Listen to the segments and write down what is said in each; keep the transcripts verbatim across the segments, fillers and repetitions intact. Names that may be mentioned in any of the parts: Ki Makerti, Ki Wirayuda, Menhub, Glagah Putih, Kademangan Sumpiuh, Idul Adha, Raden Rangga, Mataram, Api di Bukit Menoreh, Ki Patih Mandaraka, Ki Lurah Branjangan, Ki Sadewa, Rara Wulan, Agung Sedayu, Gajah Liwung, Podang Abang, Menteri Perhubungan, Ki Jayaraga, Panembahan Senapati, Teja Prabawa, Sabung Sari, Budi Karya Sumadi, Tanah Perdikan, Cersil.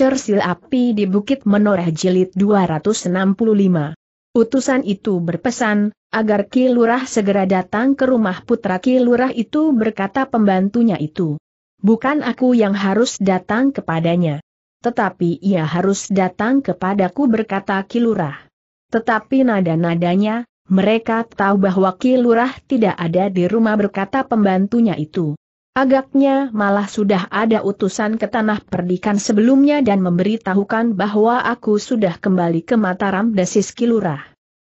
Cersil Api di Bukit Menoreh Jilid dua ratus enam puluh lima. Utusan itu berpesan, agar Ki Lurah segera datang ke rumah putra Ki Lurah itu, berkata pembantunya itu. Bukan aku yang harus datang kepadanya. Tetapi ia harus datang kepadaku, berkata Ki Lurah. Tetapi nada-nadanya, mereka tahu bahwa Ki Lurah tidak ada di rumah, berkata pembantunya itu. Agaknya malah sudah ada utusan ke Tanah Perdikan sebelumnya dan memberitahukan bahwa aku sudah kembali ke Mataram, desis Ki Lurah.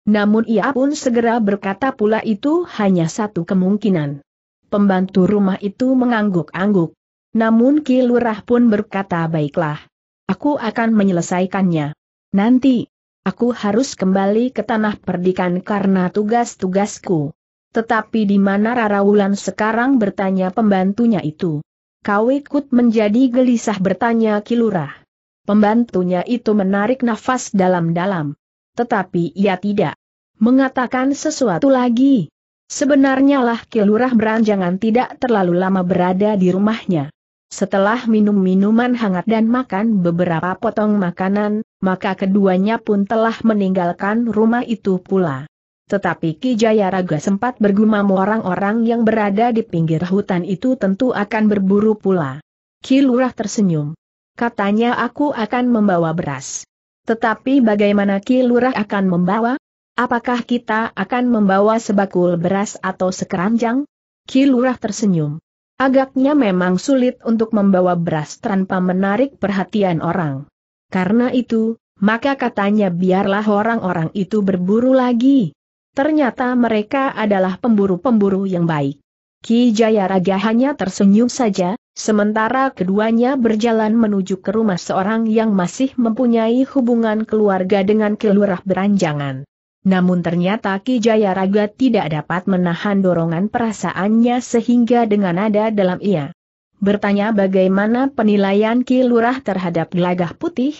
Namun ia pun segera berkata pula itu hanya satu kemungkinan. Pembantu rumah itu mengangguk-angguk. Namun Ki Lurah pun berkata, baiklah, aku akan menyelesaikannya. Nanti, aku harus kembali ke Tanah Perdikan karena tugas-tugasku. Tetapi di mana Rara Wulan sekarang, bertanya pembantunya itu. Kau ikut menjadi gelisah, bertanya Ki Lurah. Pembantunya itu menarik nafas dalam-dalam. Tetapi ia tidak mengatakan sesuatu lagi. Sebenarnya lah Ki Lurah Branjangan tidak terlalu lama berada di rumahnya. Setelah minum minuman hangat dan makan beberapa potong makanan, maka keduanya pun telah meninggalkan rumah itu pula. Tetapi Ki Jayaraga sempat bergumam, orang-orang yang berada di pinggir hutan itu tentu akan berburu pula. Ki Lurah tersenyum. Katanya, aku akan membawa beras. Tetapi bagaimana Ki Lurah akan membawa? Apakah kita akan membawa sebakul beras atau sekeranjang? Ki Lurah tersenyum. Agaknya memang sulit untuk membawa beras tanpa menarik perhatian orang. Karena itu, maka katanya, biarlah orang-orang itu berburu lagi. Ternyata mereka adalah pemburu-pemburu yang baik. Ki Jayaraga hanya tersenyum saja, sementara keduanya berjalan menuju ke rumah seorang yang masih mempunyai hubungan keluarga dengan Ki Lurah Branjangan. Namun ternyata Ki Jayaraga tidak dapat menahan dorongan perasaannya sehingga dengan nada dalam ia bertanya, bagaimana penilaian Ki Lurah terhadap Glagah Putih?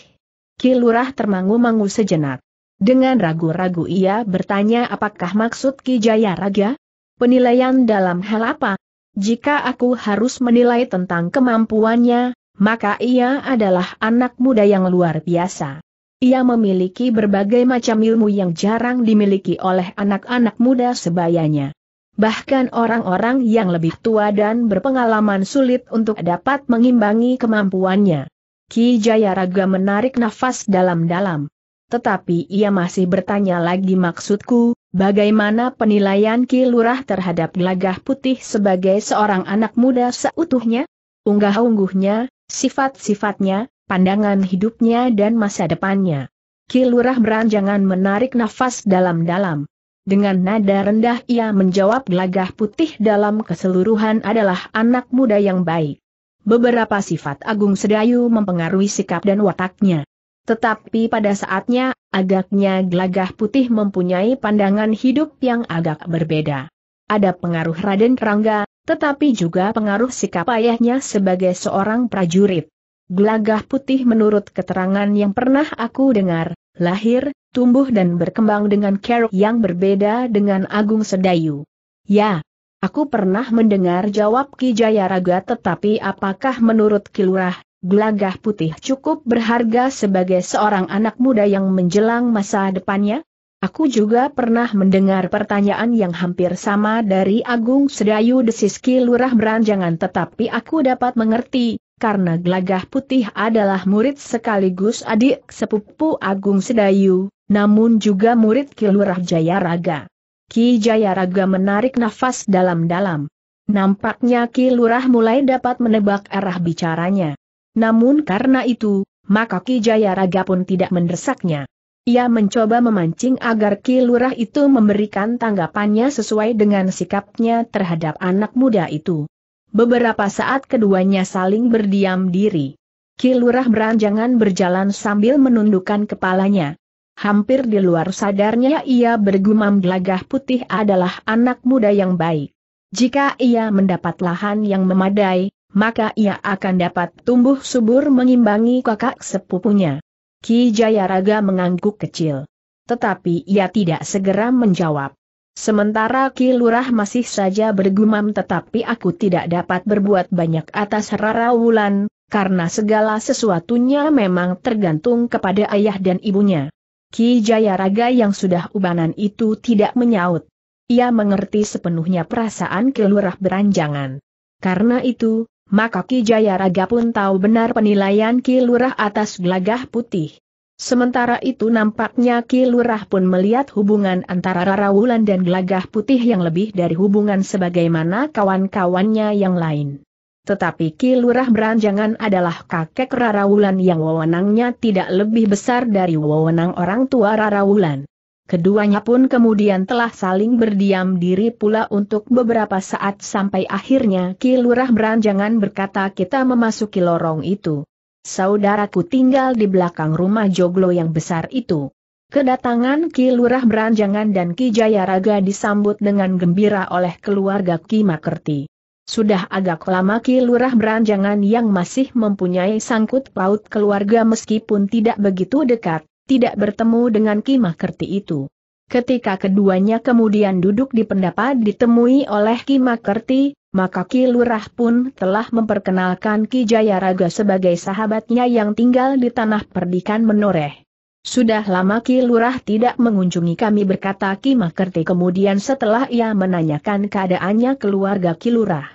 Ki Lurah termangu-mangu sejenak. Dengan ragu-ragu ia bertanya, apakah maksud Ki Jayaraga? Penilaian dalam hal apa? Jika aku harus menilai tentang kemampuannya, maka ia adalah anak muda yang luar biasa. Ia memiliki berbagai macam ilmu yang jarang dimiliki oleh anak-anak muda sebayanya. Bahkan orang-orang yang lebih tua dan berpengalaman sulit untuk dapat mengimbangi kemampuannya. Ki Jayaraga menarik nafas dalam-dalam. Tetapi ia masih bertanya lagi, maksudku, bagaimana penilaian Ki Lurah terhadap Glagah Putih sebagai seorang anak muda seutuhnya? Unggah-ungguhnya, sifat-sifatnya, pandangan hidupnya dan masa depannya. Ki Lurah Branjangan menarik nafas dalam-dalam. Dengan nada rendah ia menjawab, Glagah Putih dalam keseluruhan adalah anak muda yang baik. Beberapa sifat Agung Sedayu mempengaruhi sikap dan wataknya. Tetapi pada saatnya, agaknya Glagah Putih mempunyai pandangan hidup yang agak berbeda. Ada pengaruh Raden Rangga, tetapi juga pengaruh sikap ayahnya sebagai seorang prajurit. Glagah Putih, menurut keterangan yang pernah aku dengar, lahir, tumbuh dan berkembang dengan karakter yang berbeda dengan Agung Sedayu. Ya, aku pernah mendengar, jawab Ki Jayaraga, tetapi apakah menurut Ki Lurah, Glagah Putih cukup berharga sebagai seorang anak muda yang menjelang masa depannya? Aku juga pernah mendengar pertanyaan yang hampir sama dari Agung Sedayu, desis Ki Lurah Branjangan, tetapi aku dapat mengerti, karena Glagah Putih adalah murid sekaligus adik sepupu Agung Sedayu, namun juga murid Ki Lurah Jayaraga. Ki Jayaraga menarik nafas dalam-dalam. Nampaknya Ki Lurah mulai dapat menebak arah bicaranya. Namun karena itu, maka Ki Jayaraga pun tidak mendesaknya. Ia mencoba memancing agar Ki Lurah itu memberikan tanggapannya sesuai dengan sikapnya terhadap anak muda itu. Beberapa saat keduanya saling berdiam diri. Ki Lurah Branjangan berjalan sambil menundukkan kepalanya. Hampir di luar sadarnya ia bergumam, Glagah Putih adalah anak muda yang baik. Jika ia mendapat lahan yang memadai, maka ia akan dapat tumbuh subur mengimbangi kakak sepupunya. Ki Jayaraga mengangguk kecil. Tetapi ia tidak segera menjawab. Sementara Ki Lurah masih saja bergumam, tetapi aku tidak dapat berbuat banyak atas Rara Wulan, karena segala sesuatunya memang tergantung kepada ayah dan ibunya. Ki Jayaraga yang sudah ubanan itu tidak menyaut. Ia mengerti sepenuhnya perasaan Ki Lurah Branjangan. Karena itu, maka Ki Jayaraga pun tahu benar penilaian Ki Lurah atas Glagah Putih. Sementara itu nampaknya Ki Lurah pun melihat hubungan antara Rara Wulan dan Glagah Putih yang lebih dari hubungan sebagaimana kawan-kawannya yang lain. Tetapi Ki Lurah Branjangan adalah kakek Rara Wulan yang wewenangnya tidak lebih besar dari wewenang orang tua Rara Wulan. Keduanya pun kemudian telah saling berdiam diri pula untuk beberapa saat sampai akhirnya Ki Lurah Branjangan berkata, "Kita memasuki lorong itu. Saudaraku tinggal di belakang rumah joglo yang besar itu." Kedatangan Ki Lurah Branjangan dan Ki Jayaraga disambut dengan gembira oleh keluarga Ki Makerti. Sudah agak lama Ki Lurah Branjangan yang masih mempunyai sangkut paut keluarga meskipun tidak begitu dekat, tidak bertemu dengan Ki Makerti itu. Ketika keduanya kemudian duduk di pendapa ditemui oleh Ki Makerti, maka Ki Lurah pun telah memperkenalkan Ki Jayaraga sebagai sahabatnya yang tinggal di Tanah Perdikan menoreh. "Sudah lama Ki Lurah tidak mengunjungi kami," berkata Ki Makerti kemudian setelah ia menanyakan keadaannya keluarga Ki Lurah.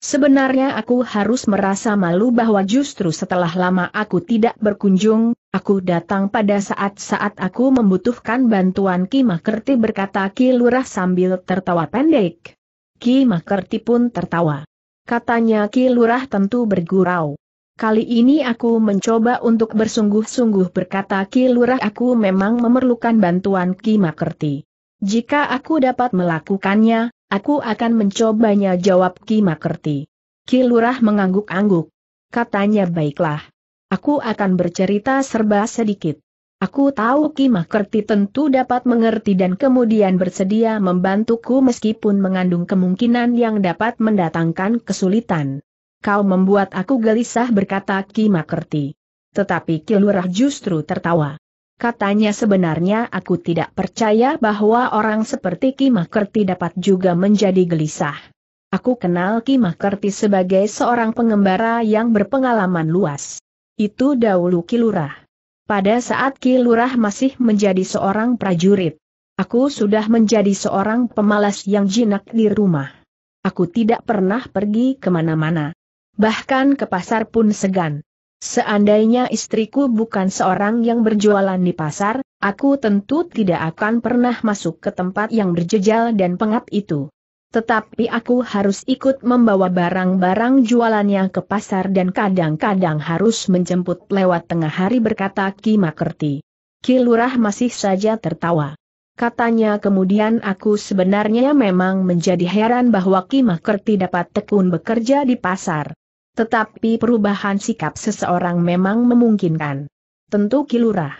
"Sebenarnya aku harus merasa malu bahwa justru setelah lama aku tidak berkunjung, aku datang pada saat-saat aku membutuhkan bantuan Ki Makerti," berkata Ki Lurah sambil tertawa pendek. Ki Makerti pun tertawa. Katanya, "Ki Lurah tentu bergurau. Kali ini aku mencoba untuk bersungguh-sungguh," berkata Ki Lurah, "aku memang memerlukan bantuan Ki Makerti. Jika aku dapat melakukannya, aku akan mencobanya," jawab Ki Makerti. Ki Lurah mengangguk-angguk. Katanya, "Baiklah. Aku akan bercerita serba sedikit. Aku tahu Ki Makerti tentu dapat mengerti dan kemudian bersedia membantuku meskipun mengandung kemungkinan yang dapat mendatangkan kesulitan." "Kau membuat aku gelisah," berkata Ki Makerti. Tetapi Ki Lurah justru tertawa. Katanya, "Sebenarnya aku tidak percaya bahwa orang seperti Ki Makerti dapat juga menjadi gelisah. Aku kenal Ki Makerti sebagai seorang pengembara yang berpengalaman luas." "Itu dahulu Ki Lurah. Pada saat Ki Lurah masih menjadi seorang prajurit. Aku sudah menjadi seorang pemalas yang jinak di rumah. Aku tidak pernah pergi kemana-mana. Bahkan ke pasar pun segan. Seandainya istriku bukan seorang yang berjualan di pasar, aku tentu tidak akan pernah masuk ke tempat yang berjejal dan pengap itu. Tetapi aku harus ikut membawa barang-barang jualannya ke pasar dan kadang-kadang harus menjemput lewat tengah hari," berkata Ki Makerti. Ki Lurah masih saja tertawa. Katanya, "Kemudian aku sebenarnya memang menjadi heran bahwa Ki Makerti dapat tekun bekerja di pasar. Tetapi perubahan sikap seseorang memang memungkinkan." "Tentu Ki Lurah.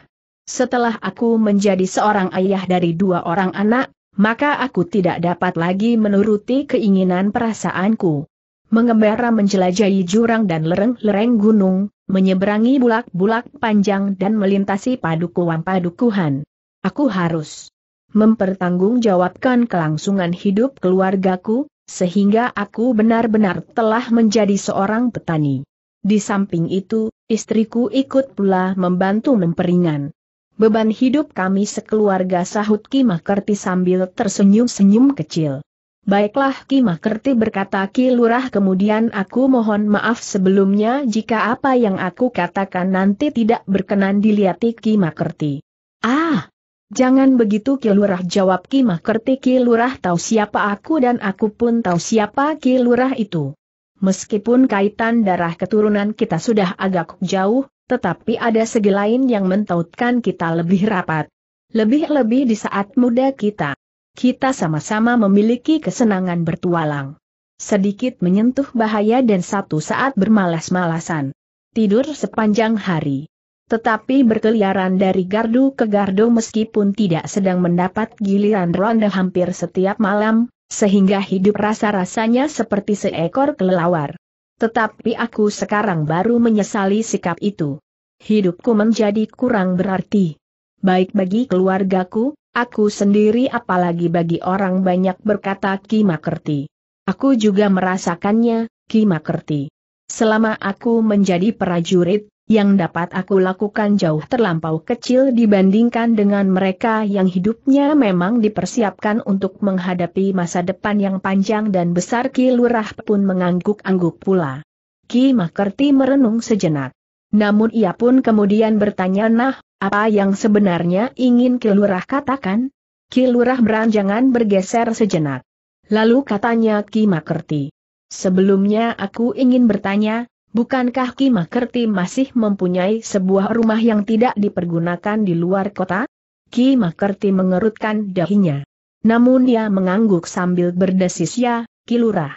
Setelah aku menjadi seorang ayah dari dua orang anak, maka aku tidak dapat lagi menuruti keinginan perasaanku. Mengembara menjelajahi jurang dan lereng-lereng gunung, menyeberangi bulak-bulak panjang dan melintasi padukuhan-padukuhan. Aku harus mempertanggungjawabkan kelangsungan hidup keluargaku, sehingga aku benar-benar telah menjadi seorang petani. Di samping itu, istriku ikut pula membantu memperingan beban hidup kami sekeluarga," sahut Ki Makerti sambil tersenyum-senyum kecil. "Baiklah Ki Makerti," berkata Ki Lurah kemudian, "aku mohon maaf sebelumnya jika apa yang aku katakan nanti tidak berkenan dilihat Ki Makerti." "Ah! Jangan begitu Ki Lurah," jawab Ki Makerti. "Ki Lurah tahu siapa aku dan aku pun tahu siapa Ki Lurah itu. Meskipun kaitan darah keturunan kita sudah agak jauh, tetapi ada segi lain yang mentautkan kita lebih rapat. Lebih-lebih di saat muda kita. Kita sama-sama memiliki kesenangan bertualang, sedikit menyentuh bahaya dan satu saat bermalas-malasan. Tidur sepanjang hari. Tetapi berkeliaran dari gardu ke gardu meskipun tidak sedang mendapat giliran ronda hampir setiap malam, sehingga hidup rasa-rasanya seperti seekor kelelawar. Tetapi aku sekarang baru menyesali sikap itu. Hidupku menjadi kurang berarti. Baik bagi keluargaku, aku sendiri apalagi bagi orang banyak," berkata Ki Makerti. "Aku juga merasakannya, Ki Makerti. Selama aku menjadi prajurit, yang dapat aku lakukan jauh terlampau kecil dibandingkan dengan mereka yang hidupnya memang dipersiapkan untuk menghadapi masa depan yang panjang dan besar. Ki Lurah pun mengangguk-angguk pula. Ki Makerti merenung sejenak. Namun ia pun kemudian bertanya, nah, apa yang sebenarnya ingin Ki Lurah katakan? Ki Lurah Branjangan bergeser sejenak. Lalu katanya, Ki Makerti, sebelumnya aku ingin bertanya, bukankah Ki Makerti masih mempunyai sebuah rumah yang tidak dipergunakan di luar kota? Ki Makerti mengerutkan dahinya. Namun dia mengangguk sambil berdesis, ya, Ki Lurah.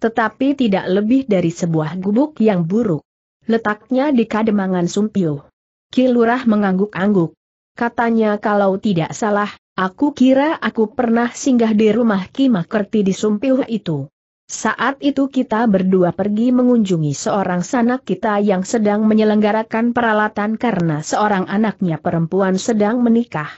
Tetapi tidak lebih dari sebuah gubuk yang buruk. Letaknya di Kademangan Sumpiuh. Ki Lurah mengangguk-angguk. Katanya, kalau tidak salah, aku kira aku pernah singgah di rumah Ki Makerti di Sumpiuh itu. Saat itu kita berdua pergi mengunjungi seorang sanak kita yang sedang menyelenggarakan peralatan karena seorang anaknya perempuan sedang menikah.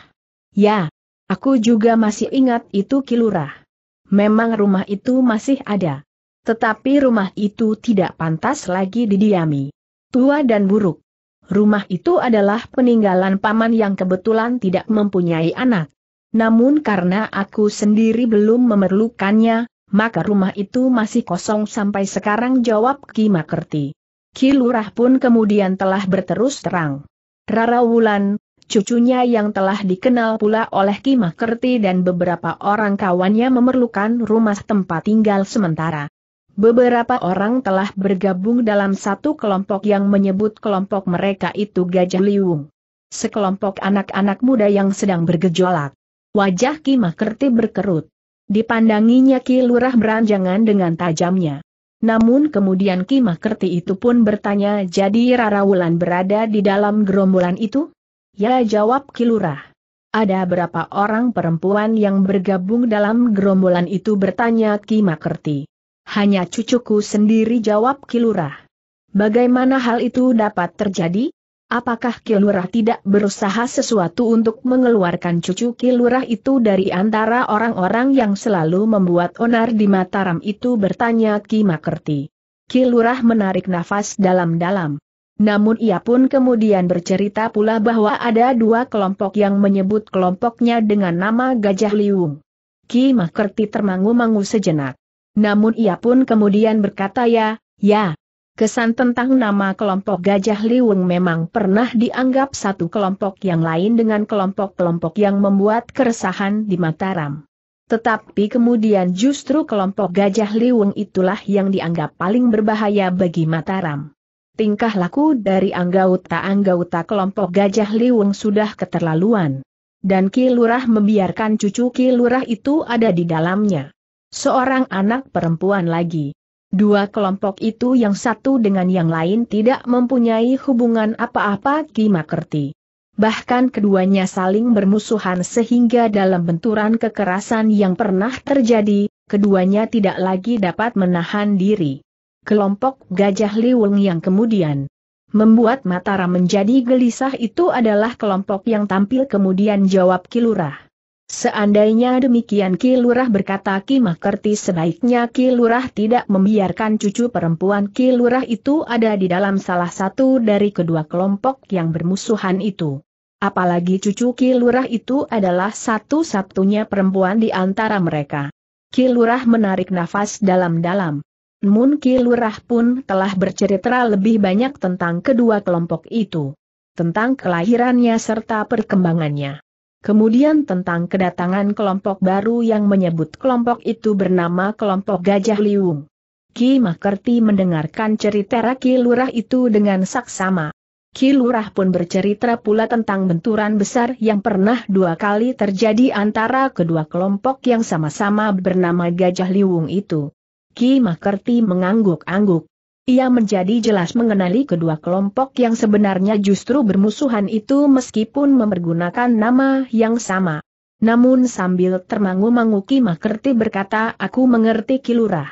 Ya, aku juga masih ingat itu, Ki Lurah. Memang rumah itu masih ada. Tetapi rumah itu tidak pantas lagi didiami. Tua dan buruk. Rumah itu adalah peninggalan paman yang kebetulan tidak mempunyai anak. Namun karena aku sendiri belum memerlukannya, maka rumah itu masih kosong sampai sekarang, jawab Ki Makerti. Ki Lurah pun kemudian telah berterus terang. Rara Wulan, cucunya yang telah dikenal pula oleh Ki Makerti dan beberapa orang kawannya memerlukan rumah tempat tinggal sementara. Beberapa orang telah bergabung dalam satu kelompok yang menyebut kelompok mereka itu Gajah Liwung. Sekelompok anak-anak muda yang sedang bergejolak. Wajah Ki Makerti berkerut. Dipandanginya Ki Lurah Branjangan dengan tajamnya. Namun kemudian Ki Makerti itu pun bertanya, jadi Rara Wulan berada di dalam gerombolan itu? Ya, jawab Ki Lurah. Ada berapa orang perempuan yang bergabung dalam gerombolan itu, bertanya Ki Makerti. Hanya cucuku sendiri, jawab Ki Lurah. Bagaimana hal itu dapat terjadi? Apakah Ki Lurah tidak berusaha sesuatu untuk mengeluarkan cucu Ki Lurah itu dari antara orang-orang yang selalu membuat onar di Mataram itu, bertanya Ki Makerti. Ki Lurah menarik nafas dalam-dalam. Namun ia pun kemudian bercerita pula bahwa ada dua kelompok yang menyebut kelompoknya dengan nama Gajah Liwung. Ki Makerti termangu-mangu sejenak. Namun ia pun kemudian berkata, ya, ya. Kesan tentang nama kelompok Gajah Liwung memang pernah dianggap satu kelompok yang lain dengan kelompok-kelompok yang membuat keresahan di Mataram. Tetapi kemudian justru kelompok Gajah Liwung itulah yang dianggap paling berbahaya bagi Mataram. Tingkah laku dari anggota-anggota kelompok Gajah Liwung sudah keterlaluan. Dan Ki Lurah membiarkan cucu Ki Lurah itu ada di dalamnya. Seorang anak perempuan lagi. Dua kelompok itu yang satu dengan yang lain tidak mempunyai hubungan apa-apa, Ki Makerti. Bahkan keduanya saling bermusuhan sehingga dalam benturan kekerasan yang pernah terjadi, keduanya tidak lagi dapat menahan diri. Kelompok Gajah Liwung yang kemudian membuat Mataram menjadi gelisah itu adalah kelompok yang tampil kemudian, jawab Ki Lurah. Seandainya demikian, Ki Lurah, berkata Ki Makerti, sebaiknya Ki Lurah tidak membiarkan cucu perempuan Ki Lurah itu ada di dalam salah satu dari kedua kelompok yang bermusuhan itu. Apalagi cucu Ki Lurah itu adalah satu-satunya perempuan di antara mereka. Ki Lurah menarik nafas dalam-dalam. Namun Ki Lurah pun telah bercerita lebih banyak tentang kedua kelompok itu. Tentang kelahirannya serta perkembangannya. Kemudian tentang kedatangan kelompok baru yang menyebut kelompok itu bernama kelompok Gajah Liwung. Ki Makerti mendengarkan cerita Ki Lurah itu dengan saksama. Ki Lurah pun bercerita pula tentang benturan besar yang pernah dua kali terjadi antara kedua kelompok yang sama-sama bernama Gajah Liwung itu. Ki Makerti mengangguk-angguk. Ia menjadi jelas mengenali kedua kelompok yang sebenarnya justru bermusuhan itu meskipun mempergunakan nama yang sama. Namun sambil termangu-mangu Ki Makerti berkata, aku mengerti Ki Lurah.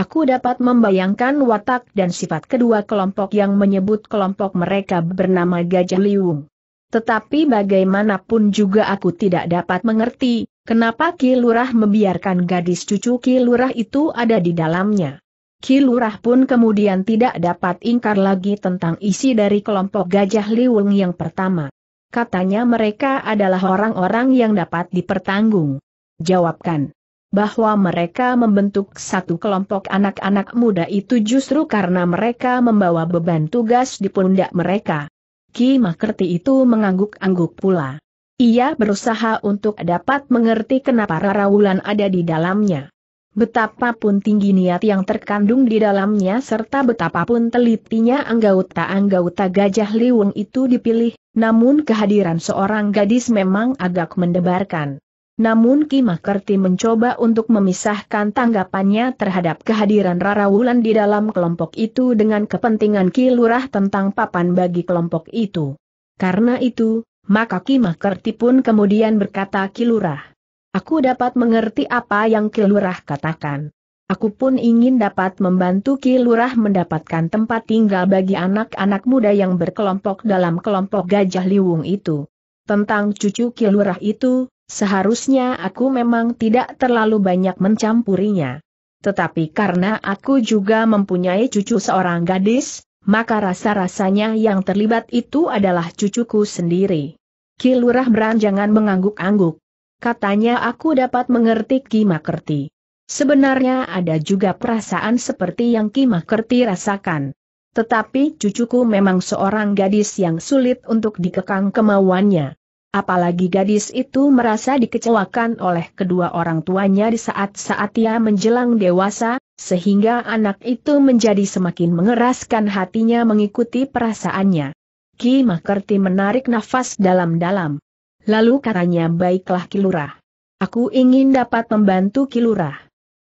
Aku dapat membayangkan watak dan sifat kedua kelompok yang menyebut kelompok mereka bernama Gajah Liwung. Tetapi bagaimanapun juga aku tidak dapat mengerti, kenapa Ki Lurah membiarkan gadis cucu Ki Lurah itu ada di dalamnya. Ki Lurah pun kemudian tidak dapat ingkar lagi tentang isi dari kelompok Gajah Liwung yang pertama. Katanya mereka adalah orang-orang yang dapat dipertanggung jawabkan. Bahwa mereka membentuk satu kelompok anak-anak muda itu justru karena mereka membawa beban tugas di pundak mereka. Ki Makerti itu mengangguk-angguk pula. Ia berusaha untuk dapat mengerti kenapa Rara Wulan ada di dalamnya. Betapapun tinggi niat yang terkandung di dalamnya serta betapapun telitinya anggota-anggota Gajah Liwung itu dipilih, namun kehadiran seorang gadis memang agak mendebarkan. Namun Ki Makerti mencoba untuk memisahkan tanggapannya terhadap kehadiran Rara Wulan di dalam kelompok itu dengan kepentingan Ki Lurah tentang papan bagi kelompok itu. Karena itu, maka Ki Makerti pun kemudian berkata, "Ki Lurah, aku dapat mengerti apa yang Ki Lurah katakan. Aku pun ingin dapat membantu Ki Lurah mendapatkan tempat tinggal bagi anak-anak muda yang berkelompok dalam kelompok Gajah Liwung itu. Tentang cucu Ki Lurah itu, seharusnya aku memang tidak terlalu banyak mencampurinya. Tetapi karena aku juga mempunyai cucu seorang gadis, maka rasa-rasanya yang terlibat itu adalah cucuku sendiri." Ki Lurah Branjangan mengangguk-angguk. Katanya, "Aku dapat mengerti Ki Makerti. Sebenarnya ada juga perasaan seperti yang Ki Makerti rasakan. Tetapi cucuku memang seorang gadis yang sulit untuk dikekang kemauannya. Apalagi gadis itu merasa dikecewakan oleh kedua orang tuanya di saat-saat ia menjelang dewasa, sehingga anak itu menjadi semakin mengeraskan hatinya mengikuti perasaannya." Ki Makerti menarik nafas dalam-dalam. Lalu katanya, "Baiklah Ki Lurah. Aku ingin dapat membantu Ki Lurah.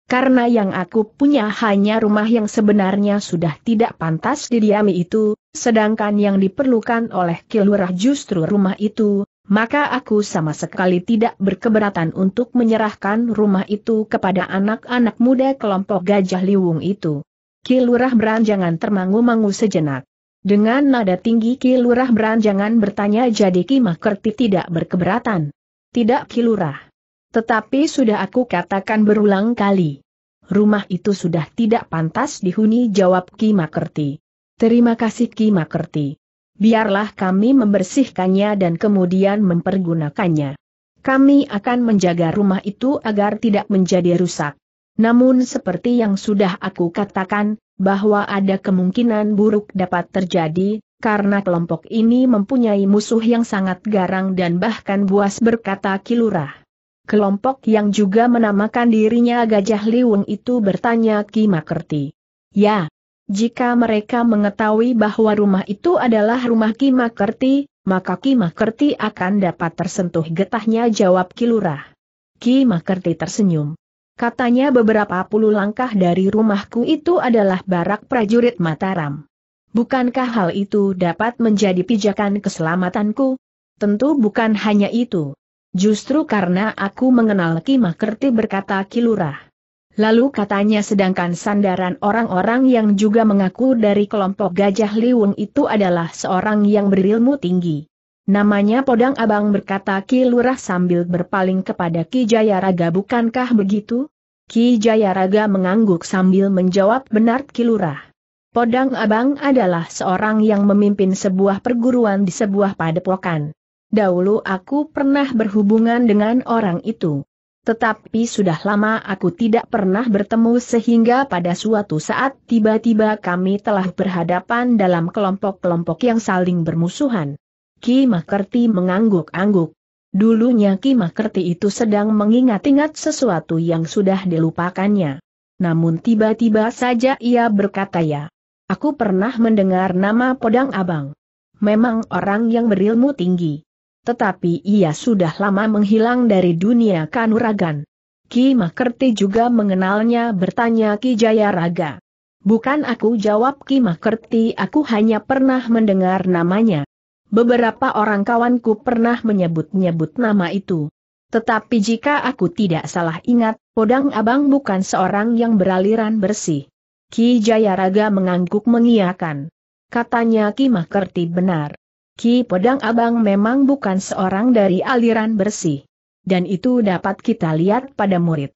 Karena yang aku punya hanya rumah yang sebenarnya sudah tidak pantas didiami itu, sedangkan yang diperlukan oleh Ki Lurah justru rumah itu, maka aku sama sekali tidak berkeberatan untuk menyerahkan rumah itu kepada anak-anak muda kelompok Gajah Liwung itu." Ki Lurah Branjangan termangu-mangu sejenak. Dengan nada tinggi Ki Lurah Branjangan bertanya, "Jadi Ki Makerti tidak berkeberatan?" "Tidak Ki Lurah. Tetapi sudah aku katakan berulang kali. Rumah itu sudah tidak pantas dihuni," jawab Ki Makerti. "Terima kasih Ki Makerti. Biarlah kami membersihkannya dan kemudian mempergunakannya. Kami akan menjaga rumah itu agar tidak menjadi rusak. Namun seperti yang sudah aku katakan, bahwa ada kemungkinan buruk dapat terjadi, karena kelompok ini mempunyai musuh yang sangat garang dan bahkan buas." "Berkata Ki Lurah. Kelompok yang juga menamakan dirinya Gajah Liwung itu?" bertanya Ki Makerti. "Ya, jika mereka mengetahui bahwa rumah itu adalah rumah Ki Makerti, maka Ki Makerti akan dapat tersentuh getahnya," jawab Ki Lurah. Ki Makerti tersenyum. Katanya, "Beberapa puluh langkah dari rumahku itu adalah barak prajurit Mataram. Bukankah hal itu dapat menjadi pijakan keselamatanku?" "Tentu bukan hanya itu. Justru karena aku mengenal Ki Makerti," berkata Ki Lurah. Lalu katanya, "Sedangkan sandaran orang-orang yang juga mengaku dari kelompok Gajah Liwung itu adalah seorang yang berilmu tinggi. Namanya Podang Abang," berkata Ki Lurah sambil berpaling kepada Ki Jayaraga, "bukankah begitu?" Ki Jayaraga mengangguk sambil menjawab, "Benar Ki Lurah. Podang Abang adalah seorang yang memimpin sebuah perguruan di sebuah padepokan. Dahulu aku pernah berhubungan dengan orang itu. Tetapi sudah lama aku tidak pernah bertemu sehingga pada suatu saat tiba-tiba kami telah berhadapan dalam kelompok-kelompok yang saling bermusuhan." Ki Makerti mengangguk-angguk. Dulunya Ki Makerti itu sedang mengingat-ingat sesuatu yang sudah dilupakannya. Namun tiba-tiba saja ia berkata, "Ya, aku pernah mendengar nama Podang Abang. Memang orang yang berilmu tinggi. Tetapi ia sudah lama menghilang dari dunia kanuragan." Ki Makerti juga mengenalnya, bertanya Ki Jayaraga. "Bukan aku," jawab Ki Makerti, "aku hanya pernah mendengar namanya. Beberapa orang kawanku pernah menyebut-nyebut nama itu. Tetapi jika aku tidak salah ingat, Podang Abang bukan seorang yang beraliran bersih." Ki Jayaraga mengangguk mengiyakan. Katanya Ki Makerti, "Benar. Ki Podang Abang memang bukan seorang dari aliran bersih. Dan itu dapat kita lihat pada murid.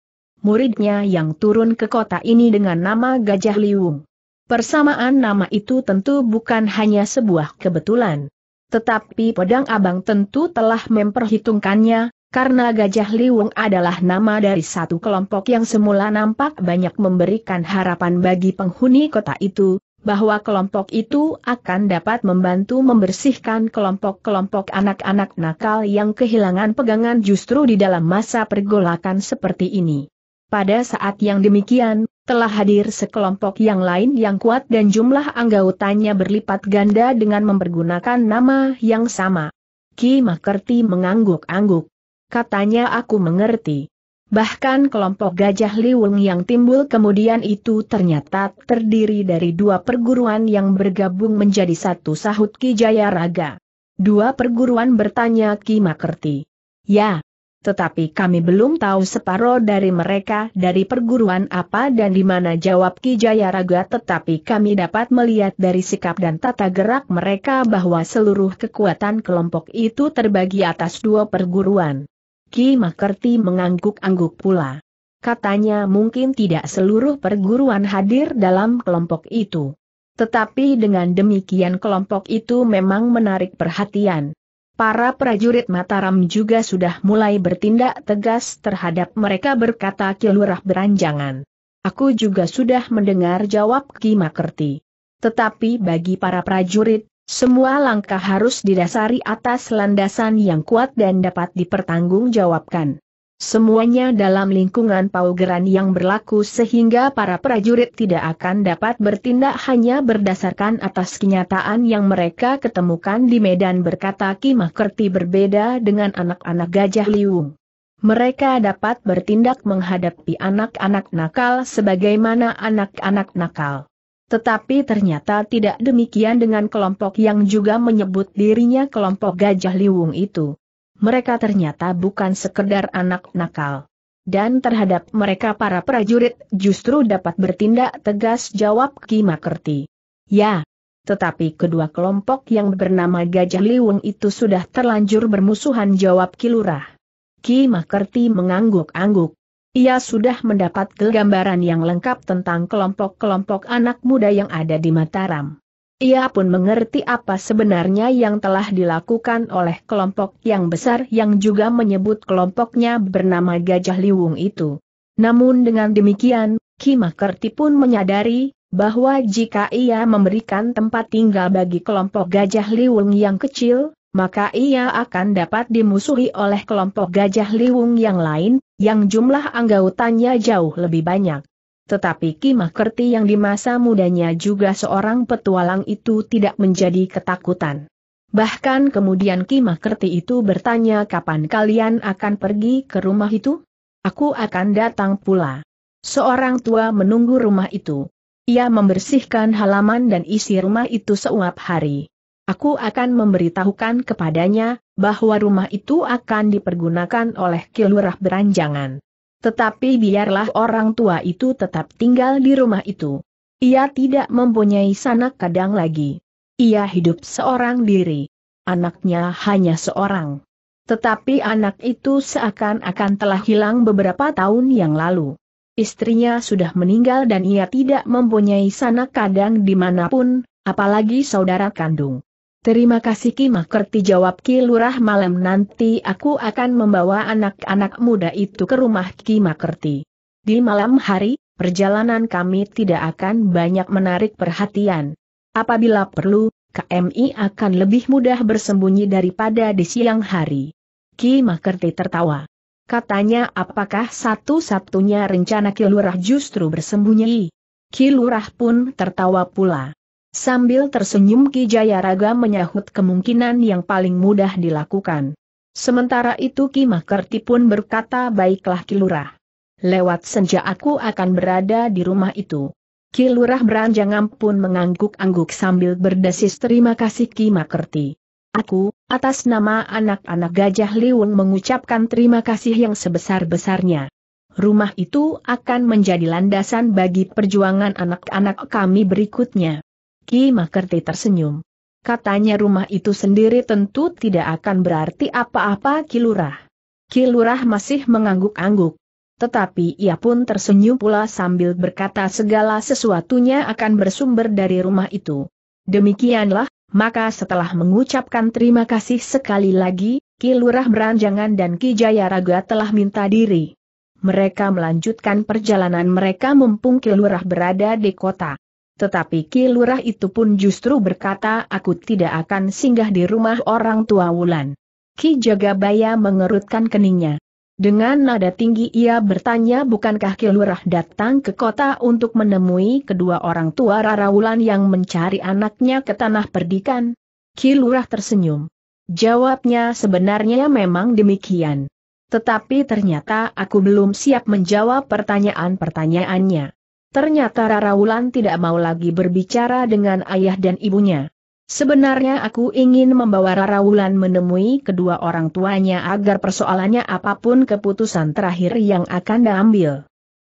muridnya yang turun ke kota ini dengan nama Gajah Liwung. Persamaan nama itu tentu bukan hanya sebuah kebetulan. Tetapi Podang Abang tentu telah memperhitungkannya, karena Gajah Liwung adalah nama dari satu kelompok yang semula nampak banyak memberikan harapan bagi penghuni kota itu, bahwa kelompok itu akan dapat membantu membersihkan kelompok-kelompok anak-anak nakal yang kehilangan pegangan justru di dalam masa pergolakan seperti ini. Pada saat yang demikian, telah hadir sekelompok yang lain yang kuat dan jumlah anggotanya berlipat ganda dengan mempergunakan nama yang sama. Ki Makerti mengangguk-angguk. Katanya, aku mengerti. Bahkan kelompok Gajah Liwung yang timbul kemudian itu ternyata terdiri dari dua perguruan yang bergabung menjadi satu, sahut Ki Jayaraga. Dua perguruan, bertanya Ki Makerti. Ya, tetapi kami belum tahu separoh dari mereka dari perguruan apa dan di mana, jawab Ki Jayaraga, tetapi kami dapat melihat dari sikap dan tata gerak mereka bahwa seluruh kekuatan kelompok itu terbagi atas dua perguruan. Ki Makerti mengangguk-angguk pula. Katanya, mungkin tidak seluruh perguruan hadir dalam kelompok itu. Tetapi dengan demikian kelompok itu memang menarik perhatian. Para prajurit Mataram juga sudah mulai bertindak tegas terhadap mereka, berkata Ki Lurah Branjangan. Aku juga sudah mendengar, jawab Ki Makerti. Tetapi bagi para prajurit, semua langkah harus didasari atas landasan yang kuat dan dapat dipertanggungjawabkan. Semuanya dalam lingkungan paugeran yang berlaku sehingga para prajurit tidak akan dapat bertindak hanya berdasarkan atas kenyataan yang mereka ketemukan di medan, berkata Ki Makerti, berbeda dengan anak-anak Gajah Liwung. Mereka dapat bertindak menghadapi anak-anak nakal sebagaimana anak-anak nakal. Tetapi ternyata tidak demikian dengan kelompok yang juga menyebut dirinya kelompok Gajah Liwung itu. Mereka ternyata bukan sekedar anak nakal. Dan terhadap mereka para prajurit justru dapat bertindak tegas, jawab Ki Makerti. Ya, tetapi kedua kelompok yang bernama Gajah Liwung itu sudah terlanjur bermusuhan, jawab Ki Lurah. Ki Makerti mengangguk-angguk. Ia sudah mendapat gambaran yang lengkap tentang kelompok-kelompok anak muda yang ada di Mataram. Ia pun mengerti apa sebenarnya yang telah dilakukan oleh kelompok yang besar yang juga menyebut kelompoknya bernama Gajah Liwung itu. Namun dengan demikian, Ki Makerti pun menyadari bahwa jika ia memberikan tempat tinggal bagi kelompok Gajah Liwung yang kecil, maka ia akan dapat dimusuhi oleh kelompok Gajah Liwung yang lain, yang jumlah anggotanya jauh lebih banyak. Tetapi Ki Makerti yang di masa mudanya juga seorang petualang itu tidak menjadi ketakutan. Bahkan kemudian Ki Makerti itu bertanya, kapan kalian akan pergi ke rumah itu? Aku akan datang pula. Seorang tua menunggu rumah itu. Ia membersihkan halaman dan isi rumah itu seuap hari. Aku akan memberitahukan kepadanya bahwa rumah itu akan dipergunakan oleh Ki Lurah Branjangan. Tetapi biarlah orang tua itu tetap tinggal di rumah itu. Ia tidak mempunyai sanak kadang lagi. Ia hidup seorang diri. Anaknya hanya seorang. Tetapi anak itu seakan-akan telah hilang beberapa tahun yang lalu. Istrinya sudah meninggal dan ia tidak mempunyai sanak kadang dimanapun, apalagi saudara kandung. Terima kasih Ki Makerti, jawab Ki Lurah. Malam nanti aku akan membawa anak-anak muda itu ke rumah Ki Makerti. Di malam hari, perjalanan kami tidak akan banyak menarik perhatian. Apabila perlu, K M I akan lebih mudah bersembunyi daripada di siang hari. Ki Makerti tertawa. Katanya, apakah satu-satunya rencana Ki Lurah justru bersembunyi? Ki Lurah pun tertawa pula. Sambil tersenyum Ki Jayaraga menyahut kemungkinan yang paling mudah dilakukan. Sementara itu Ki Makerti pun berkata, baiklah Ki Lurah. Lewat senja aku akan berada di rumah itu. Ki Lurah Branjangan pun mengangguk-angguk sambil berdesis terima kasih Ki Makerti. Aku, atas nama anak-anak Gajah Liwung, mengucapkan terima kasih yang sebesar-besarnya. Rumah itu akan menjadi landasan bagi perjuangan anak-anak kami berikutnya. Ki Makerti tersenyum. Katanya, rumah itu sendiri tentu tidak akan berarti apa-apa Ki Lurah. Ki Lurah masih mengangguk-angguk. Tetapi ia pun tersenyum pula sambil berkata segala sesuatunya akan bersumber dari rumah itu. Demikianlah, maka setelah mengucapkan terima kasih sekali lagi, Ki Lurah Branjangan dan Ki Jayaraga telah minta diri. Mereka melanjutkan perjalanan mereka mumpung Ki Lurah berada di kota. Tetapi Ki Lurah itu pun justru berkata, aku tidak akan singgah di rumah orang tua Wulan. Ki Jagabaya mengerutkan keningnya. Dengan nada tinggi ia bertanya, bukankah Ki Lurah datang ke kota untuk menemui kedua orang tua Rara Wulan yang mencari anaknya ke Tanah Perdikan? Ki Lurah tersenyum. Jawabnya, sebenarnya memang demikian. Tetapi ternyata aku belum siap menjawab pertanyaan-pertanyaannya. Ternyata Rara Wulan tidak mau lagi berbicara dengan ayah dan ibunya. Sebenarnya aku ingin membawa Rara Wulan menemui kedua orang tuanya agar persoalannya apapun keputusan terakhir yang akan diambil.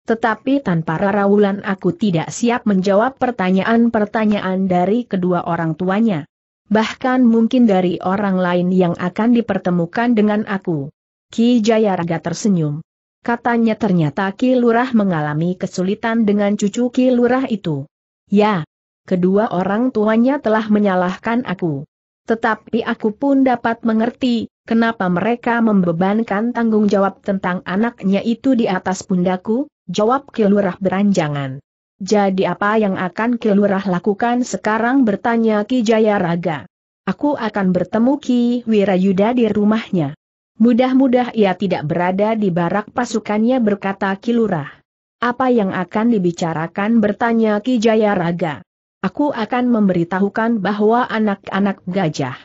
Tetapi tanpa Rara Wulan aku tidak siap menjawab pertanyaan-pertanyaan dari kedua orang tuanya. Bahkan mungkin dari orang lain yang akan dipertemukan dengan aku. Ki Jayaraga tersenyum. Katanya, ternyata Ki Lurah mengalami kesulitan dengan cucu Ki Lurah itu. Ya. Kedua orang tuanya telah menyalahkan aku. Tetapi aku pun dapat mengerti, kenapa mereka membebankan tanggung jawab tentang anaknya itu di atas pundaku, jawab Ki Lurah Branjangan. Jadi apa yang akan Ki Lurah lakukan sekarang, bertanya Ki Jayaraga. Aku akan bertemu Ki Wirayuda di rumahnya. Mudah-mudah ia tidak berada di barak pasukannya, berkata Ki Lurah. Apa yang akan dibicarakan, bertanya Ki Jayaraga. Aku akan memberitahukan bahwa anak-anak Gajah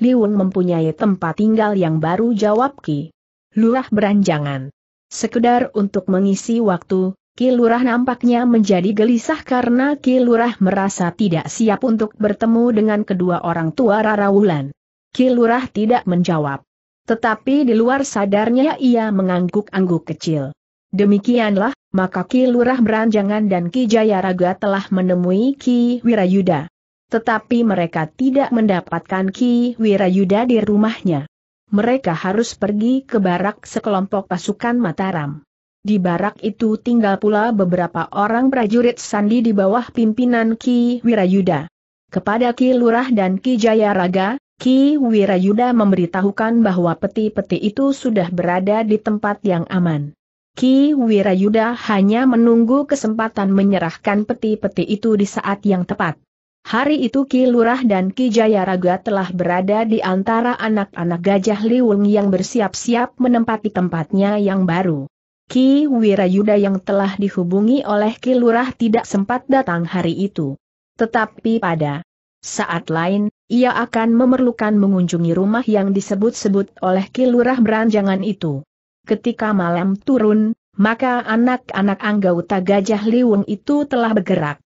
Liwung mempunyai tempat tinggal yang baru, jawab Ki Lurah Branjangan. Sekedar untuk mengisi waktu, Ki Lurah nampaknya menjadi gelisah karena Ki Lurah merasa tidak siap untuk bertemu dengan kedua orang tua Rara Wulan. Ki Lurah tidak menjawab. Tetapi di luar sadarnya ia mengangguk-angguk kecil. Demikianlah, maka Ki Lurah Branjangan dan Ki Jayaraga telah menemui Ki Wirayuda. Tetapi mereka tidak mendapatkan Ki Wirayuda di rumahnya. Mereka harus pergi ke barak sekelompok pasukan Mataram. Di barak itu tinggal pula beberapa orang prajurit sandi di bawah pimpinan Ki Wirayuda. Kepada Ki Lurah dan Ki Jayaraga, Ki Wirayuda memberitahukan bahwa peti-peti itu sudah berada di tempat yang aman. Ki Wirayuda hanya menunggu kesempatan menyerahkan peti-peti itu di saat yang tepat. Hari itu Ki Lurah dan Ki Jayaraga telah berada di antara anak-anak Gajah Liwung yang bersiap-siap menempati tempatnya yang baru. Ki Wirayuda yang telah dihubungi oleh Ki Lurah tidak sempat datang hari itu. Tetapi pada saat lain, ia akan memerlukan mengunjungi rumah yang disebut-sebut oleh Ki Lurah Branjangan itu. Ketika malam turun, maka anak-anak anggota Gajah Liwung itu telah bergerak.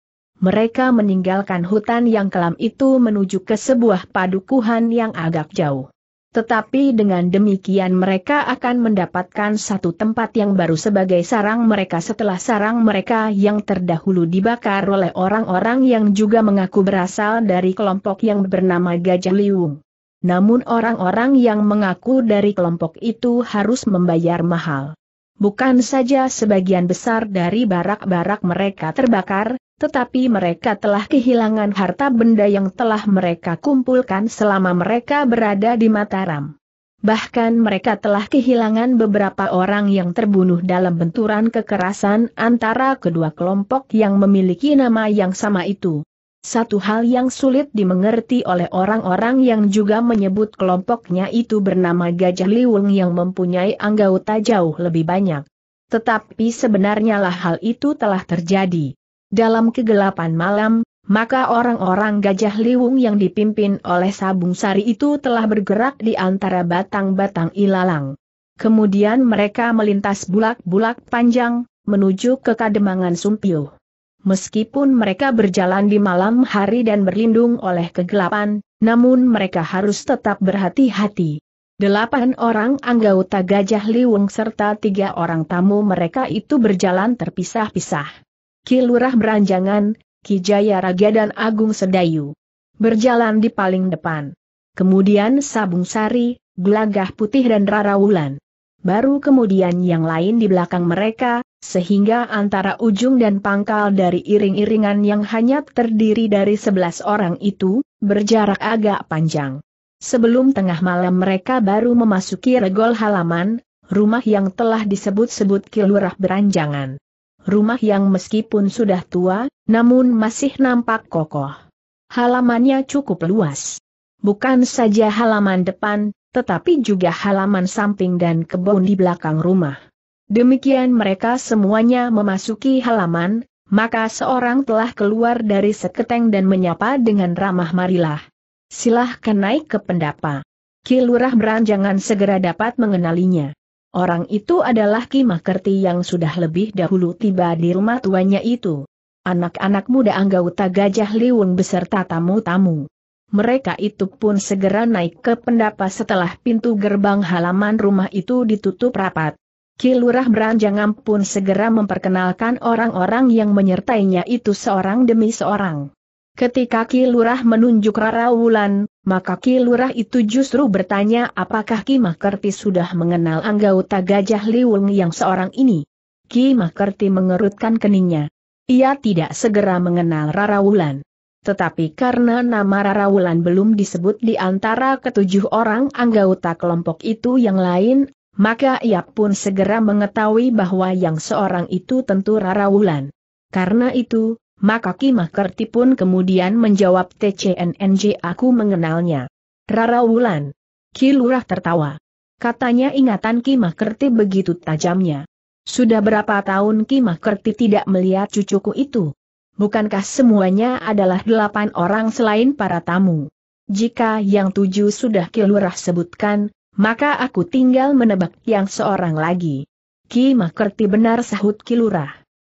Mereka meninggalkan hutan yang kelam itu menuju ke sebuah padukuhan yang agak jauh. Tetapi dengan demikian mereka akan mendapatkan satu tempat yang baru sebagai sarang mereka setelah sarang mereka yang terdahulu dibakar oleh orang-orang yang juga mengaku berasal dari kelompok yang bernama Gajah Liwung. Namun orang-orang yang mengaku dari kelompok itu harus membayar mahal. Bukan saja sebagian besar dari barak-barak mereka terbakar, tetapi mereka telah kehilangan harta benda yang telah mereka kumpulkan selama mereka berada di Mataram. Bahkan mereka telah kehilangan beberapa orang yang terbunuh dalam benturan kekerasan antara kedua kelompok yang memiliki nama yang sama itu. Satu hal yang sulit dimengerti oleh orang-orang yang juga menyebut kelompoknya itu bernama Gajah Liwung yang mempunyai anggota jauh lebih banyak. Tetapi sebenarnya lah hal itu telah terjadi. Dalam kegelapan malam, maka orang-orang Gajah Liwung yang dipimpin oleh Sabung Sari itu telah bergerak di antara batang-batang ilalang. Kemudian mereka melintas bulak-bulak panjang, menuju ke Kademangan Sumpiuh. Meskipun mereka berjalan di malam hari dan berlindung oleh kegelapan, namun mereka harus tetap berhati-hati. Delapan orang anggota Gajah Liwung serta tiga orang tamu mereka itu berjalan terpisah-pisah. Ki Lurah Branjangan, Ki Jayaraga dan Agung Sedayu berjalan di paling depan. Kemudian Sabung Sari, Glagah Putih dan Rara Wulan. baru kemudian yang lain di belakang mereka, sehingga antara ujung dan pangkal dari iring-iringan yang hanya terdiri dari sebelas orang itu, berjarak agak panjang. Sebelum tengah malam mereka baru memasuki regol halaman, rumah yang telah disebut-sebut Ki Lurah Branjangan. Rumah yang meskipun sudah tua, namun masih nampak kokoh. Halamannya cukup luas. Bukan saja halaman depan, tetapi juga halaman samping dan kebun di belakang rumah. Demikian mereka semuanya memasuki halaman, maka seorang telah keluar dari seketeng dan menyapa dengan ramah, "Marilah. Silahkan naik ke pendapa." Ki Lurah Branjangan segera dapat mengenalinya. Orang itu adalah Ki Makerti yang sudah lebih dahulu tiba di rumah tuanya itu. Anak-anak muda anggota Gajah Liwung beserta tamu-tamu. Mereka itu pun segera naik ke pendapa setelah pintu gerbang halaman rumah itu ditutup rapat. Ki Lurah Branjangan pun segera memperkenalkan orang-orang yang menyertainya itu seorang demi seorang. Ketika Ki Lurah menunjuk Rara Wulan, maka Ki Lurah itu justru bertanya apakah Ki Makerti sudah mengenal anggota Gajah Liwung yang seorang ini. Ki Makerti mengerutkan keningnya. Ia tidak segera mengenal Rara Wulan. Tetapi karena nama Rara Wulan belum disebut di antara ketujuh orang anggota kelompok itu yang lain, maka ia pun segera mengetahui bahwa yang seorang itu tentu Rara Wulan. Karena itu, maka Ki Makerti pun kemudian menjawab, "T C N N J aku mengenalnya. Rara Wulan." Ki Lurah tertawa. Katanya ingatan Ki Makerti begitu tajamnya. Sudah berapa tahun Ki Makerti tidak melihat cucuku itu? Bukankah semuanya adalah delapan orang selain para tamu? Jika yang tujuh sudah Ki Lurah sebutkan, maka aku tinggal menebak yang seorang lagi. "Ki Makerti benar," sahut Ki Lurah.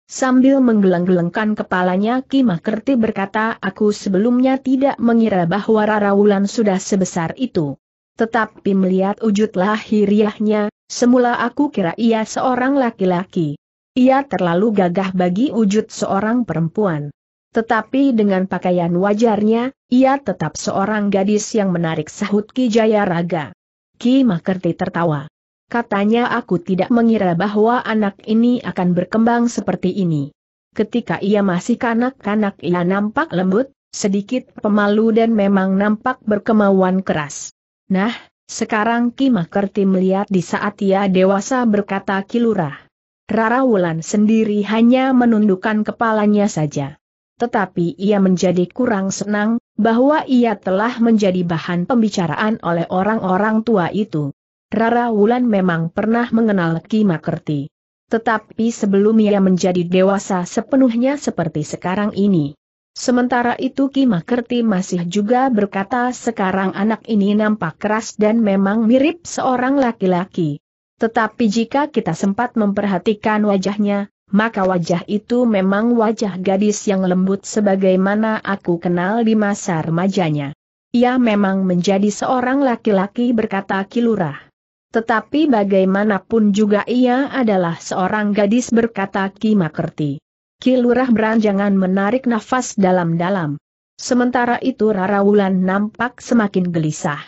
Sambil menggeleng-gelengkan kepalanya, Ki Makerti berkata, "Aku sebelumnya tidak mengira bahwa Rara Wulan sudah sebesar itu. Tetapi melihat wujud lahiriahnya, semula aku kira ia seorang laki-laki. Ia terlalu gagah bagi wujud seorang perempuan. Tetapi dengan pakaian wajarnya, ia tetap seorang gadis yang menarik," sahut Ki Jayaraga. Ki Makerti tertawa. Katanya, "Aku tidak mengira bahwa anak ini akan berkembang seperti ini. Ketika ia masih kanak-kanak ia nampak lembut, sedikit pemalu dan memang nampak berkemauan keras. Nah, sekarang Ki Makerti melihat di saat ia dewasa," berkata Ki Lurah. Rara Wulan sendiri hanya menundukkan kepalanya saja. Tetapi ia menjadi kurang senang, bahwa ia telah menjadi bahan pembicaraan oleh orang-orang tua itu. Rara Wulan memang pernah mengenal Ki Makerti. Tetapi sebelum ia menjadi dewasa sepenuhnya seperti sekarang ini. Sementara itu Ki Makerti masih juga berkata, "Sekarang anak ini nampak keras dan memang mirip seorang laki-laki. Tetapi jika kita sempat memperhatikan wajahnya, maka wajah itu memang wajah gadis yang lembut sebagaimana aku kenal di masa remajanya." "Ia memang menjadi seorang laki-laki," berkata Ki Lurah. "Tetapi bagaimanapun juga ia adalah seorang gadis," berkata Ki Makerti. Ki Lurah Branjangan menarik nafas dalam-dalam. Sementara itu Rara Wulan nampak semakin gelisah.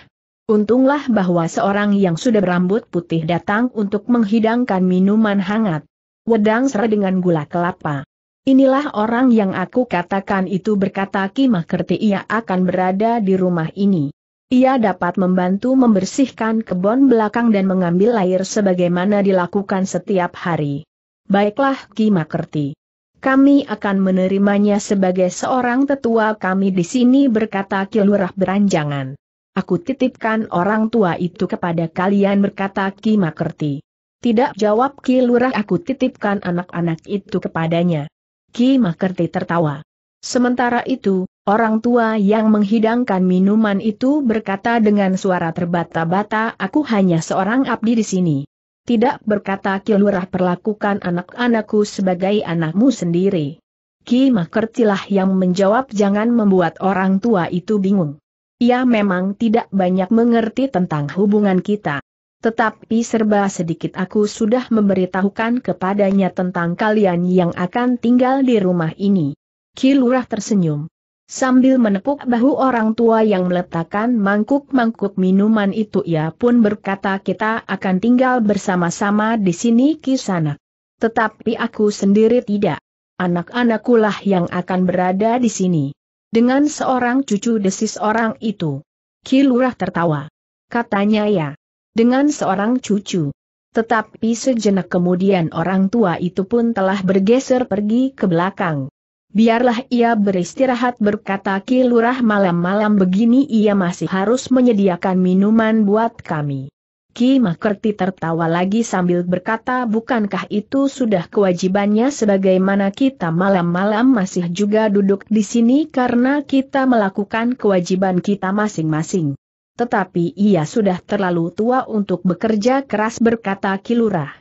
Untunglah bahwa seorang yang sudah berambut putih datang untuk menghidangkan minuman hangat. Wedang serta dengan gula kelapa. "Inilah orang yang aku katakan itu," berkata Ki Makerti, "ia akan berada di rumah ini. Ia dapat membantu membersihkan kebun belakang dan mengambil air sebagaimana dilakukan setiap hari." "Baiklah Ki Makerti. Kami akan menerimanya sebagai seorang tetua kami di sini," berkata Ki Lurah Branjangan. "Aku titipkan orang tua itu kepada kalian," berkata Ki Makerti. "Tidak," jawab Ki Lurah, "aku titipkan anak-anak itu kepadanya." Ki Makerti tertawa. Sementara itu, orang tua yang menghidangkan minuman itu berkata dengan suara terbata-bata, "Aku hanya seorang abdi di sini." "Tidak," berkata Ki Lurah, "perlakukan anak-anakku sebagai anakmu sendiri." Ki Makertilah yang menjawab, "Jangan membuat orang tua itu bingung. Ia memang tidak banyak mengerti tentang hubungan kita. Tetapi serba sedikit aku sudah memberitahukan kepadanya tentang kalian yang akan tinggal di rumah ini." Ki Lurah tersenyum. Sambil menepuk bahu orang tua yang meletakkan mangkuk-mangkuk minuman itu, ia pun berkata, kita akan tinggal bersama-sama di sini Kisanak. Tetapi aku sendiri tidak. Anak-anakkulah yang akan berada di sini. Dengan seorang cucu, desis orang itu. Ki Lurah tertawa. Katanya, ya, dengan seorang cucu. Tetapi sejenak kemudian orang tua itu pun telah bergeser pergi ke belakang. Biarlah ia beristirahat, berkata Ki Lurah, malam-malam begini ia masih harus menyediakan minuman buat kami. Ki Makerti tertawa lagi sambil berkata, bukankah itu sudah kewajibannya, sebagaimana kita malam-malam masih juga duduk di sini karena kita melakukan kewajiban kita masing-masing. Tetapi ia sudah terlalu tua untuk bekerja keras, berkata Ki Lurah.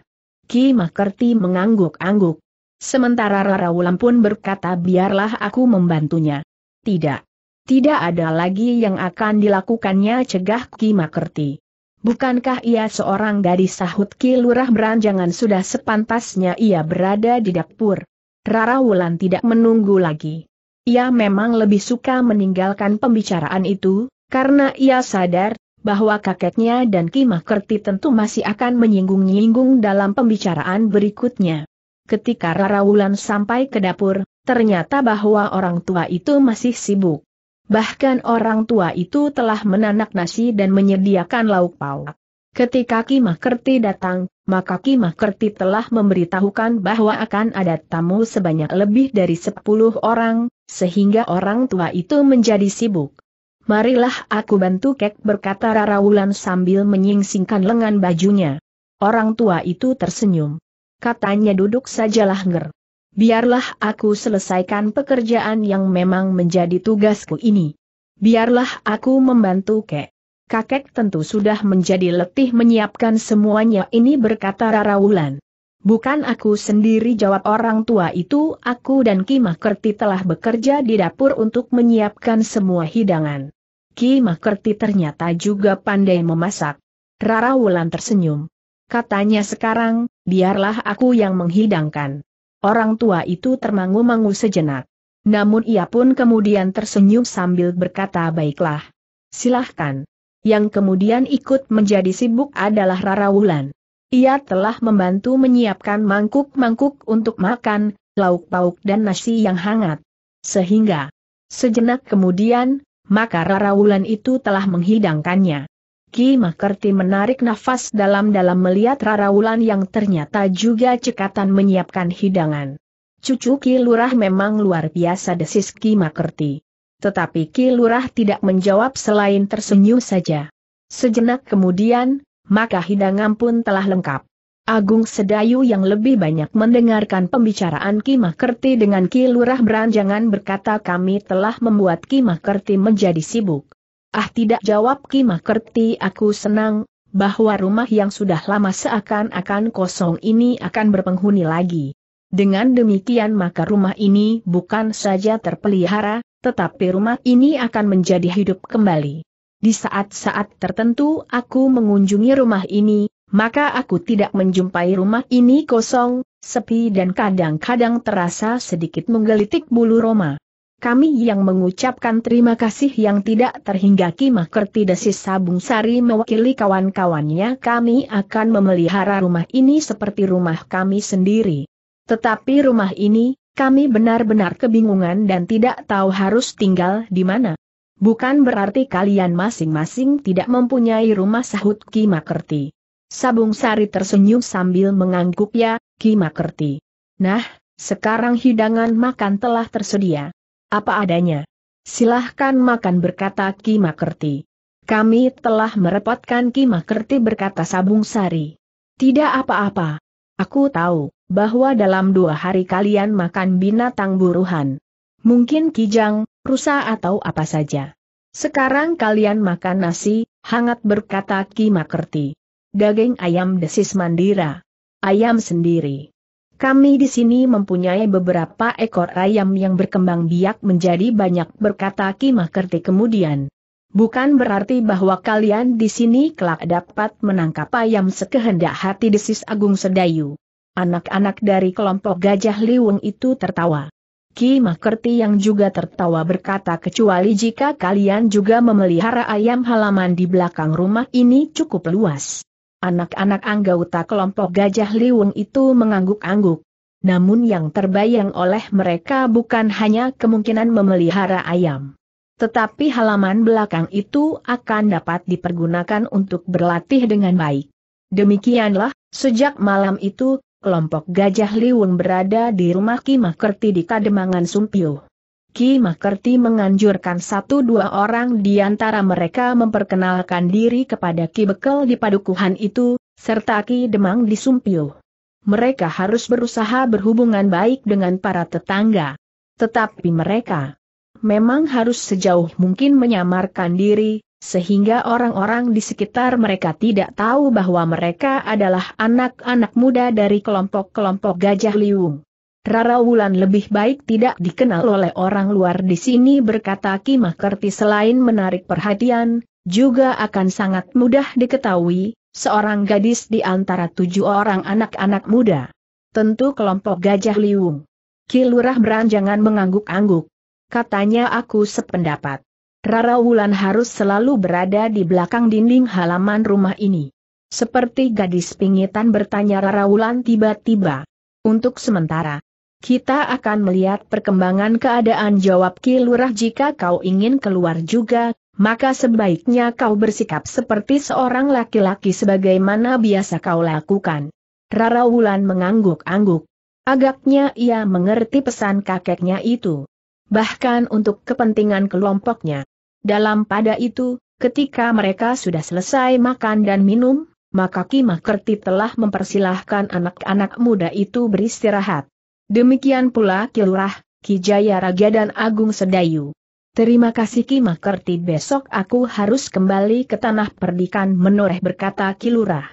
Ki Makerti mengangguk-angguk. Sementara Rara Wulan pun berkata, biarlah aku membantunya. Tidak. Tidak ada lagi yang akan dilakukannya, cegah Ki Makerti. Bukankah ia seorang gadis, sahut Ki Lurah Branjangan, sudah sepantasnya ia berada di dapur. Rara Wulan tidak menunggu lagi. Ia memang lebih suka meninggalkan pembicaraan itu, karena ia sadar bahwa kakeknya dan Ki Makerti tentu masih akan menyinggung-nyinggung dalam pembicaraan berikutnya. Ketika Rara Wulan sampai ke dapur, ternyata bahwa orang tua itu masih sibuk. Bahkan orang tua itu telah menanak nasi dan menyediakan lauk pauk. Ketika Ki Makerti datang, maka Ki Makerti telah memberitahukan bahwa akan ada tamu sebanyak lebih dari sepuluh orang, sehingga orang tua itu menjadi sibuk. Marilah aku bantu kek, berkata Rara Wulan sambil menyingsingkan lengan bajunya. Orang tua itu tersenyum. Katanya, duduk sajalah Nger. Biarlah aku selesaikan pekerjaan yang memang menjadi tugasku ini. Biarlah aku membantu kek. Kakek tentu sudah menjadi letih menyiapkan semuanya ini, berkata Rara Wulan. Bukan aku sendiri, jawab orang tua itu, aku dan Ki Makerti telah bekerja di dapur untuk menyiapkan semua hidangan. Ki Makerti ternyata juga pandai memasak. Rara Wulan tersenyum. Katanya, sekarang, biarlah aku yang menghidangkan. Orang tua itu termangu-mangu sejenak. Namun ia pun kemudian tersenyum sambil berkata, baiklah. Silahkan. Yang kemudian ikut menjadi sibuk adalah Rara Wulan. Ia telah membantu menyiapkan mangkuk-mangkuk untuk makan, lauk pauk dan nasi yang hangat. Sehingga sejenak kemudian, maka Rara Wulan itu telah menghidangkannya. Ki Makerti menarik nafas dalam-dalam melihat Rara Wulan yang ternyata juga cekatan menyiapkan hidangan. Cucu Ki Lurah memang luar biasa, desis Ki Makerti. Tetapi Ki Lurah tidak menjawab selain tersenyum saja. Sejenak kemudian, maka hidangan pun telah lengkap. Agung Sedayu yang lebih banyak mendengarkan pembicaraan Ki Makerti dengan Ki Lurah Branjangan berkata, kami telah membuat Ki Makerti menjadi sibuk. Ah tidak, jawab Ki Makerti, aku senang bahwa rumah yang sudah lama seakan-akan kosong ini akan berpenghuni lagi. Dengan demikian maka rumah ini bukan saja terpelihara, tetapi rumah ini akan menjadi hidup kembali. Di saat-saat tertentu aku mengunjungi rumah ini, maka aku tidak menjumpai rumah ini kosong, sepi dan kadang-kadang terasa sedikit menggelitik bulu roma. Kami yang mengucapkan terima kasih yang tidak terhingga. Ki Makerti, desis Sabung Sari mewakili kawan-kawannya, kami akan memelihara rumah ini seperti rumah kami sendiri. Tetapi rumah ini, kami benar-benar kebingungan dan tidak tahu harus tinggal di mana. Bukan berarti kalian masing-masing tidak mempunyai rumah, sahut Ki Makerti. Sabung Sari tersenyum sambil mengangguk, ya, Ki Makerti. Nah, sekarang hidangan makan telah tersedia. Apa adanya. Silahkan makan, berkata Ki Makerti. Kami telah merepotkan Ki Makerti, berkata Sabung Sari. Tidak apa-apa. Aku tahu bahwa dalam dua hari kalian makan binatang buruhan. Mungkin kijang, rusa atau apa saja. Sekarang kalian makan nasi hangat, berkata Ki Makerti. Daging ayam, desis Mandira. Ayam sendiri. Kami di sini mempunyai beberapa ekor ayam yang berkembang biak menjadi banyak, berkata Ki Makerti kemudian. Bukan berarti bahwa kalian di sini kelak dapat menangkap ayam sekehendak hati, desis Agung Sedayu. Anak-anak dari kelompok Gajah Liwung itu tertawa. Ki Makerti yang juga tertawa berkata, kecuali jika kalian juga memelihara ayam, halaman di belakang rumah ini cukup luas. Anak-anak anggota kelompok Gajah Liwung itu mengangguk-angguk. Namun yang terbayang oleh mereka bukan hanya kemungkinan memelihara ayam. Tetapi halaman belakang itu akan dapat dipergunakan untuk berlatih dengan baik. Demikianlah, sejak malam itu, kelompok Gajah Liwung berada di rumah Ki Makerti di Kademangan Sumpiuh. Ki Makerti menganjurkan satu dua orang di antara mereka memperkenalkan diri kepada Ki Bekel di padukuhan itu, serta Ki Demang di Sumpiuh. Mereka harus berusaha berhubungan baik dengan para tetangga. Tetapi mereka memang harus sejauh mungkin menyamarkan diri, sehingga orang-orang di sekitar mereka tidak tahu bahwa mereka adalah anak-anak muda dari kelompok-kelompok Gajah Liwung. Rara Wulan lebih baik tidak dikenal oleh orang luar di sini, berkata Ki Makerti, selain menarik perhatian, juga akan sangat mudah diketahui, seorang gadis di antara tujuh orang anak-anak muda. Tentu kelompok Gajah Liwung. Ki Lurah Branjangan mengangguk-angguk. Katanya, aku sependapat. Rara Wulan harus selalu berada di belakang dinding halaman rumah ini. Seperti gadis pingitan, bertanya Rara Wulan tiba-tiba. Untuk sementara, kita akan melihat perkembangan keadaan, jawab Ki Lurah. Jika kau ingin keluar juga, maka sebaiknya kau bersikap seperti seorang laki-laki sebagaimana biasa kau lakukan. Rara Wulan mengangguk-angguk. Agaknya ia mengerti pesan kakeknya itu. Bahkan untuk kepentingan kelompoknya. Dalam pada itu, ketika mereka sudah selesai makan dan minum, maka Ki Makerti telah mempersilahkan anak-anak muda itu beristirahat. Demikian pula Ki Lurah, Ki Jayaraga dan Agung Sedayu. Terima kasih Ki Makerti, besok aku harus kembali ke Tanah Perdikan menoreh, berkata Ki Lurah.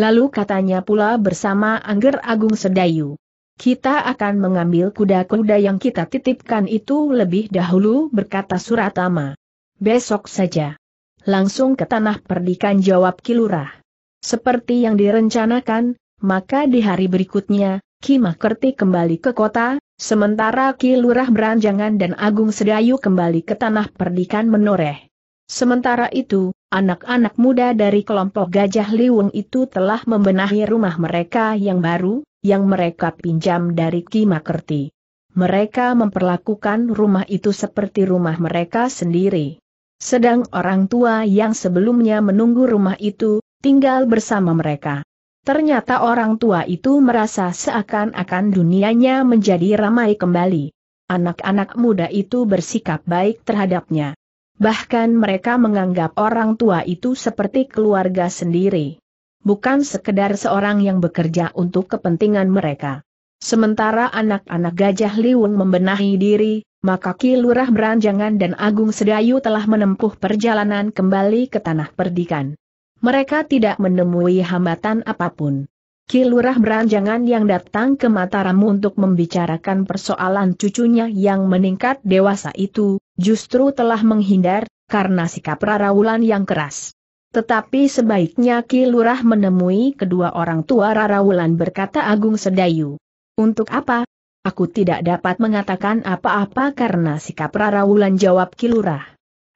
Lalu katanya pula bersama Angger Agung Sedayu. Kita akan mengambil kuda-kuda yang kita titipkan itu lebih dahulu, berkata Suratama. Besok saja. Langsung ke Tanah Perdikan, jawab Ki Lurah. Seperti yang direncanakan, maka di hari berikutnya, Ki Makerti kembali ke kota, sementara Ki Lurah Branjangan dan Agung Sedayu kembali ke Tanah Perdikan menoreh. Sementara itu, anak-anak muda dari kelompok Gajah Liwung itu telah membenahi rumah mereka yang baru, yang mereka pinjam dari Ki Makerti. Mereka memperlakukan rumah itu seperti rumah mereka sendiri. Sedang orang tua yang sebelumnya menunggu rumah itu, tinggal bersama mereka. Ternyata orang tua itu merasa seakan-akan dunianya menjadi ramai kembali. Anak-anak muda itu bersikap baik terhadapnya. Bahkan mereka menganggap orang tua itu seperti keluarga sendiri. Bukan sekedar seorang yang bekerja untuk kepentingan mereka. Sementara anak-anak Gajah Liwung membenahi diri, maka Ki Lurah Branjangan dan Agung Sedayu telah menempuh perjalanan kembali ke Tanah Perdikan. Mereka tidak menemui hambatan apapun. Ki Lurah Branjangan yang datang ke Mataram untuk membicarakan persoalan cucunya yang meningkat dewasa itu, justru telah menghindar, karena sikap Rara Wulan yang keras. Tetapi sebaiknya Ki Lurah menemui kedua orang tua Rara Wulan, berkata Agung Sedayu. Untuk apa? Aku tidak dapat mengatakan apa-apa karena sikap Rara Wulan, jawab Ki Lurah.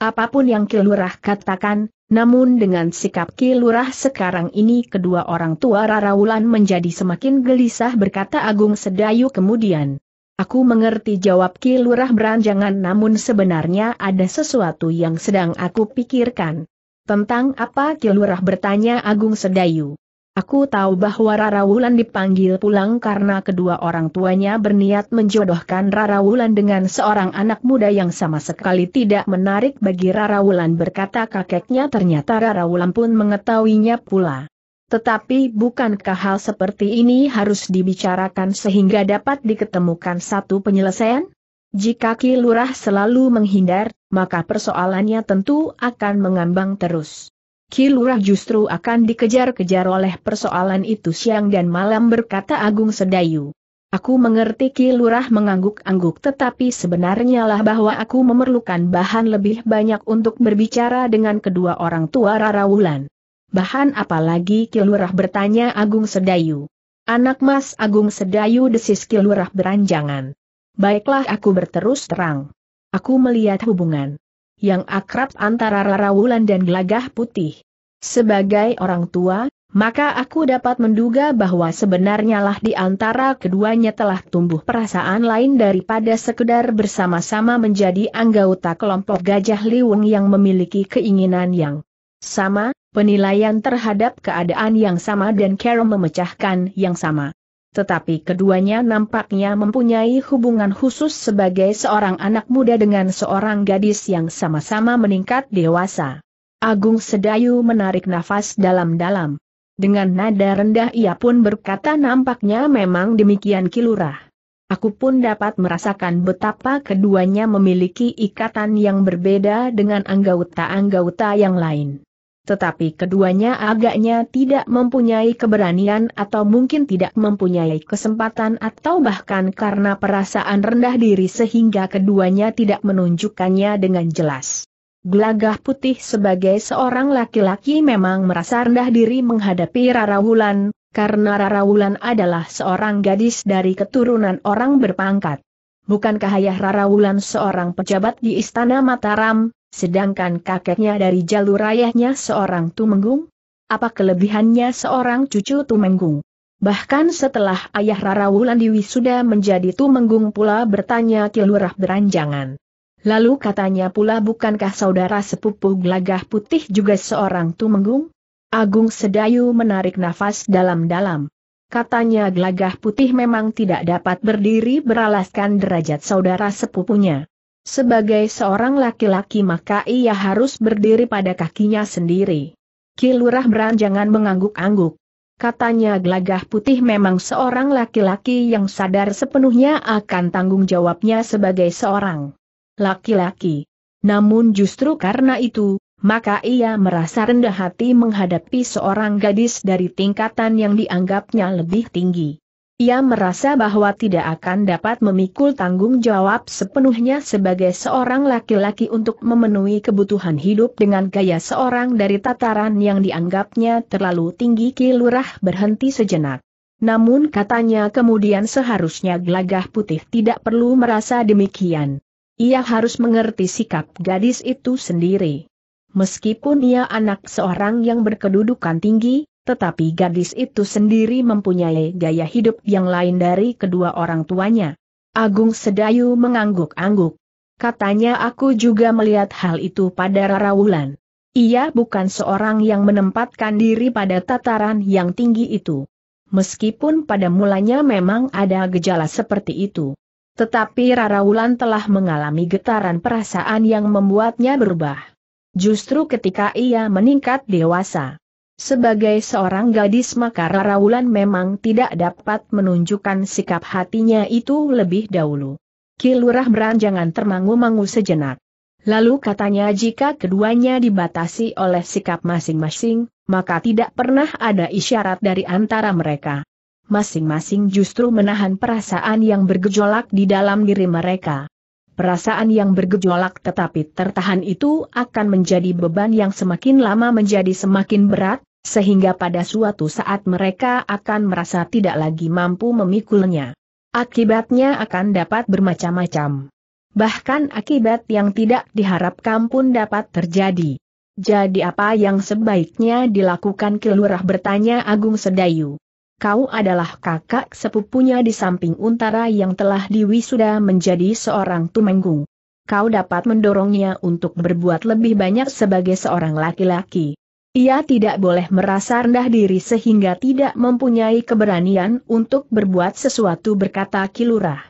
Apapun yang Ki Lurah katakan, namun dengan sikap Ki Lurah sekarang ini kedua orang tua Rara Wulan menjadi semakin gelisah, berkata Agung Sedayu kemudian. Aku mengerti, jawab Ki Lurah Branjangan, namun sebenarnya ada sesuatu yang sedang aku pikirkan. Tentang apa, Ki Lurah, bertanya Agung Sedayu. Aku tahu bahwa Rara Wulan dipanggil pulang karena kedua orang tuanya berniat menjodohkan Rara Wulan dengan seorang anak muda yang sama sekali tidak menarik bagi Rara Wulan, berkata kakeknya. Ternyata Rara Wulan pun mengetahuinya pula. Tetapi bukankah hal seperti ini harus dibicarakan sehingga dapat diketemukan satu penyelesaian? Jika Ki Lurah selalu menghindar, maka persoalannya tentu akan mengambang terus. Ki Lurah justru akan dikejar-kejar oleh persoalan itu siang dan malam, berkata Agung Sedayu. Aku mengerti, Ki Lurah mengangguk-angguk, tetapi sebenarnya lah bahwa aku memerlukan bahan lebih banyak untuk berbicara dengan kedua orang tua Rara Wulan. Bahan apa lagi, Ki Lurah, bertanya Agung Sedayu. Anak Mas Agung Sedayu, desis Ki Lurah Branjangan. Baiklah, aku berterus terang. Aku melihat hubungan yang akrab antara Rara Wulan dan Glagah Putih. Sebagai orang tua, maka aku dapat menduga bahwa sebenarnya lah di antara keduanya telah tumbuh perasaan lain daripada sekedar bersama-sama menjadi anggota kelompok Gajah Liwung yang memiliki keinginan yang sama, penilaian terhadap keadaan yang sama dan cara memecahkan yang sama. Tetapi keduanya nampaknya mempunyai hubungan khusus sebagai seorang anak muda dengan seorang gadis yang sama-sama meningkat dewasa. Agung Sedayu menarik nafas dalam-dalam. Dengan nada rendah ia pun berkata, nampaknya memang demikian Ki Lurah. Aku pun dapat merasakan betapa keduanya memiliki ikatan yang berbeda dengan anggota-anggota yang lain. Tetapi keduanya agaknya tidak mempunyai keberanian atau mungkin tidak mempunyai kesempatan atau bahkan karena perasaan rendah diri sehingga keduanya tidak menunjukkannya dengan jelas. Glagah Putih sebagai seorang laki-laki memang merasa rendah diri menghadapi Rara Wulan, karena Rara Wulan adalah seorang gadis dari keturunan orang berpangkat. Bukankah ayah Rara Wulan seorang pejabat di Istana Mataram? Sedangkan kakeknya dari jalur ayahnya seorang Tumenggung? Apa kelebihannya seorang cucu Tumenggung? Bahkan setelah ayah Rara Wulan diwisuda menjadi Tumenggung pula, bertanya Ki Lurah Branjangan. Lalu katanya pula, bukankah saudara sepupu Glagah Putih juga seorang Tumenggung? Agung Sedayu menarik nafas dalam-dalam. Katanya Glagah Putih memang tidak dapat berdiri beralaskan derajat saudara sepupunya. Sebagai seorang laki-laki maka ia harus berdiri pada kakinya sendiri. Ki Lurah Branjangan mengangguk-angguk. Katanya Glagah Putih memang seorang laki-laki yang sadar sepenuhnya akan tanggung jawabnya sebagai seorang laki-laki. Namun justru karena itu, maka ia merasa rendah hati menghadapi seorang gadis dari tingkatan yang dianggapnya lebih tinggi. Ia merasa bahwa tidak akan dapat memikul tanggung jawab sepenuhnya sebagai seorang laki-laki untuk memenuhi kebutuhan hidup dengan gaya seorang dari tataran yang dianggapnya terlalu tinggi. Ki Lurah berhenti sejenak. Namun katanya kemudian, seharusnya Glagah Putih tidak perlu merasa demikian. Ia harus mengerti sikap gadis itu sendiri. Meskipun ia anak seorang yang berkedudukan tinggi, tetapi gadis itu sendiri mempunyai gaya hidup yang lain dari kedua orang tuanya. Agung Sedayu mengangguk-angguk. Katanya, aku juga melihat hal itu pada Rara Wulan. Ia bukan seorang yang menempatkan diri pada tataran yang tinggi itu. Meskipun pada mulanya memang ada gejala seperti itu, tetapi Rara Wulan telah mengalami getaran perasaan yang membuatnya berubah. Justru ketika ia meningkat dewasa. Sebagai seorang gadis maka Rara Wulan memang tidak dapat menunjukkan sikap hatinya itu lebih dahulu. Ki Lurah Branjangan termangu-mangu sejenak. Lalu katanya, jika keduanya dibatasi oleh sikap masing-masing, maka tidak pernah ada isyarat dari antara mereka. Masing-masing justru menahan perasaan yang bergejolak di dalam diri mereka. Perasaan yang bergejolak tetapi tertahan itu akan menjadi beban yang semakin lama menjadi semakin berat, sehingga pada suatu saat mereka akan merasa tidak lagi mampu memikulnya. Akibatnya akan dapat bermacam-macam. Bahkan akibat yang tidak diharapkan pun dapat terjadi. Jadi apa yang sebaiknya dilakukan, Ki Lurah? bertanya Agung Sedayu. Kau adalah kakak sepupunya di samping Untara yang telah diwisuda menjadi seorang Tumenggung. Kau dapat mendorongnya untuk berbuat lebih banyak sebagai seorang laki-laki. Ia tidak boleh merasa rendah diri sehingga tidak mempunyai keberanian untuk berbuat sesuatu, berkata Ki Lurah.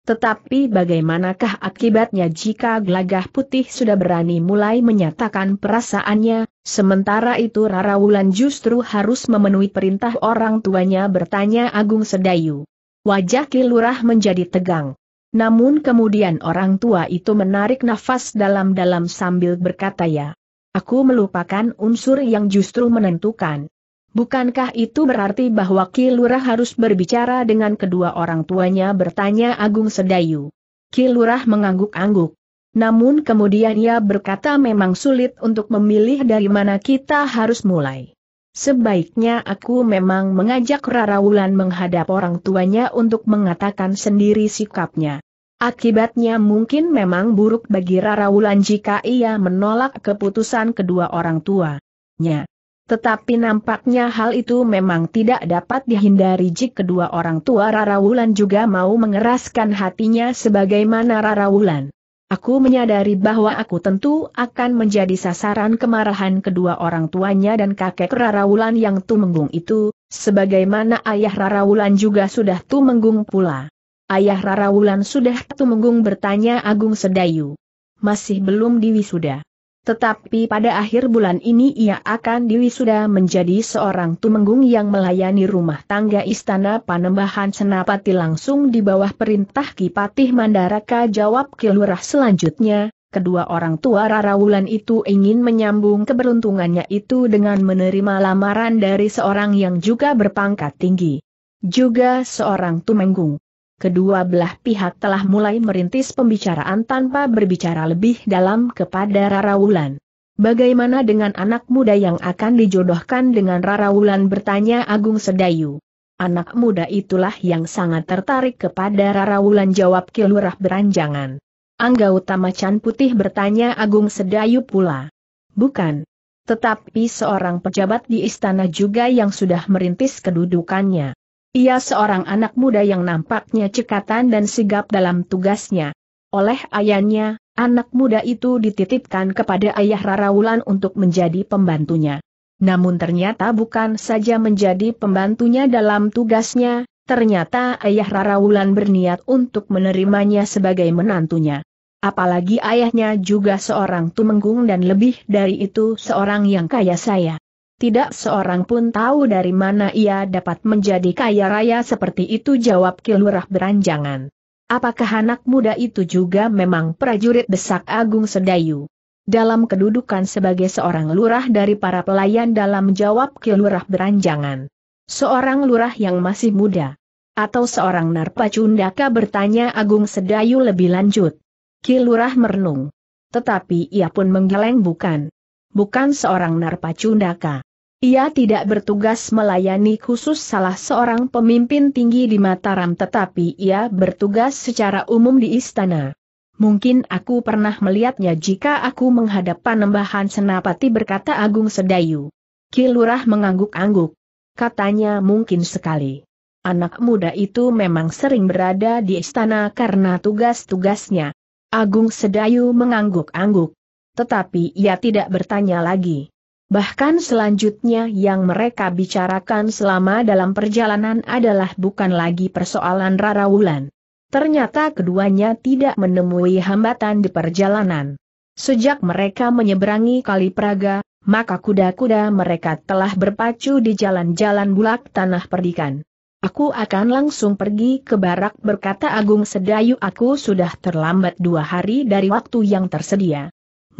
Tetapi bagaimanakah akibatnya jika Glagah Putih sudah berani mulai menyatakan perasaannya? Sementara itu Rara Wulan justru harus memenuhi perintah orang tuanya, bertanya Agung Sedayu. Wajah Ki Lurah menjadi tegang. Namun kemudian orang tua itu menarik nafas dalam-dalam sambil berkata, ya, aku melupakan unsur yang justru menentukan. Bukankah itu berarti bahwa Ki Lurah harus berbicara dengan kedua orang tuanya, bertanya Agung Sedayu. Ki Lurah mengangguk-angguk. Namun kemudian ia berkata, memang sulit untuk memilih dari mana kita harus mulai. Sebaiknya aku memang mengajak Rara Wulan menghadap orang tuanya untuk mengatakan sendiri sikapnya. Akibatnya mungkin memang buruk bagi Rara Wulan jika ia menolak keputusan kedua orang tuanya. Tetapi nampaknya hal itu memang tidak dapat dihindari jika kedua orang tua Rara Wulan juga mau mengeraskan hatinya sebagaimana Rara Wulan. Aku menyadari bahwa aku tentu akan menjadi sasaran kemarahan kedua orang tuanya dan kakek Rara Wulan yang tumenggung itu, sebagaimana ayah Rara Wulan juga sudah tumenggung pula. Ayah Rara Wulan sudah tumenggung, bertanya Agung Sedayu. Masih belum diwisuda. Tetapi pada akhir bulan ini ia akan diwisuda menjadi seorang tumenggung yang melayani rumah tangga istana Panembahan Senapati langsung di bawah perintah Ki Patih Mandaraka, jawab Ki Lurah selanjutnya. Kedua orang tua Rara Wulan itu ingin menyambung keberuntungannya itu dengan menerima lamaran dari seorang yang juga berpangkat tinggi. Juga seorang tumenggung. Kedua belah pihak telah mulai merintis pembicaraan tanpa berbicara lebih dalam kepada Rara Wulan. Bagaimana dengan anak muda yang akan dijodohkan dengan Rara Wulan, bertanya Agung Sedayu. Anak muda itulah yang sangat tertarik kepada Rara Wulan, jawab Ki Lurah Branjangan. Angga Utama Can Putih, bertanya Agung Sedayu pula. Bukan. Tetapi seorang pejabat di istana juga yang sudah merintis kedudukannya. Ia seorang anak muda yang nampaknya cekatan dan sigap dalam tugasnya. Oleh ayahnya, anak muda itu dititipkan kepada ayah Rara Wulan untuk menjadi pembantunya. Namun ternyata bukan saja menjadi pembantunya dalam tugasnya, ternyata ayah Rara Wulan berniat untuk menerimanya sebagai menantunya. Apalagi ayahnya juga seorang tumenggung dan lebih dari itu seorang yang kaya saya. Tidak seorang pun tahu dari mana ia dapat menjadi kaya raya seperti itu, jawab Ki Lurah Branjangan. Apakah anak muda itu juga memang prajurit, desak Agung Sedayu. Dalam kedudukan sebagai seorang lurah dari para pelayan dalam, jawab Ki Lurah Branjangan. Seorang lurah yang masih muda. Atau seorang narpacundaka, bertanya Agung Sedayu lebih lanjut. Ki Lurah merenung. Tetapi ia pun menggeleng, bukan. Bukan seorang narpacundaka. Ia tidak bertugas melayani khusus salah seorang pemimpin tinggi di Mataram, tetapi ia bertugas secara umum di istana. Mungkin aku pernah melihatnya jika aku menghadap Panembahan Senapati, berkata Agung Sedayu. Ki Lurah mengangguk-angguk. Katanya mungkin sekali. Anak muda itu memang sering berada di istana karena tugas-tugasnya. Agung Sedayu mengangguk-angguk. Tetapi ia tidak bertanya lagi. Bahkan selanjutnya yang mereka bicarakan selama dalam perjalanan adalah bukan lagi persoalan Rara Wulan. Ternyata keduanya tidak menemui hambatan di perjalanan. Sejak mereka menyeberangi Kali Praga, maka kuda-kuda mereka telah berpacu di jalan-jalan bulak Tanah Perdikan. Aku akan langsung pergi ke barak, berkata Agung Sedayu. Aku sudah terlambat dua hari dari waktu yang tersedia.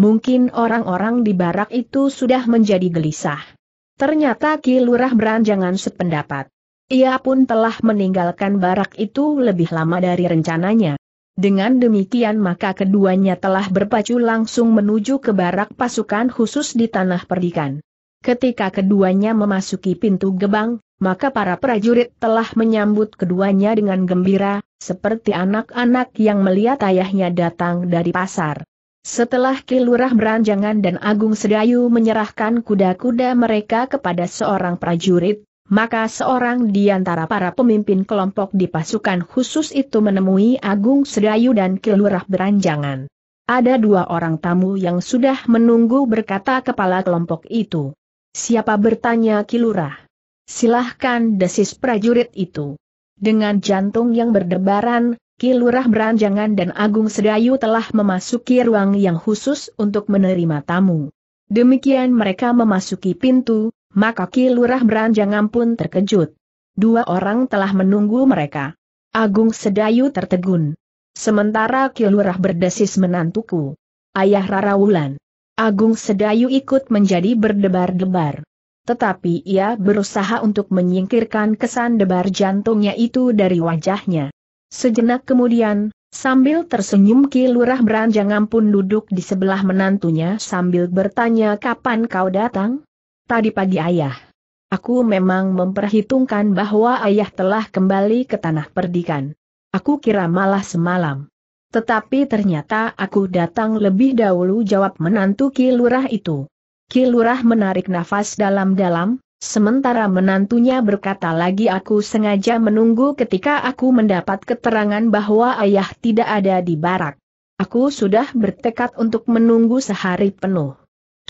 Mungkin orang-orang di barak itu sudah menjadi gelisah. Ternyata Ki Lurah Branjangan sependapat. Ia pun telah meninggalkan barak itu lebih lama dari rencananya. Dengan demikian maka keduanya telah berpacu langsung menuju ke barak pasukan khusus di Tanah Perdikan. Ketika keduanya memasuki pintu gerbang, maka para prajurit telah menyambut keduanya dengan gembira, seperti anak-anak yang melihat ayahnya datang dari pasar. Setelah Ki Lurah Branjangan dan Agung Sedayu menyerahkan kuda-kuda mereka kepada seorang prajurit, maka seorang di antara para pemimpin kelompok di pasukan khusus itu menemui Agung Sedayu dan Ki Lurah Branjangan. Ada dua orang tamu yang sudah menunggu, berkata kepala kelompok itu. Siapa, bertanya Ki Lurah. Silahkan, desis prajurit itu. Dengan jantung yang berdebaran, Ki Lurah Branjangan dan Agung Sedayu telah memasuki ruang yang khusus untuk menerima tamu. Demikian mereka memasuki pintu, maka Ki Lurah Branjangan pun terkejut. Dua orang telah menunggu mereka. Agung Sedayu tertegun. Sementara Ki Lurah berdesis menantuku. Ayah Rara Wulan. Agung Sedayu ikut menjadi berdebar-debar. Tetapi ia berusaha untuk menyingkirkan kesan debar jantungnya itu dari wajahnya. Sejenak kemudian, sambil tersenyum, Ki Lurah Branjangan pun duduk di sebelah menantunya sambil bertanya, kapan kau datang? Tadi pagi ayah. Aku memang memperhitungkan bahwa ayah telah kembali ke Tanah Perdikan. Aku kira malah semalam. Tetapi ternyata aku datang lebih dahulu, jawab menantu Ki Lurah itu. Ki Lurah menarik nafas dalam-dalam, sementara menantunya berkata lagi, aku sengaja menunggu ketika aku mendapat keterangan bahwa ayah tidak ada di barak. Aku sudah bertekad untuk menunggu sehari penuh.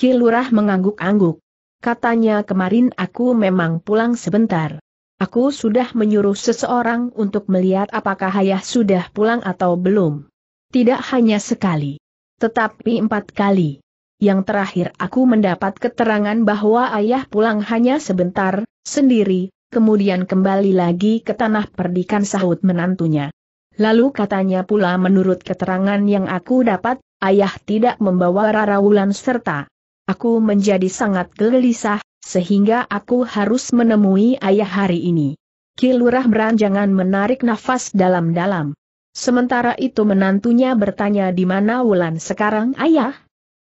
Ki Lurah mengangguk-angguk. Katanya kemarin aku memang pulang sebentar. Aku sudah menyuruh seseorang untuk melihat apakah ayah sudah pulang atau belum. Tidak hanya sekali, tetapi empat kali. Yang terakhir aku mendapat keterangan bahwa ayah pulang hanya sebentar, sendiri, kemudian kembali lagi ke Tanah Perdikan, sahut menantunya. Lalu katanya pula, menurut keterangan yang aku dapat, ayah tidak membawa Rara Wulan serta. Aku menjadi sangat gelisah, sehingga aku harus menemui ayah hari ini. Ki Lurah Branjangan menarik nafas dalam-dalam. Sementara itu menantunya bertanya, di mana Wulan sekarang ayah?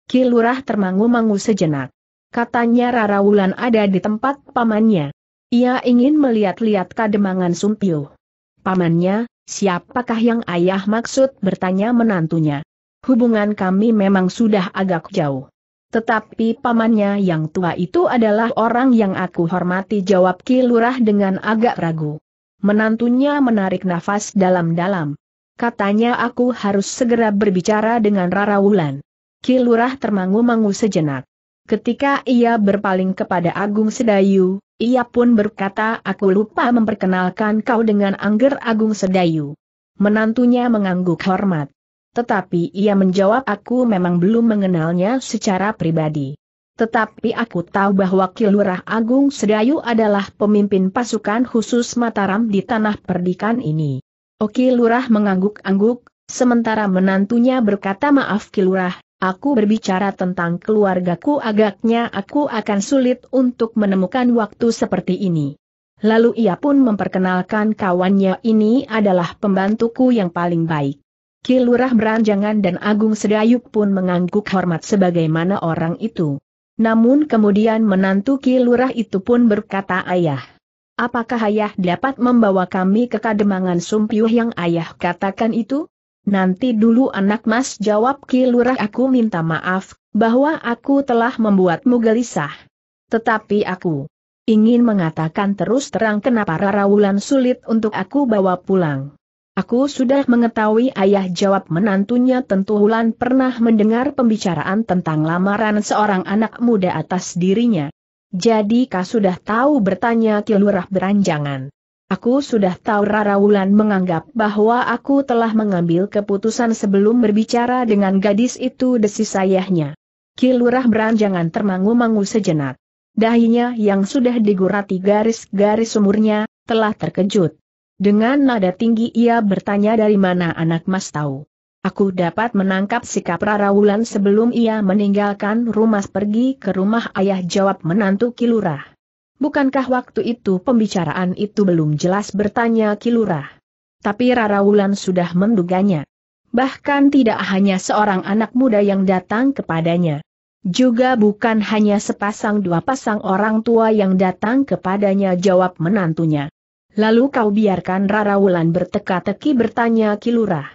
Ki Lurah termangu-mangu sejenak. Katanya Rara Wulan ada di tempat pamannya. Ia ingin melihat-lihat Kademangan Sumpiuh. Pamannya, siapakah yang ayah maksud? Bertanya menantunya. Hubungan kami memang sudah agak jauh. Tetapi pamannya yang tua itu adalah orang yang aku hormati, jawab Ki Lurah dengan agak ragu. Menantunya menarik nafas dalam-dalam. Katanya aku harus segera berbicara dengan Rara Wulan. Ki Lurah termangu-mangu sejenak. Ketika ia berpaling kepada Agung Sedayu, ia pun berkata, aku lupa memperkenalkan kau dengan Angger Agung Sedayu. Menantunya mengangguk hormat. Tetapi ia menjawab, aku memang belum mengenalnya secara pribadi. Tetapi aku tahu bahwa Ki Lurah Agung Sedayu adalah pemimpin pasukan khusus Mataram di Tanah Perdikan ini. Oki Lurah mengangguk-angguk, sementara menantunya berkata, maaf Ki Lurah, aku berbicara tentang keluargaku, agaknya aku akan sulit untuk menemukan waktu seperti ini. Lalu ia pun memperkenalkan kawannya, ini adalah pembantuku yang paling baik. Ki Lurah Branjangan dan Agung Sedayu pun mengangguk hormat sebagaimana orang itu. Namun kemudian menantu Ki Lurah itu pun berkata, ayah, apakah ayah dapat membawa kami ke Kademangan Sumpiuh yang ayah katakan itu? Nanti dulu anak mas, jawab Ki Lurah, aku minta maaf bahwa aku telah membuatmu gelisah. Tetapi aku ingin mengatakan terus terang kenapa Rara Wulan sulit untuk aku bawa pulang. Aku sudah mengetahui ayah, jawab menantunya, tentu Wulan pernah mendengar pembicaraan tentang lamaran seorang anak muda atas dirinya. Jadi kau sudah tahu? Bertanya Ki Lurah Branjangan. Aku sudah tahu. Rara Wulan menganggap bahwa aku telah mengambil keputusan sebelum berbicara dengan gadis itu, desis ayahnya. Ki Lurah Branjangan termangu-mangu sejenak. Dahinya yang sudah digurati garis-garis umurnya, telah terkejut. Dengan nada tinggi ia bertanya, dari mana anak mas tahu? Aku dapat menangkap sikap Rara Wulan sebelum ia meninggalkan rumah pergi ke rumah ayah, jawab menantu Ki Lurah. Bukankah waktu itu pembicaraan itu belum jelas? Bertanya Ki Lurah. Tapi Rara Wulan sudah menduganya. Bahkan tidak hanya seorang anak muda yang datang kepadanya. Juga bukan hanya sepasang dua pasang orang tua yang datang kepadanya, jawab menantunya. Lalu kau biarkan Rara Wulan berteka-teki? Bertanya Ki Lurah.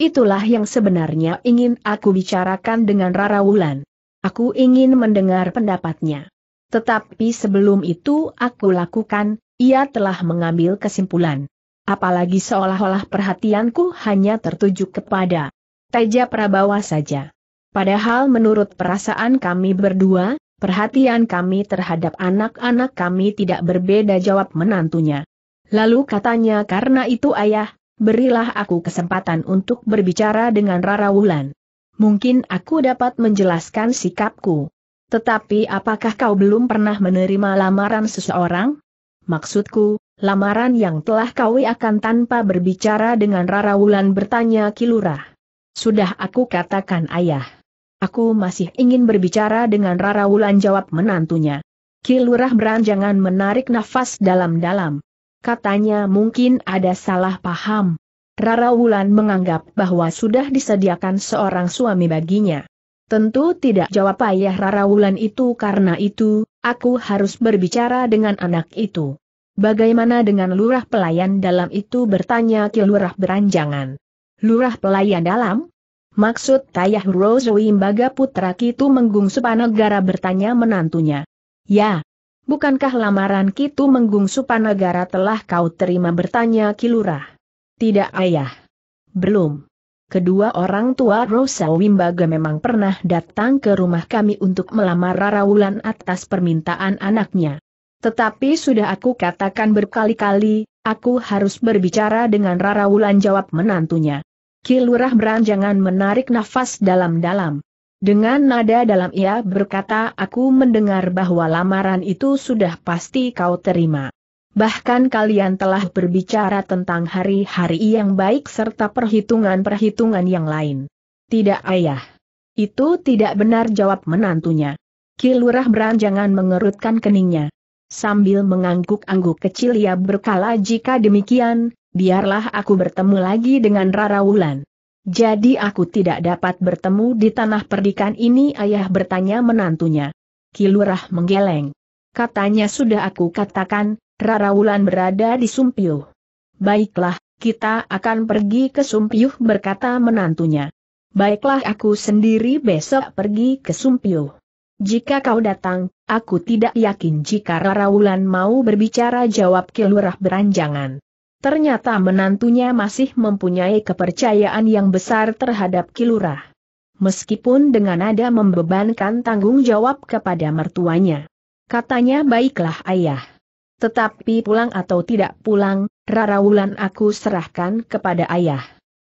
Itulah yang sebenarnya ingin aku bicarakan dengan Rara Wulan. Aku ingin mendengar pendapatnya. Tetapi sebelum itu aku lakukan, ia telah mengambil kesimpulan. Apalagi seolah-olah perhatianku hanya tertuju kepada Teja Prabawa saja. Padahal menurut perasaan kami berdua, perhatian kami terhadap anak-anak kami tidak berbeda, jawab menantunya. Lalu katanya, karena itu ayah, berilah aku kesempatan untuk berbicara dengan Rara Wulan. Mungkin aku dapat menjelaskan sikapku. Tetapi apakah kau belum pernah menerima lamaran seseorang? Maksudku, lamaran yang telah kau iakan tanpa berbicara dengan Rara Wulan? Bertanya Ki Lurah. Sudah aku katakan ayah. Aku masih ingin berbicara dengan Rara Wulan, jawab menantunya. Ki Lurah Branjangan menarik nafas dalam-dalam. Katanya mungkin ada salah paham. Rara Wulan menganggap bahwa sudah disediakan seorang suami baginya. Tentu tidak, jawab ayah Rara Wulan itu. Karena itu, aku harus berbicara dengan anak itu. Bagaimana dengan lurah pelayan dalam itu? Bertanya Ki Lurah Branjangan. Lurah Pelayan Dalam? Maksud Tayah Rosewi Imbaga Putra Kitu Menggung Supanegara, bertanya menantunya. Ya. Bukankah lamaran Kitu Menggung Supanegara telah kau terima, bertanya Ki Lurah. Tidak, ayah. Belum. Kedua orang tua Rosa Wimbaga memang pernah datang ke rumah kami untuk melamar Rara Wulan atas permintaan anaknya. Tetapi sudah aku katakan berkali-kali, aku harus berbicara dengan Rara Wulan, jawab menantunya. Ki Lurah Branjangan menarik nafas dalam-dalam. Dengan nada dalam ia berkata, aku mendengar bahwa lamaran itu sudah pasti kau terima. Bahkan kalian telah berbicara tentang hari-hari yang baik serta perhitungan-perhitungan yang lain. Tidak, ayah. Itu tidak benar, jawab menantunya. Ki Lurah Branjangan mengerutkan keningnya. Sambil mengangguk-angguk kecil ia berkala, jika demikian, biarlah aku bertemu lagi dengan Rara Wulan. Jadi aku tidak dapat bertemu di tanah perdikan ini, ayah, bertanya menantunya. Ki Lurah menggeleng. Katanya sudah aku katakan, Rara Wulan berada di Sumpiuh. Baiklah, kita akan pergi ke Sumpiuh, berkata menantunya. Baiklah, aku sendiri besok pergi ke Sumpiuh. Jika kau datang, aku tidak yakin jika Rara Wulan mau berbicara, jawab Ki Lurah Branjangan. Ternyata menantunya masih mempunyai kepercayaan yang besar terhadap Ki Lurah. Meskipun dengan nada membebankan tanggung jawab kepada mertuanya. Katanya, baiklah, ayah. Tetapi pulang atau tidak pulang, Rara Wulan aku serahkan kepada ayah.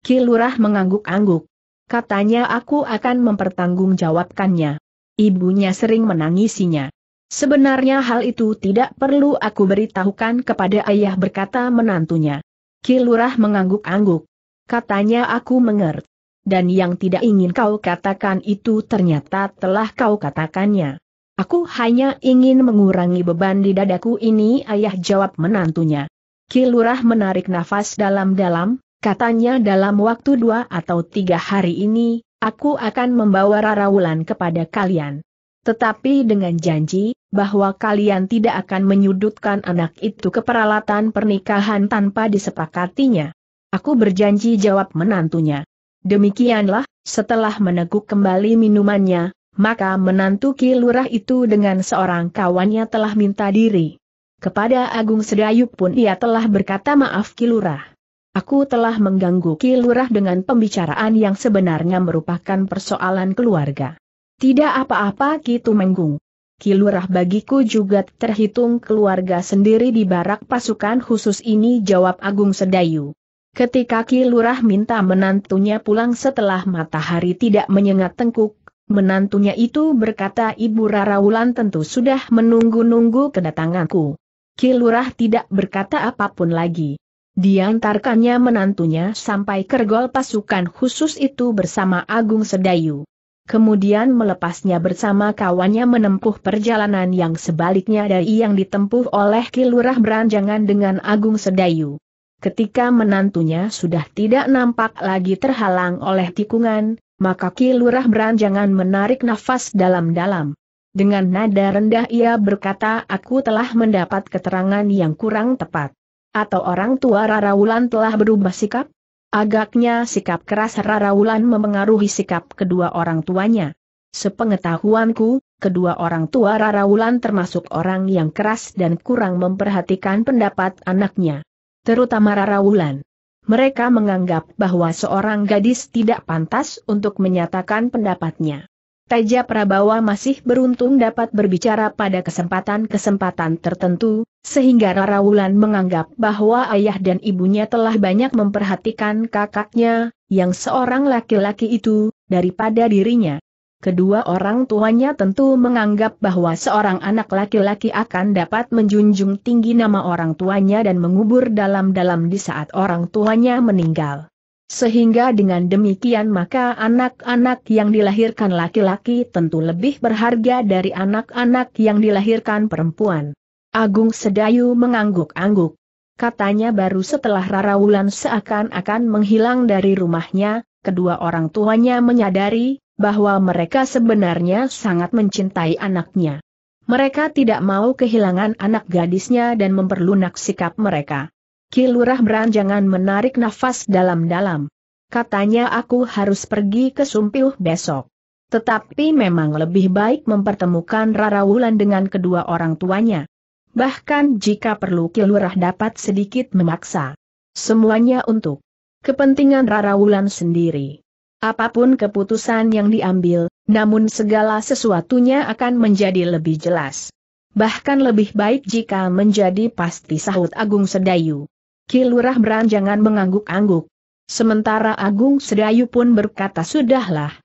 Ki Lurah mengangguk-angguk. Katanya aku akan mempertanggungjawabkannya. Ibunya sering menangisinya. Sebenarnya hal itu tidak perlu aku beritahukan kepada ayah, berkata menantunya. Ki Lurah mengangguk-angguk. Katanya aku mengerti. Dan yang tidak ingin kau katakan itu ternyata telah kau katakannya. Aku hanya ingin mengurangi beban di dadaku ini, ayah, jawab menantunya. Ki Lurah menarik nafas dalam-dalam, katanya dalam waktu dua atau tiga hari ini, aku akan membawa Rara Wulan kepada kalian. Tetapi dengan janji, bahwa kalian tidak akan menyudutkan anak itu ke peralatan pernikahan tanpa disepakatinya. Aku berjanji, jawab menantunya. Demikianlah, setelah meneguk kembali minumannya, maka menantu Ki Lurah itu dengan seorang kawannya telah minta diri. Kepada Agung Sedayu pun ia telah berkata, maaf Ki Lurah. Aku telah mengganggu Ki Lurah dengan pembicaraan yang sebenarnya merupakan persoalan keluarga. Tidak apa-apa Ki Tumenggung. Ki Lurah bagiku juga terhitung keluarga sendiri di barak pasukan khusus ini, jawab Agung Sedayu. Ketika Ki Lurah minta menantunya pulang setelah matahari tidak menyengat tengkuk, menantunya itu berkata, Ibu Rara Wulan tentu sudah menunggu-nunggu kedatanganku. Ki Lurah tidak berkata apapun lagi. Diantarkannya menantunya sampai kergol pasukan khusus itu bersama Agung Sedayu. Kemudian melepasnya bersama kawannya menempuh perjalanan yang sebaliknya dari yang ditempuh oleh Ki Lurah Branjangan dengan Agung Sedayu. Ketika menantunya sudah tidak nampak lagi terhalang oleh tikungan, maka Ki Lurah Branjangan menarik nafas dalam-dalam. Dengan nada rendah ia berkata, aku telah mendapat keterangan yang kurang tepat. Atau orang tua Rara Wulan telah berubah sikap? Agaknya sikap keras Rara Wulan memengaruhi sikap kedua orang tuanya. Sepengetahuanku, kedua orang tua Rara Wulan termasuk orang yang keras dan kurang memperhatikan pendapat anaknya. Terutama Rara Wulan. Mereka menganggap bahwa seorang gadis tidak pantas untuk menyatakan pendapatnya. Teja Prabawa masih beruntung dapat berbicara pada kesempatan-kesempatan tertentu, sehingga Rara Wulan menganggap bahwa ayah dan ibunya telah banyak memperhatikan kakaknya, yang seorang laki-laki itu, daripada dirinya. Kedua orang tuanya tentu menganggap bahwa seorang anak laki-laki akan dapat menjunjung tinggi nama orang tuanya dan mengubur dalam-dalam di saat orang tuanya meninggal. Sehingga dengan demikian maka anak-anak yang dilahirkan laki-laki tentu lebih berharga dari anak-anak yang dilahirkan perempuan. Agung Sedayu mengangguk-angguk. Katanya baru setelah Rara Wulan seakan-akan menghilang dari rumahnya, kedua orang tuanya menyadari bahwa mereka sebenarnya sangat mencintai anaknya. Mereka tidak mau kehilangan anak gadisnya dan memperlunak sikap mereka. Ki Lurah Branjangan menarik nafas dalam-dalam. Katanya aku harus pergi ke Sumpiuh besok. Tetapi memang lebih baik mempertemukan Rara Wulan dengan kedua orang tuanya. Bahkan jika perlu Ki Lurah dapat sedikit memaksa. Semuanya untuk kepentingan Rara Wulan sendiri. Apapun keputusan yang diambil, namun segala sesuatunya akan menjadi lebih jelas. Bahkan lebih baik jika menjadi pasti, sahut Agung Sedayu. Ki Lurah Branjangan mengangguk-angguk. Sementara Agung Sedayu pun berkata, sudahlah,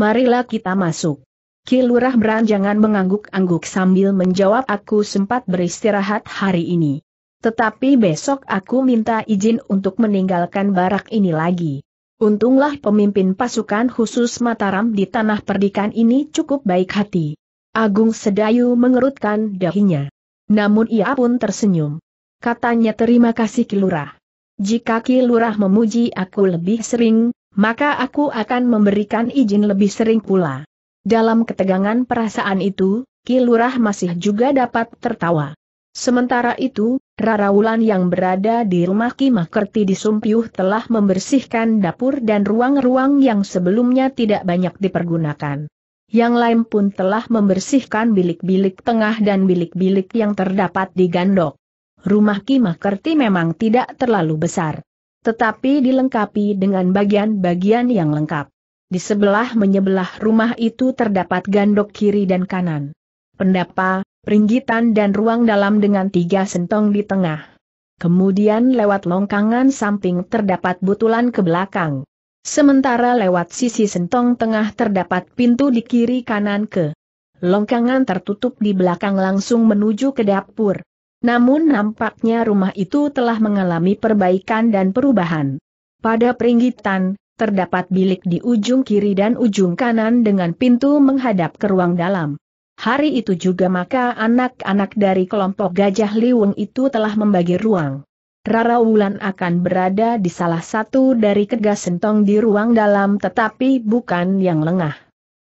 marilah kita masuk. Ki Lurah Branjangan mengangguk-angguk sambil menjawab, aku sempat beristirahat hari ini. Tetapi besok aku minta izin untuk meninggalkan barak ini lagi. Untunglah pemimpin pasukan khusus Mataram di Tanah Perdikan ini cukup baik hati. Agung Sedayu mengerutkan dahinya. Namun ia pun tersenyum. Katanya, terima kasih Ki Lurah. Jika Ki Lurah memuji aku lebih sering, maka aku akan memberikan izin lebih sering pula. Dalam ketegangan perasaan itu, Ki Lurah masih juga dapat tertawa. Sementara itu, Rara Wulan yang berada di rumah Ki Makerti di Sumpiuh telah membersihkan dapur dan ruang-ruang yang sebelumnya tidak banyak dipergunakan. Yang lain pun telah membersihkan bilik-bilik tengah dan bilik-bilik yang terdapat di gandok. Rumah Ki Makerti memang tidak terlalu besar, tetapi dilengkapi dengan bagian-bagian yang lengkap. Di sebelah menyebelah rumah itu terdapat gandok kiri dan kanan, pendapa, pringgitan dan ruang dalam dengan tiga sentong di tengah. Kemudian lewat longkangan samping terdapat butulan ke belakang. Sementara lewat sisi sentong tengah terdapat pintu di kiri kanan ke longkangan tertutup di belakang langsung menuju ke dapur. Namun nampaknya rumah itu telah mengalami perbaikan dan perubahan. Pada peringgitan, terdapat bilik di ujung kiri dan ujung kanan dengan pintu menghadap ke ruang dalam. Hari itu juga maka anak-anak dari kelompok Gajah Liwung itu telah membagi ruang. Rara Wulan akan berada di salah satu dari ketiga sentong di ruang dalam, tetapi bukan yang lengah.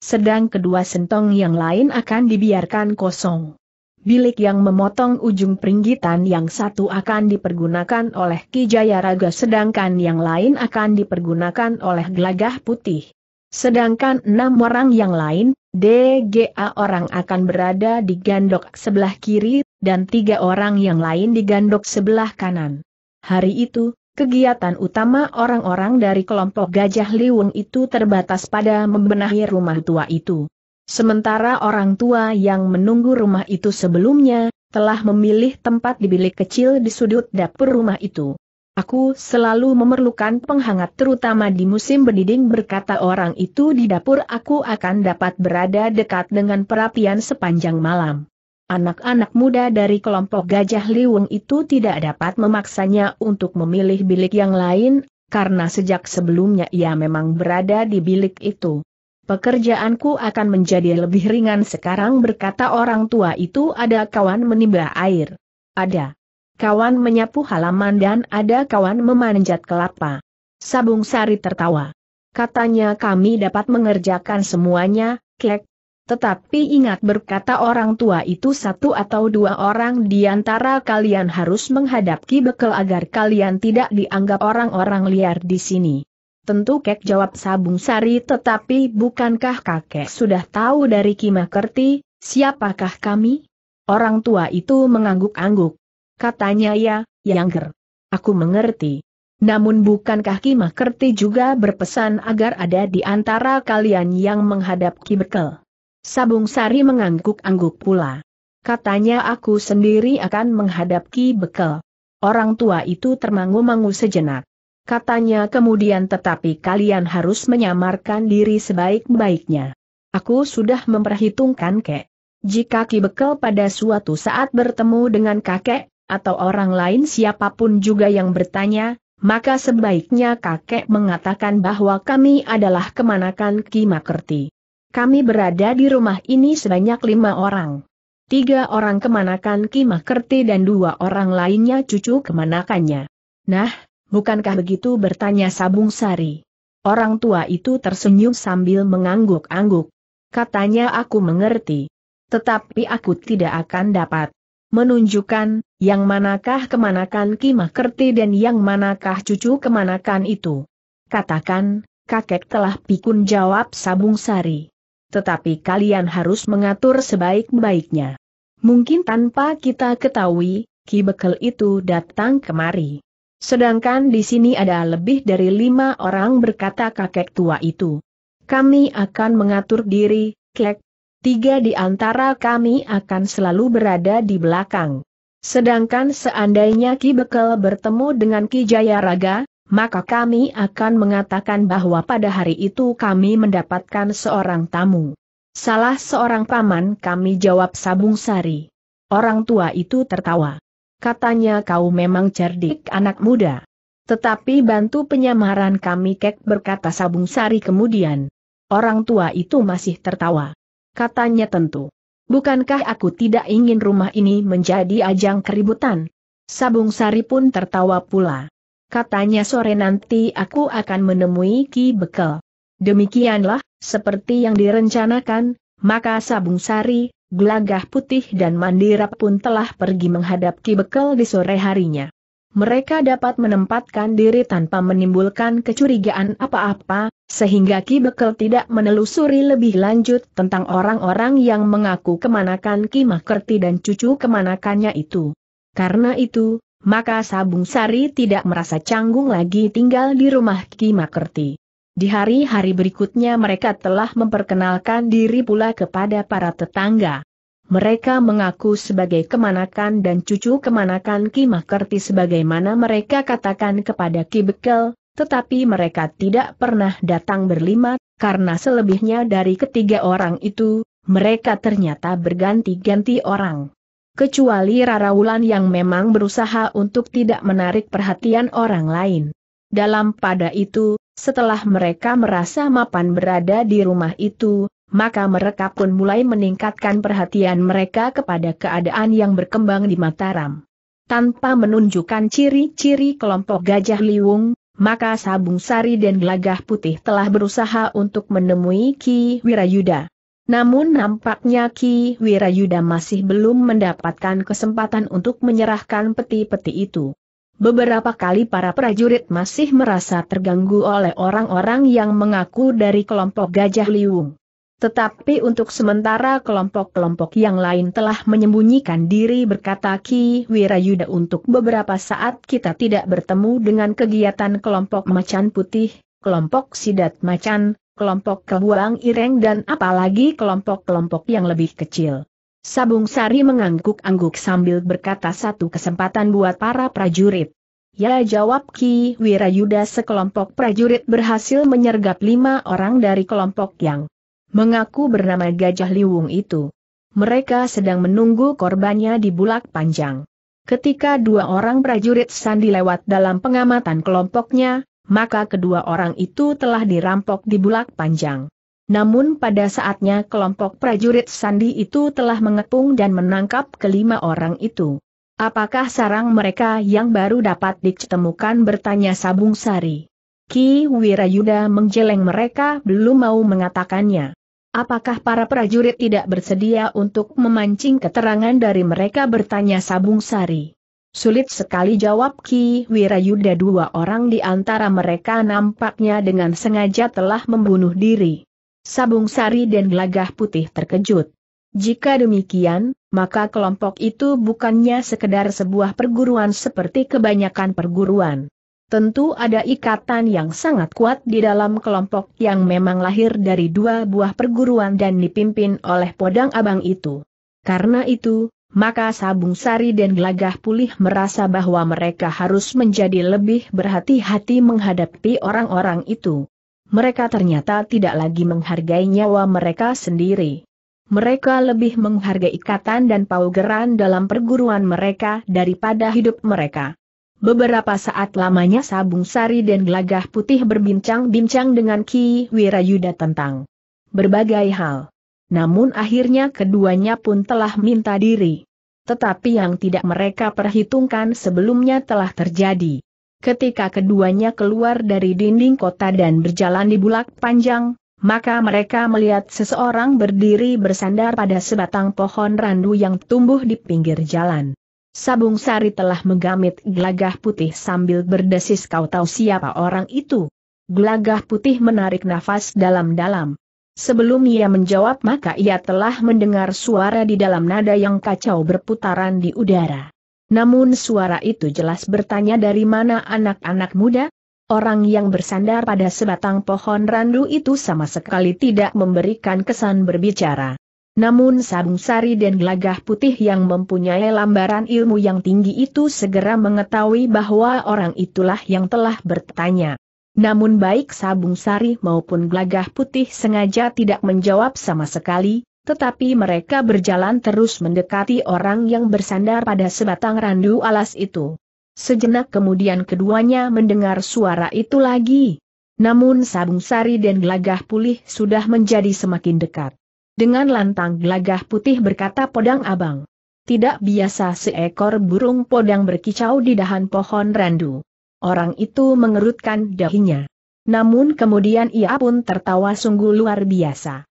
Sedang kedua sentong yang lain akan dibiarkan kosong. Bilik yang memotong ujung peringgitan yang satu akan dipergunakan oleh Ki Jayaraga, sedangkan yang lain akan dipergunakan oleh Glagah Putih. Sedangkan enam orang yang lain, D G A orang akan berada di gandok sebelah kiri, dan tiga orang yang lain di gandok sebelah kanan. Hari itu, kegiatan utama orang-orang dari kelompok Gajah Liwung itu terbatas pada membenahi rumah tua itu. Sementara orang tua yang menunggu rumah itu sebelumnya, telah memilih tempat di bilik kecil di sudut dapur rumah itu. Aku selalu memerlukan penghangat terutama di musim berdinding, berkata orang itu. Di dapur aku akan dapat berada dekat dengan perapian sepanjang malam. Anak-anak muda dari kelompok Gajah Liwung itu tidak dapat memaksanya untuk memilih bilik yang lain, karena sejak sebelumnya ia memang berada di bilik itu. Pekerjaanku akan menjadi lebih ringan sekarang, berkata orang tua itu. Ada kawan menimba air, ada kawan menyapu halaman, dan ada kawan memanjat kelapa. Sabung Sari tertawa. Katanya, kami dapat mengerjakan semuanya, klek. Tetapi ingat, berkata orang tua itu, satu atau dua orang di antara kalian harus menghadap Ki Bekel agar kalian tidak dianggap orang-orang liar di sini. Tentu kek, jawab Sabung Sari, tetapi bukankah kakek sudah tahu dari Ki Makerti, siapakah kami? Orang tua itu mengangguk-angguk. Katanya, ya, Yangger. Aku mengerti. Namun bukankah Ki Makerti juga berpesan agar ada di antara kalian yang menghadap Ki Bekel? Sabung Sari mengangguk-angguk pula. Katanya, aku sendiri akan menghadap Ki Bekel. Orang tua itu termangu-mangu sejenak. Katanya kemudian, tetapi kalian harus menyamarkan diri sebaik-baiknya. Aku sudah memperhitungkan kek. Jika Ki Bekel pada suatu saat bertemu dengan kakek, atau orang lain siapapun juga yang bertanya, maka sebaiknya kakek mengatakan bahwa kami adalah kemanakan Ki Makerti. Kami berada di rumah ini sebanyak lima orang. Tiga orang kemanakan Ki Makerti dan dua orang lainnya cucu kemanakannya. Nah, bukankah begitu, bertanya Sabung Sari. Orang tua itu tersenyum sambil mengangguk-angguk. Katanya, aku mengerti. Tetapi aku tidak akan dapat menunjukkan yang manakah kemanakan Ki Makerti dan yang manakah cucu kemanakan itu. Katakan, kakek telah pikun, jawab Sabung Sari. Tetapi kalian harus mengatur sebaik-baiknya. Mungkin tanpa kita ketahui, Ki Bekel itu datang kemari. Sedangkan di sini ada lebih dari lima orang, berkata kakek tua itu. Kami akan mengatur diri, klek. Tiga di antara kami akan selalu berada di belakang. Sedangkan seandainya Ki Bekel bertemu dengan Ki Jayaraga, maka kami akan mengatakan bahwa pada hari itu kami mendapatkan seorang tamu. Salah seorang paman kami, jawab Sabung Sari. Orang tua itu tertawa. Katanya, kau memang cerdik anak muda. Tetapi bantu penyamaran kami, kek, berkata Sabung Sari kemudian. Orang tua itu masih tertawa. Katanya, tentu. Bukankah aku tidak ingin rumah ini menjadi ajang keributan? Sabung Sari pun tertawa pula. Katanya, sore nanti aku akan menemui Ki Bekel. Demikianlah, seperti yang direncanakan, maka Sabung Sari, Glagah Putih dan Mandira pun telah pergi menghadap Ki Bekel di sore harinya. Mereka dapat menempatkan diri tanpa menimbulkan kecurigaan apa-apa, sehingga Ki Bekel tidak menelusuri lebih lanjut tentang orang-orang yang mengaku kemanakan Ki Makerti dan cucu kemanakannya itu. Karena itu, maka Sabung Sari tidak merasa canggung lagi tinggal di rumah Ki Makerti. Di hari-hari berikutnya mereka telah memperkenalkan diri pula kepada para tetangga. Mereka mengaku sebagai kemanakan dan cucu kemanakan Ki Makerti sebagaimana mereka katakan kepada Ki Bekel, tetapi mereka tidak pernah datang berlima, karena selebihnya dari ketiga orang itu, mereka ternyata berganti-ganti orang. Kecuali Rara Wulan yang memang berusaha untuk tidak menarik perhatian orang lain. Dalam pada itu, setelah mereka merasa mapan berada di rumah itu, maka mereka pun mulai meningkatkan perhatian mereka kepada keadaan yang berkembang di Mataram. Tanpa menunjukkan ciri-ciri kelompok Gajah Liwung, maka Sabung Sari dan Glagah Putih telah berusaha untuk menemui Ki Wirayuda. Namun nampaknya Ki Wirayuda masih belum mendapatkan kesempatan untuk menyerahkan peti-peti itu. Beberapa kali para prajurit masih merasa terganggu oleh orang-orang yang mengaku dari kelompok Gajah Liwung. Tetapi untuk sementara kelompok-kelompok yang lain telah menyembunyikan diri, berkata Ki Wirayuda, untuk beberapa saat kita tidak bertemu dengan kegiatan kelompok Macan Putih, kelompok Sidat Macan, kelompok Kebuang Ireng dan apalagi kelompok-kelompok yang lebih kecil. Sabung Sari mengangguk-angguk sambil berkata, satu kesempatan buat para prajurit. Ya, jawab Ki Wirayuda. Sekelompok prajurit berhasil menyergap lima orang dari kelompok yang mengaku bernama Gajah Liwung itu. Mereka sedang menunggu korbannya di Bulak Panjang. Ketika dua orang prajurit sandi lewat dalam pengamatan kelompoknya, maka kedua orang itu telah dirampok di Bulak Panjang. Namun pada saatnya kelompok prajurit sandi itu telah mengepung dan menangkap kelima orang itu. Apakah sarang mereka yang baru dapat ditemukan, bertanya Sabung Sari. Ki Wirayuda menjeleng, mereka belum mau mengatakannya. Apakah para prajurit tidak bersedia untuk memancing keterangan dari mereka, bertanya Sabung Sari. Sulit sekali, jawab Ki Wirayuda. Dua orang di antara mereka nampaknya dengan sengaja telah membunuh diri. Sabung Sari dan Glagah Putih terkejut. Jika demikian, maka kelompok itu bukannya sekedar sebuah perguruan seperti kebanyakan perguruan. Tentu ada ikatan yang sangat kuat di dalam kelompok yang memang lahir dari dua buah perguruan dan dipimpin oleh Podang Abang itu. Karena itu, maka Sabung Sari dan Glagah Putih merasa bahwa mereka harus menjadi lebih berhati-hati menghadapi orang-orang itu. Mereka ternyata tidak lagi menghargai nyawa mereka sendiri. Mereka lebih menghargai ikatan dan paugeran dalam perguruan mereka daripada hidup mereka. Beberapa saat lamanya Sabung Sari dan Glagah Putih berbincang-bincang dengan Ki Wirayuda tentang berbagai hal. Namun akhirnya keduanya pun telah minta diri. Tetapi yang tidak mereka perhitungkan sebelumnya telah terjadi. Ketika keduanya keluar dari dinding kota dan berjalan di Bulak Panjang, maka mereka melihat seseorang berdiri bersandar pada sebatang pohon randu yang tumbuh di pinggir jalan. Sabung Sari telah menggamit Glagah Putih sambil berdesis, kau tahu siapa orang itu? Glagah Putih menarik nafas dalam-dalam. Sebelum ia menjawab, maka ia telah mendengar suara di dalam nada yang kacau berputaran di udara. Namun suara itu jelas bertanya, dari mana anak-anak muda? Orang yang bersandar pada sebatang pohon randu itu sama sekali tidak memberikan kesan berbicara. Namun Sabung Sari dan Glagah Putih yang mempunyai lambaran ilmu yang tinggi itu segera mengetahui bahwa orang itulah yang telah bertanya. Namun baik Sabung Sari maupun Glagah Putih sengaja tidak menjawab sama sekali, tetapi mereka berjalan terus mendekati orang yang bersandar pada sebatang randu alas itu. Sejenak kemudian keduanya mendengar suara itu lagi. Namun Sabung Sari dan Glagah Putih sudah menjadi semakin dekat. Dengan lantang Glagah Putih berkata, "Podang Abang, tidak biasa seekor burung podang berkicau di dahan pohon randu." Orang itu mengerutkan dahinya. Namun kemudian ia pun tertawa sungguh luar biasa.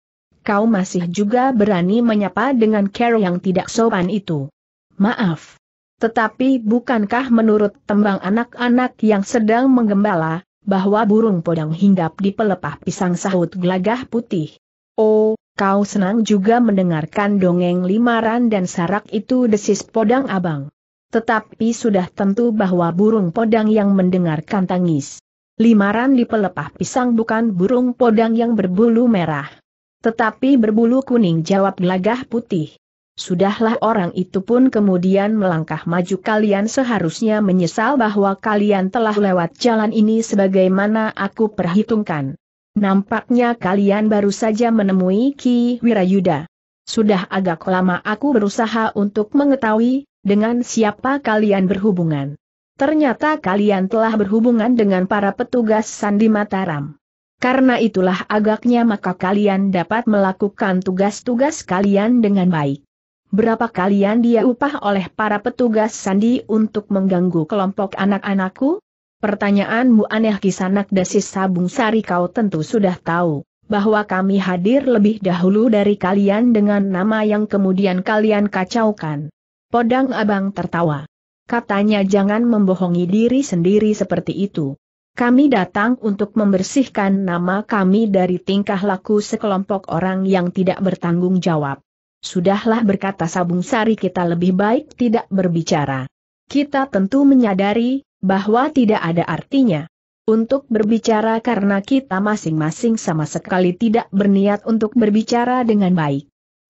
"Kau masih juga berani menyapa dengan cara yang tidak sopan itu. Maaf. Tetapi bukankah menurut tembang anak-anak yang sedang menggembala, bahwa burung podang hinggap di pelepah pisang?" sahut Glagah Putih. "Oh, kau senang juga mendengarkan dongeng limaran dan sarak itu?" desis Podang Abang. "Tetapi sudah tentu bahwa burung podang yang mendengarkan tangis limaran di pelepah pisang bukan burung podang yang berbulu merah, tetapi berbulu kuning," jawab Glagah Putih. "Sudahlah." Orang itu pun kemudian melangkah maju. "Kalian seharusnya menyesal bahwa kalian telah lewat jalan ini sebagaimana aku perhitungkan. Nampaknya kalian baru saja menemui Ki Wirayuda. Sudah agak lama aku berusaha untuk mengetahui, dengan siapa kalian berhubungan. Ternyata kalian telah berhubungan dengan para petugas Sandi Mataram. Karena itulah agaknya maka kalian dapat melakukan tugas-tugas kalian dengan baik. Berapa kalian dia upah oleh para petugas Sandi untuk mengganggu kelompok anak-anakku?" "Pertanyaanmu aneh Kisanak," desis Sabung Sari. "Kau tentu sudah tahu bahwa kami hadir lebih dahulu dari kalian dengan nama yang kemudian kalian kacaukan." Podang Abang tertawa. Katanya, "Jangan membohongi diri sendiri seperti itu. Kami datang untuk membersihkan nama kami dari tingkah laku sekelompok orang yang tidak bertanggung jawab." "Sudahlah," berkata Sabung Sari, "kita lebih baik tidak berbicara. Kita tentu menyadari bahwa tidak ada artinya untuk berbicara karena kita masing-masing sama sekali tidak berniat untuk berbicara dengan baik."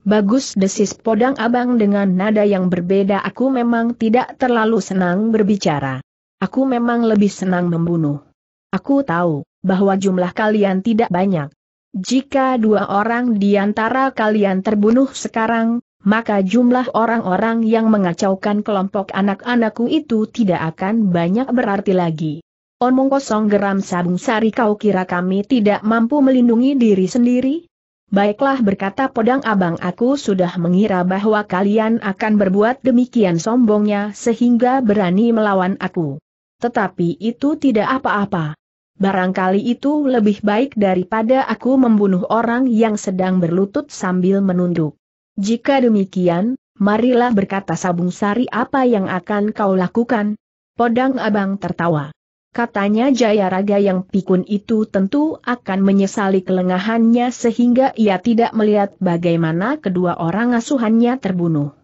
"Bagus," desis Podang Abang dengan nada yang berbeda. "Aku memang tidak terlalu senang berbicara. Aku memang lebih senang membunuh. Aku tahu bahwa jumlah kalian tidak banyak. Jika dua orang di antara kalian terbunuh sekarang, maka jumlah orang-orang yang mengacaukan kelompok anak-anakku itu tidak akan banyak berarti lagi." "Omong kosong," geram Sabung Sari. "Kau kira kami tidak mampu melindungi diri sendiri?" "Baiklah," berkata Podang Abang, "aku sudah mengira bahwa kalian akan berbuat demikian sombongnya sehingga berani melawan aku. Tetapi itu tidak apa-apa. Barangkali itu lebih baik daripada aku membunuh orang yang sedang berlutut sambil menunduk." "Jika demikian, marilah," berkata Sabung Sari, "apa yang akan kau lakukan?" Podang Abang tertawa. Katanya, "Jayaraga yang pikun itu tentu akan menyesali kelengahannya sehingga ia tidak melihat bagaimana kedua orang asuhannya terbunuh.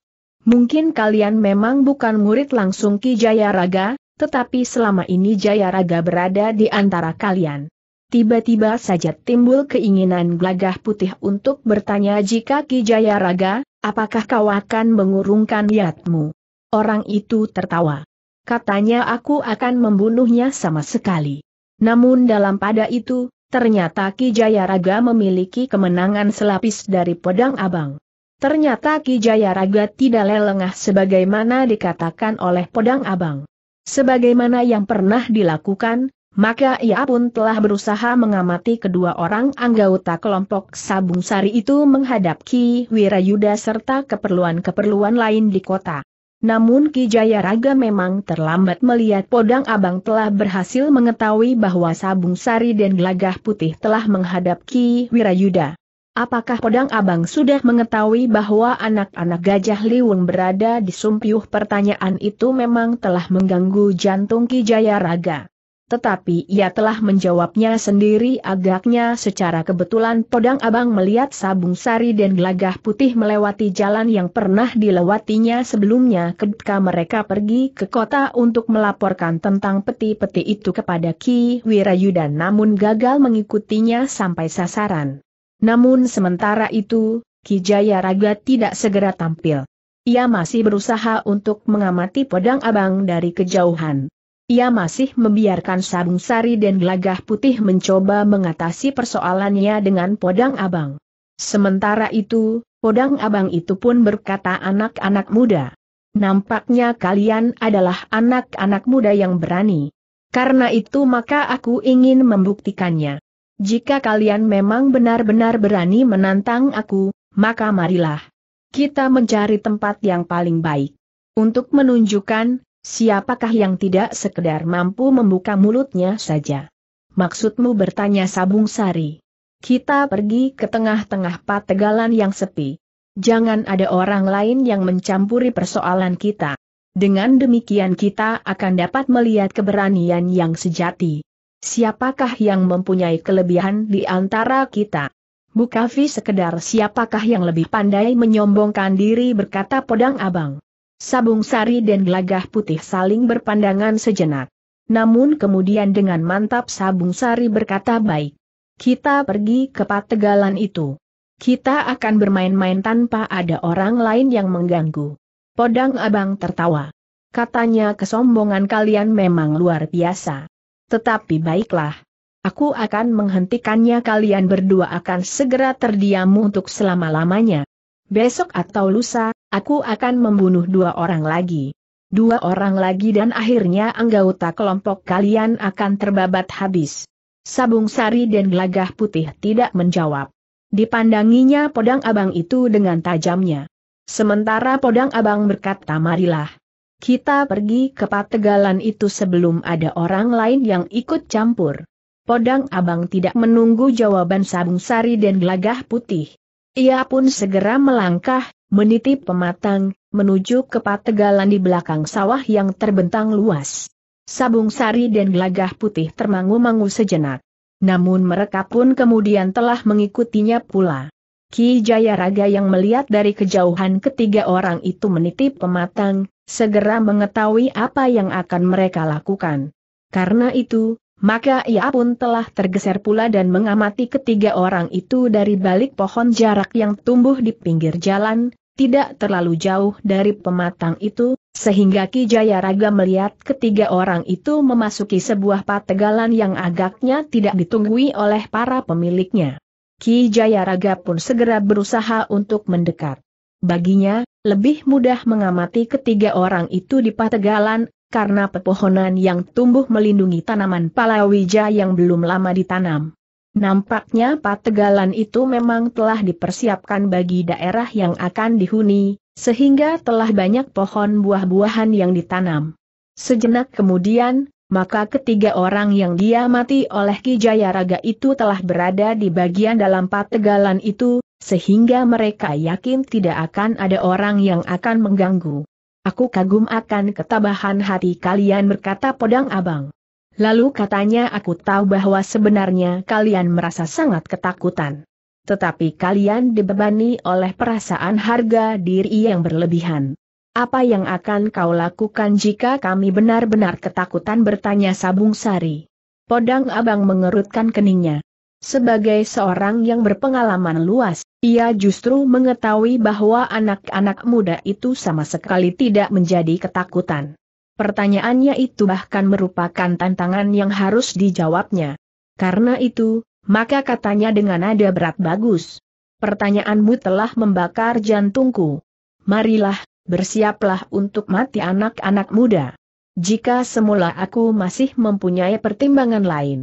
Mungkin kalian memang bukan murid langsung Ki Jayaraga, tetapi selama ini Jayaraga berada di antara kalian." Tiba-tiba saja timbul keinginan Glagah Putih untuk bertanya, "Jika Ki Jayaraga, apakah kau akan mengurungkan niatmu?" Orang itu tertawa. Katanya, "Aku akan membunuhnya sama sekali." Namun dalam pada itu, ternyata Ki Jayaraga memiliki kemenangan selapis dari Podang Abang. Ternyata Ki Jayaraga tidak lelengah sebagaimana dikatakan oleh Podang Abang. Sebagaimana yang pernah dilakukan, maka ia pun telah berusaha mengamati kedua orang anggota kelompok Sabung Sari itu menghadap Ki Wirayuda serta keperluan-keperluan lain di kota. Namun Ki Jayaraga memang terlambat melihat. Podang Abang telah berhasil mengetahui bahwa Sabung Sari dan Glagah Putih telah menghadap Ki Wirayuda. "Apakah Podang Abang sudah mengetahui bahwa anak-anak Gajah Liwung berada di Sumpiuh?" Pertanyaan itu memang telah mengganggu jantung Ki Jayaraga. Tetapi ia telah menjawabnya sendiri. Agaknya secara kebetulan Podang Abang melihat Sabung Sari dan Glagah Putih melewati jalan yang pernah dilewatinya sebelumnya ketika mereka pergi ke kota untuk melaporkan tentang peti-peti itu kepada Ki Wirayuda, namun gagal mengikutinya sampai sasaran. Namun sementara itu, Ki Jayaraga tidak segera tampil. Ia masih berusaha untuk mengamati Podang Abang dari kejauhan. Ia masih membiarkan Sabung Sari dan Glagah Putih mencoba mengatasi persoalannya dengan Podang Abang. Sementara itu, Podang Abang itu pun berkata, "Anak-anak muda, nampaknya kalian adalah anak-anak muda yang berani. Karena itu maka aku ingin membuktikannya. Jika kalian memang benar-benar berani menantang aku, maka marilah kita mencari tempat yang paling baik untuk menunjukkan siapakah yang tidak sekedar mampu membuka mulutnya saja." "Maksudmu?" bertanya Sabung Sari. "Kita pergi ke tengah-tengah pategalan yang sepi. Jangan ada orang lain yang mencampuri persoalan kita. Dengan demikian kita akan dapat melihat keberanian yang sejati. Siapakah yang mempunyai kelebihan di antara kita? Bukan sekedar siapakah yang lebih pandai menyombongkan diri," berkata Podang Abang. Sabung Sari dan Glagah Putih saling berpandangan sejenak. Namun kemudian dengan mantap Sabung Sari berkata, "Baik, kita pergi ke pategalan itu. Kita akan bermain-main tanpa ada orang lain yang mengganggu." Podang Abang tertawa. Katanya, "Kesombongan kalian memang luar biasa. Tetapi baiklah, aku akan menghentikannya. Kalian berdua akan segera terdiam untuk selama-lamanya. Besok atau lusa, aku akan membunuh dua orang lagi. Dua orang lagi dan akhirnya anggota kelompok kalian akan terbabat habis." Sabung Sari dan Glagah Putih tidak menjawab. Dipandanginya Podang Abang itu dengan tajamnya. Sementara Podang Abang berkata, "Marilah kita pergi ke pategalan itu sebelum ada orang lain yang ikut campur." Podang Abang tidak menunggu jawaban Sabung Sari dan Glagah Putih. Ia pun segera melangkah, menitip pematang, menuju ke pategalan di belakang sawah yang terbentang luas. Sabung Sari dan Glagah Putih termangu-mangu sejenak. Namun mereka pun kemudian telah mengikutinya pula. Ki Jayaraga yang melihat dari kejauhan ketiga orang itu menitip pematang, segera mengetahui apa yang akan mereka lakukan. Karena itu, maka ia pun telah tergeser pula dan mengamati ketiga orang itu dari balik pohon jarak yang tumbuh di pinggir jalan, tidak terlalu jauh dari pematang itu, sehingga Ki Jayaraga melihat ketiga orang itu memasuki sebuah pategalan yang agaknya tidak ditunggui oleh para pemiliknya. Ki Jayaraga pun segera berusaha untuk mendekat. Baginya, lebih mudah mengamati ketiga orang itu di pategalan, karena pepohonan yang tumbuh melindungi tanaman palawija yang belum lama ditanam. Nampaknya pategalan itu memang telah dipersiapkan bagi daerah yang akan dihuni, sehingga telah banyak pohon buah-buahan yang ditanam. Sejenak kemudian, maka ketiga orang yang diamati oleh Ki Jayaraga itu telah berada di bagian dalam pategalan itu, sehingga mereka yakin tidak akan ada orang yang akan mengganggu. "Aku kagum akan ketabahan hati kalian," berkata Podang Abang. Lalu katanya, "Aku tahu bahwa sebenarnya kalian merasa sangat ketakutan. Tetapi kalian dibebani oleh perasaan harga diri yang berlebihan." "Apa yang akan kau lakukan jika kami benar-benar ketakutan?" bertanya Sabung Sari. Podang Abang mengerutkan keningnya. Sebagai seorang yang berpengalaman luas, ia justru mengetahui bahwa anak-anak muda itu sama sekali tidak menjadi ketakutan. Pertanyaannya itu bahkan merupakan tantangan yang harus dijawabnya. Karena itu, maka katanya dengan nada berat, "Bagus. Pertanyaanmu telah membakar jantungku. Marilah, bersiaplah untuk mati, anak-anak muda. Jika semula aku masih mempunyai pertimbangan lain,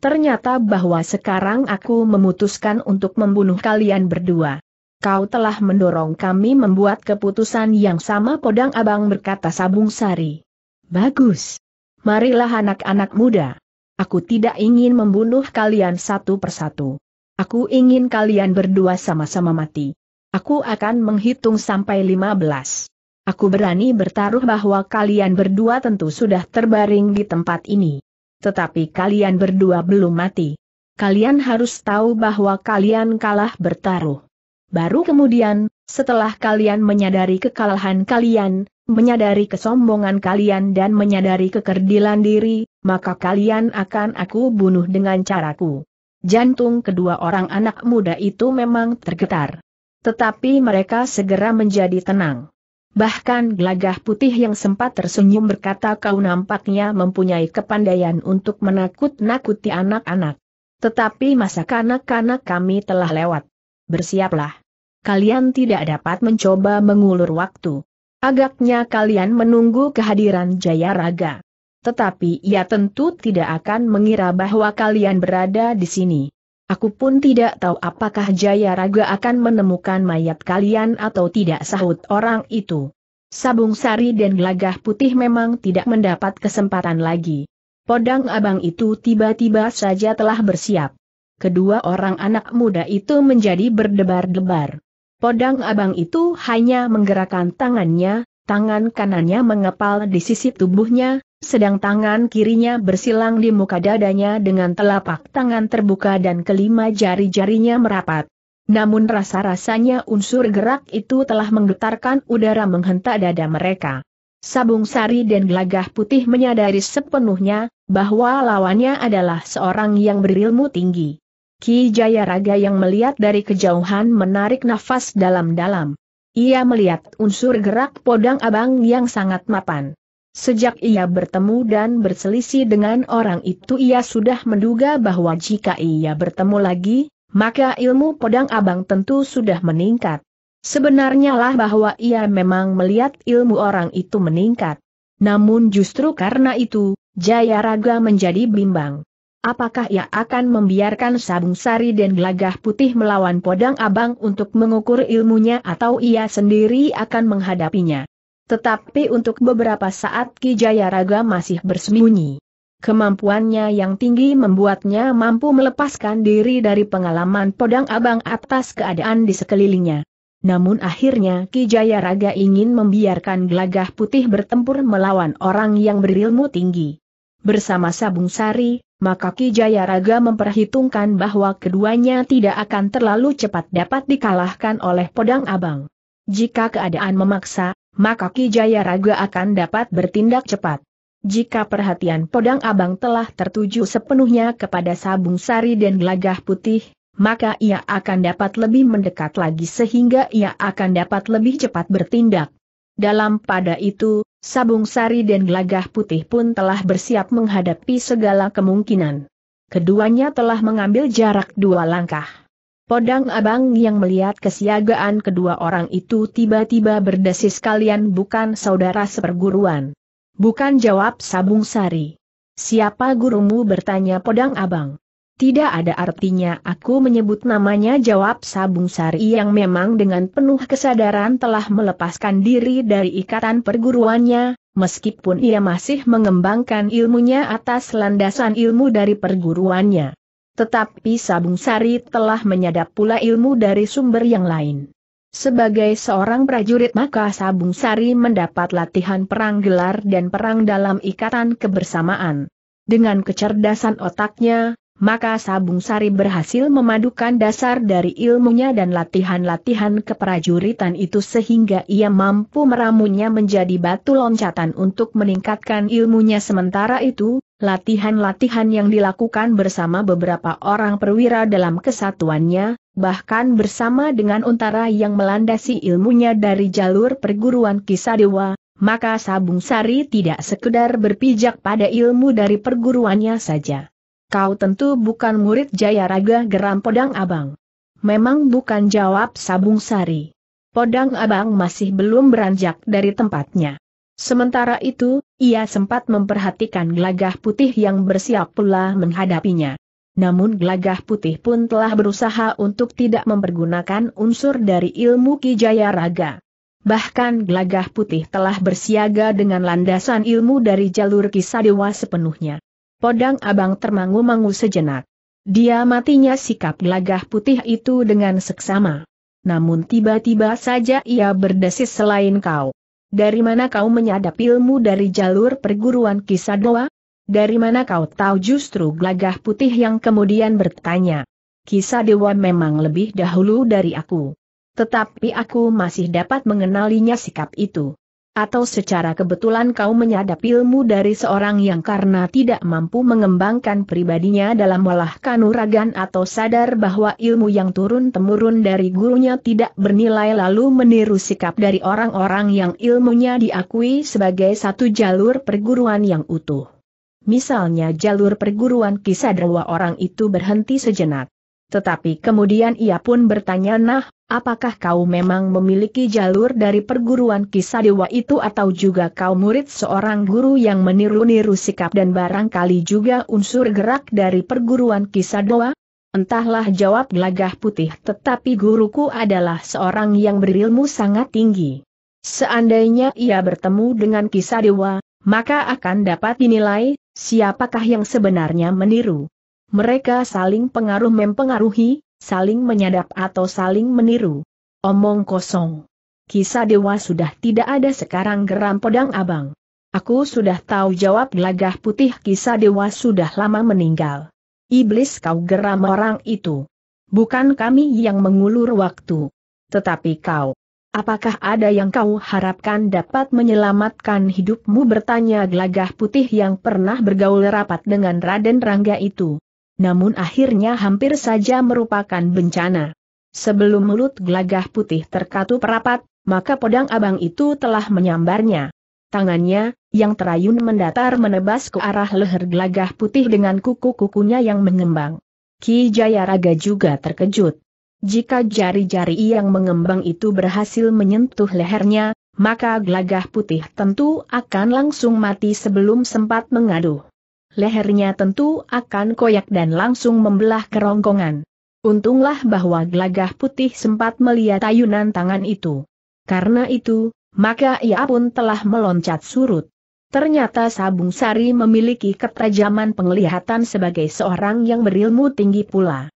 ternyata bahwa sekarang aku memutuskan untuk membunuh kalian berdua." "Kau telah mendorong kami membuat keputusan yang sama," Podang Abang berkata Sabung Sari. "Bagus. Marilah anak-anak muda. Aku tidak ingin membunuh kalian satu persatu. Aku ingin kalian berdua sama-sama mati. Aku akan menghitung sampai lima belas. Aku berani bertaruh bahwa kalian berdua tentu sudah terbaring di tempat ini. tetapi kalian berdua belum mati. Kalian harus tahu bahwa kalian kalah bertaruh. Baru kemudian, setelah kalian menyadari kekalahan kalian, menyadari kesombongan kalian dan menyadari kekerdilan diri, maka kalian akan aku bunuh dengan caraku. Jantung kedua orang anak muda itu memang tergetar. Tetapi mereka segera menjadi tenang. Bahkan Glagah Putih yang sempat tersenyum berkata, kau nampaknya mempunyai kepandaian untuk menakut-nakuti anak-anak. Tetapi masa kanak-kanak kami telah lewat. Bersiaplah. Kalian tidak dapat mencoba mengulur waktu. Agaknya kalian menunggu kehadiran Jayaraga. Tetapi ia tentu tidak akan mengira bahwa kalian berada di sini. Aku pun tidak tahu apakah Jayaraga akan menemukan mayat kalian atau tidak, sahut orang itu. Sabung Sari dan Glagah Putih memang tidak mendapat kesempatan lagi. Podang Abang itu tiba-tiba saja telah bersiap. Kedua orang anak muda itu menjadi berdebar-debar. Podang Abang itu hanya menggerakkan tangannya, tangan kanannya mengepal di sisi tubuhnya, sedang tangan kirinya bersilang di muka dadanya dengan telapak tangan terbuka dan kelima jari-jarinya merapat. Namun rasa-rasanya unsur gerak itu telah menggetarkan udara menghentak dada mereka. Sabung Sari dan Glagah Putih menyadari sepenuhnya bahwa lawannya adalah seorang yang berilmu tinggi. Ki Jayaraga yang melihat dari kejauhan menarik nafas dalam-dalam. Ia melihat unsur gerak Podang Abang yang sangat mapan. Sejak ia bertemu dan berselisih dengan orang itu, ia sudah menduga bahwa jika ia bertemu lagi, maka ilmu Podang Abang tentu sudah meningkat. Sebenarnya lah bahwa ia memang melihat ilmu orang itu meningkat. Namun justru karena itu, Jayaraga menjadi bimbang. Apakah ia akan membiarkan Sabung Sari dan Glagah Putih melawan Podang Abang untuk mengukur ilmunya atau ia sendiri akan menghadapinya? Tetapi untuk beberapa saat Ki Jayaraga masih bersembunyi. Kemampuannya yang tinggi membuatnya mampu melepaskan diri dari pengalaman Podang Abang atas keadaan di sekelilingnya. Namun akhirnya Ki Jayaraga ingin membiarkan Glagah Putih bertempur melawan orang yang berilmu tinggi. Bersama Sabung Sari, maka Ki Jayaraga memperhitungkan bahwa keduanya tidak akan terlalu cepat dapat dikalahkan oleh Podang Abang. Jika keadaan memaksa, maka Ki Jayaraga akan dapat bertindak cepat. Jika perhatian Podang Abang telah tertuju sepenuhnya kepada Sabung Sari dan Glagah Putih, maka ia akan dapat lebih mendekat lagi sehingga ia akan dapat lebih cepat bertindak. Dalam pada itu, Sabung Sari dan Glagah Putih pun telah bersiap menghadapi segala kemungkinan. Keduanya telah mengambil jarak dua langkah. Podang Abang yang melihat kesiagaan kedua orang itu tiba-tiba berdesis, kalian bukan saudara seperguruan. Bukan, jawab Sabung Sari. Siapa gurumu, bertanya Podang Abang. Tidak ada artinya aku menyebut namanya, jawab Sabung Sari yang memang dengan penuh kesadaran telah melepaskan diri dari ikatan perguruannya, meskipun ia masih mengembangkan ilmunya atas landasan ilmu dari perguruannya. Tetapi Sabung Sari telah menyadap pula ilmu dari sumber yang lain. Sebagai seorang prajurit, maka Sabung Sari mendapat latihan perang gelar dan perang dalam ikatan kebersamaan. Dengan kecerdasan otaknya, maka Sabung Sari berhasil memadukan dasar dari ilmunya dan latihan-latihan keprajuritan itu sehingga ia mampu meramunya menjadi batu loncatan untuk meningkatkan ilmunya. Sementara itu, latihan-latihan yang dilakukan bersama beberapa orang perwira dalam kesatuannya, bahkan bersama dengan untara yang melandasi ilmunya dari jalur perguruan Ki Sadewa, maka Sabung Sari tidak sekedar berpijak pada ilmu dari perguruannya saja. Kau tentu bukan murid Jayaraga, geram Podang Abang. Memang bukan, jawab Sabung Sari. Podang Abang masih belum beranjak dari tempatnya. Sementara itu, ia sempat memperhatikan Glagah Putih yang bersiap pula menghadapinya. Namun Glagah Putih pun telah berusaha untuk tidak mempergunakan unsur dari ilmu Ki Jayaraga. Bahkan Glagah Putih telah bersiaga dengan landasan ilmu dari jalur Ki Sadewa sepenuhnya. Podang Abang termangu-mangu sejenak. Dia matinya sikap Glagah Putih itu dengan seksama. Namun tiba-tiba saja ia berdesis, selain kau, dari mana kau menyadap ilmu dari jalur perguruan Ki Sadewa? Dari mana kau tahu? Justru Glagah Putih yang kemudian bertanya. Ki Sadewa memang lebih dahulu dari aku. Tetapi aku masih dapat mengenalinya sikap itu. Atau secara kebetulan kau menyadap ilmu dari seorang yang karena tidak mampu mengembangkan pribadinya dalam olah kanuragan, atau sadar bahwa ilmu yang turun-temurun dari gurunya tidak bernilai lalu meniru sikap dari orang-orang yang ilmunya diakui sebagai satu jalur perguruan yang utuh. Misalnya jalur perguruan Ki Sadewa. Orang itu berhenti sejenak. Tetapi kemudian ia pun bertanya, nah, apakah kau memang memiliki jalur dari perguruan Ki Sadewa itu, atau juga kau murid seorang guru yang meniru-niru sikap dan barangkali juga unsur gerak dari perguruan Ki Sadewa? Entahlah, jawab Glagah Putih, tetapi guruku adalah seorang yang berilmu sangat tinggi. Seandainya ia bertemu dengan Ki Sadewa, maka akan dapat dinilai siapakah yang sebenarnya meniru. Mereka saling pengaruh mempengaruhi, saling menyadap atau saling meniru. Omong kosong. Ki Sadewa sudah tidak ada sekarang, geram Podang Abang. Aku sudah tahu, jawab Glagah Putih, Ki Sadewa sudah lama meninggal. Iblis kau, geram orang itu. Bukan kami yang mengulur waktu. Tetapi kau. Apakah ada yang kau harapkan dapat menyelamatkan hidupmu, bertanya Glagah Putih yang pernah bergaul rapat dengan Raden Rangga itu. Namun akhirnya hampir saja merupakan bencana. Sebelum mulut Glagah Putih terkatup rapat, maka Podang Abang itu telah menyambarnya. Tangannya, yang terayun mendatar, menebas ke arah leher Glagah Putih dengan kuku-kukunya yang mengembang. Ki Jayaraga juga terkejut. Jika jari-jari yang mengembang itu berhasil menyentuh lehernya, maka Glagah Putih tentu akan langsung mati sebelum sempat mengaduh. Lehernya tentu akan koyak dan langsung membelah kerongkongan. Untunglah bahwa Glagah Putih sempat melihat ayunan tangan itu. Karena itu, maka ia pun telah meloncat surut. Ternyata Sabung Sari memiliki ketajaman penglihatan sebagai seorang yang berilmu tinggi pula.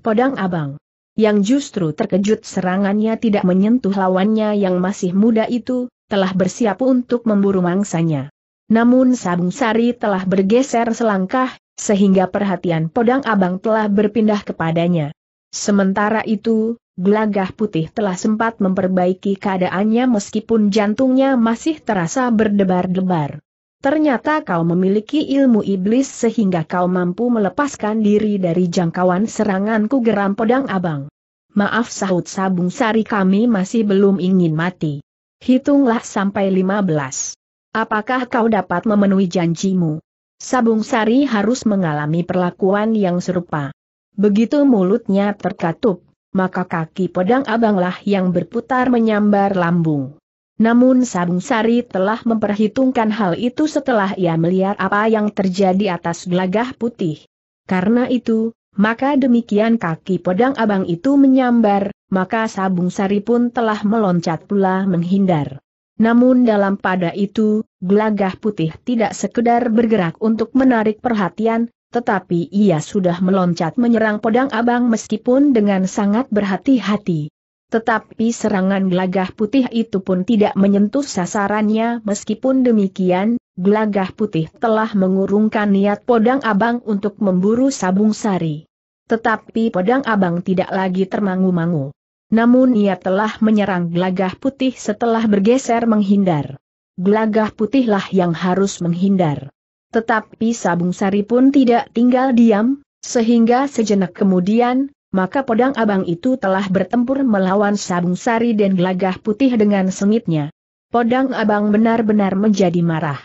Podang Abang, yang justru terkejut serangannya tidak menyentuh lawannya yang masih muda itu, telah bersiap untuk memburu mangsanya. Namun Sabung Sari telah bergeser selangkah, sehingga perhatian Podang Abang telah berpindah kepadanya. Sementara itu, Glagah Putih telah sempat memperbaiki keadaannya meskipun jantungnya masih terasa berdebar-debar. Ternyata kau memiliki ilmu iblis sehingga kau mampu melepaskan diri dari jangkauan seranganku, geram Podang Abang. Maaf, sahut Sabung Sari, kami masih belum ingin mati. Hitunglah sampai lima belas. Apakah kau dapat memenuhi janjimu? Sabung Sari harus mengalami perlakuan yang serupa. Begitu mulutnya terkatup, maka kaki Podang Abanglah yang berputar menyambar lambung. Namun Sabung Sari telah memperhitungkan hal itu setelah ia melihat apa yang terjadi atas Glagah Putih. Karena itu, maka demikian kaki Podang Abang itu menyambar, maka Sabung Sari pun telah meloncat pula menghindar. Namun dalam pada itu, Glagah Putih tidak sekedar bergerak untuk menarik perhatian, tetapi ia sudah meloncat menyerang Podang Abang meskipun dengan sangat berhati-hati. Tetapi serangan Glagah Putih itu pun tidak menyentuh sasarannya. Meskipun demikian, Glagah Putih telah mengurungkan niat Podang Abang untuk memburu Sabung Sari. Tetapi Podang Abang tidak lagi termangu-mangu. Namun ia telah menyerang Glagah Putih setelah bergeser menghindar. Glagah Putihlah yang harus menghindar. Tetapi Sabung Sari pun tidak tinggal diam, sehingga sejenak kemudian, maka Podang Abang itu telah bertempur melawan Sabung Sari dan Glagah Putih dengan sengitnya. Podang Abang benar-benar menjadi marah.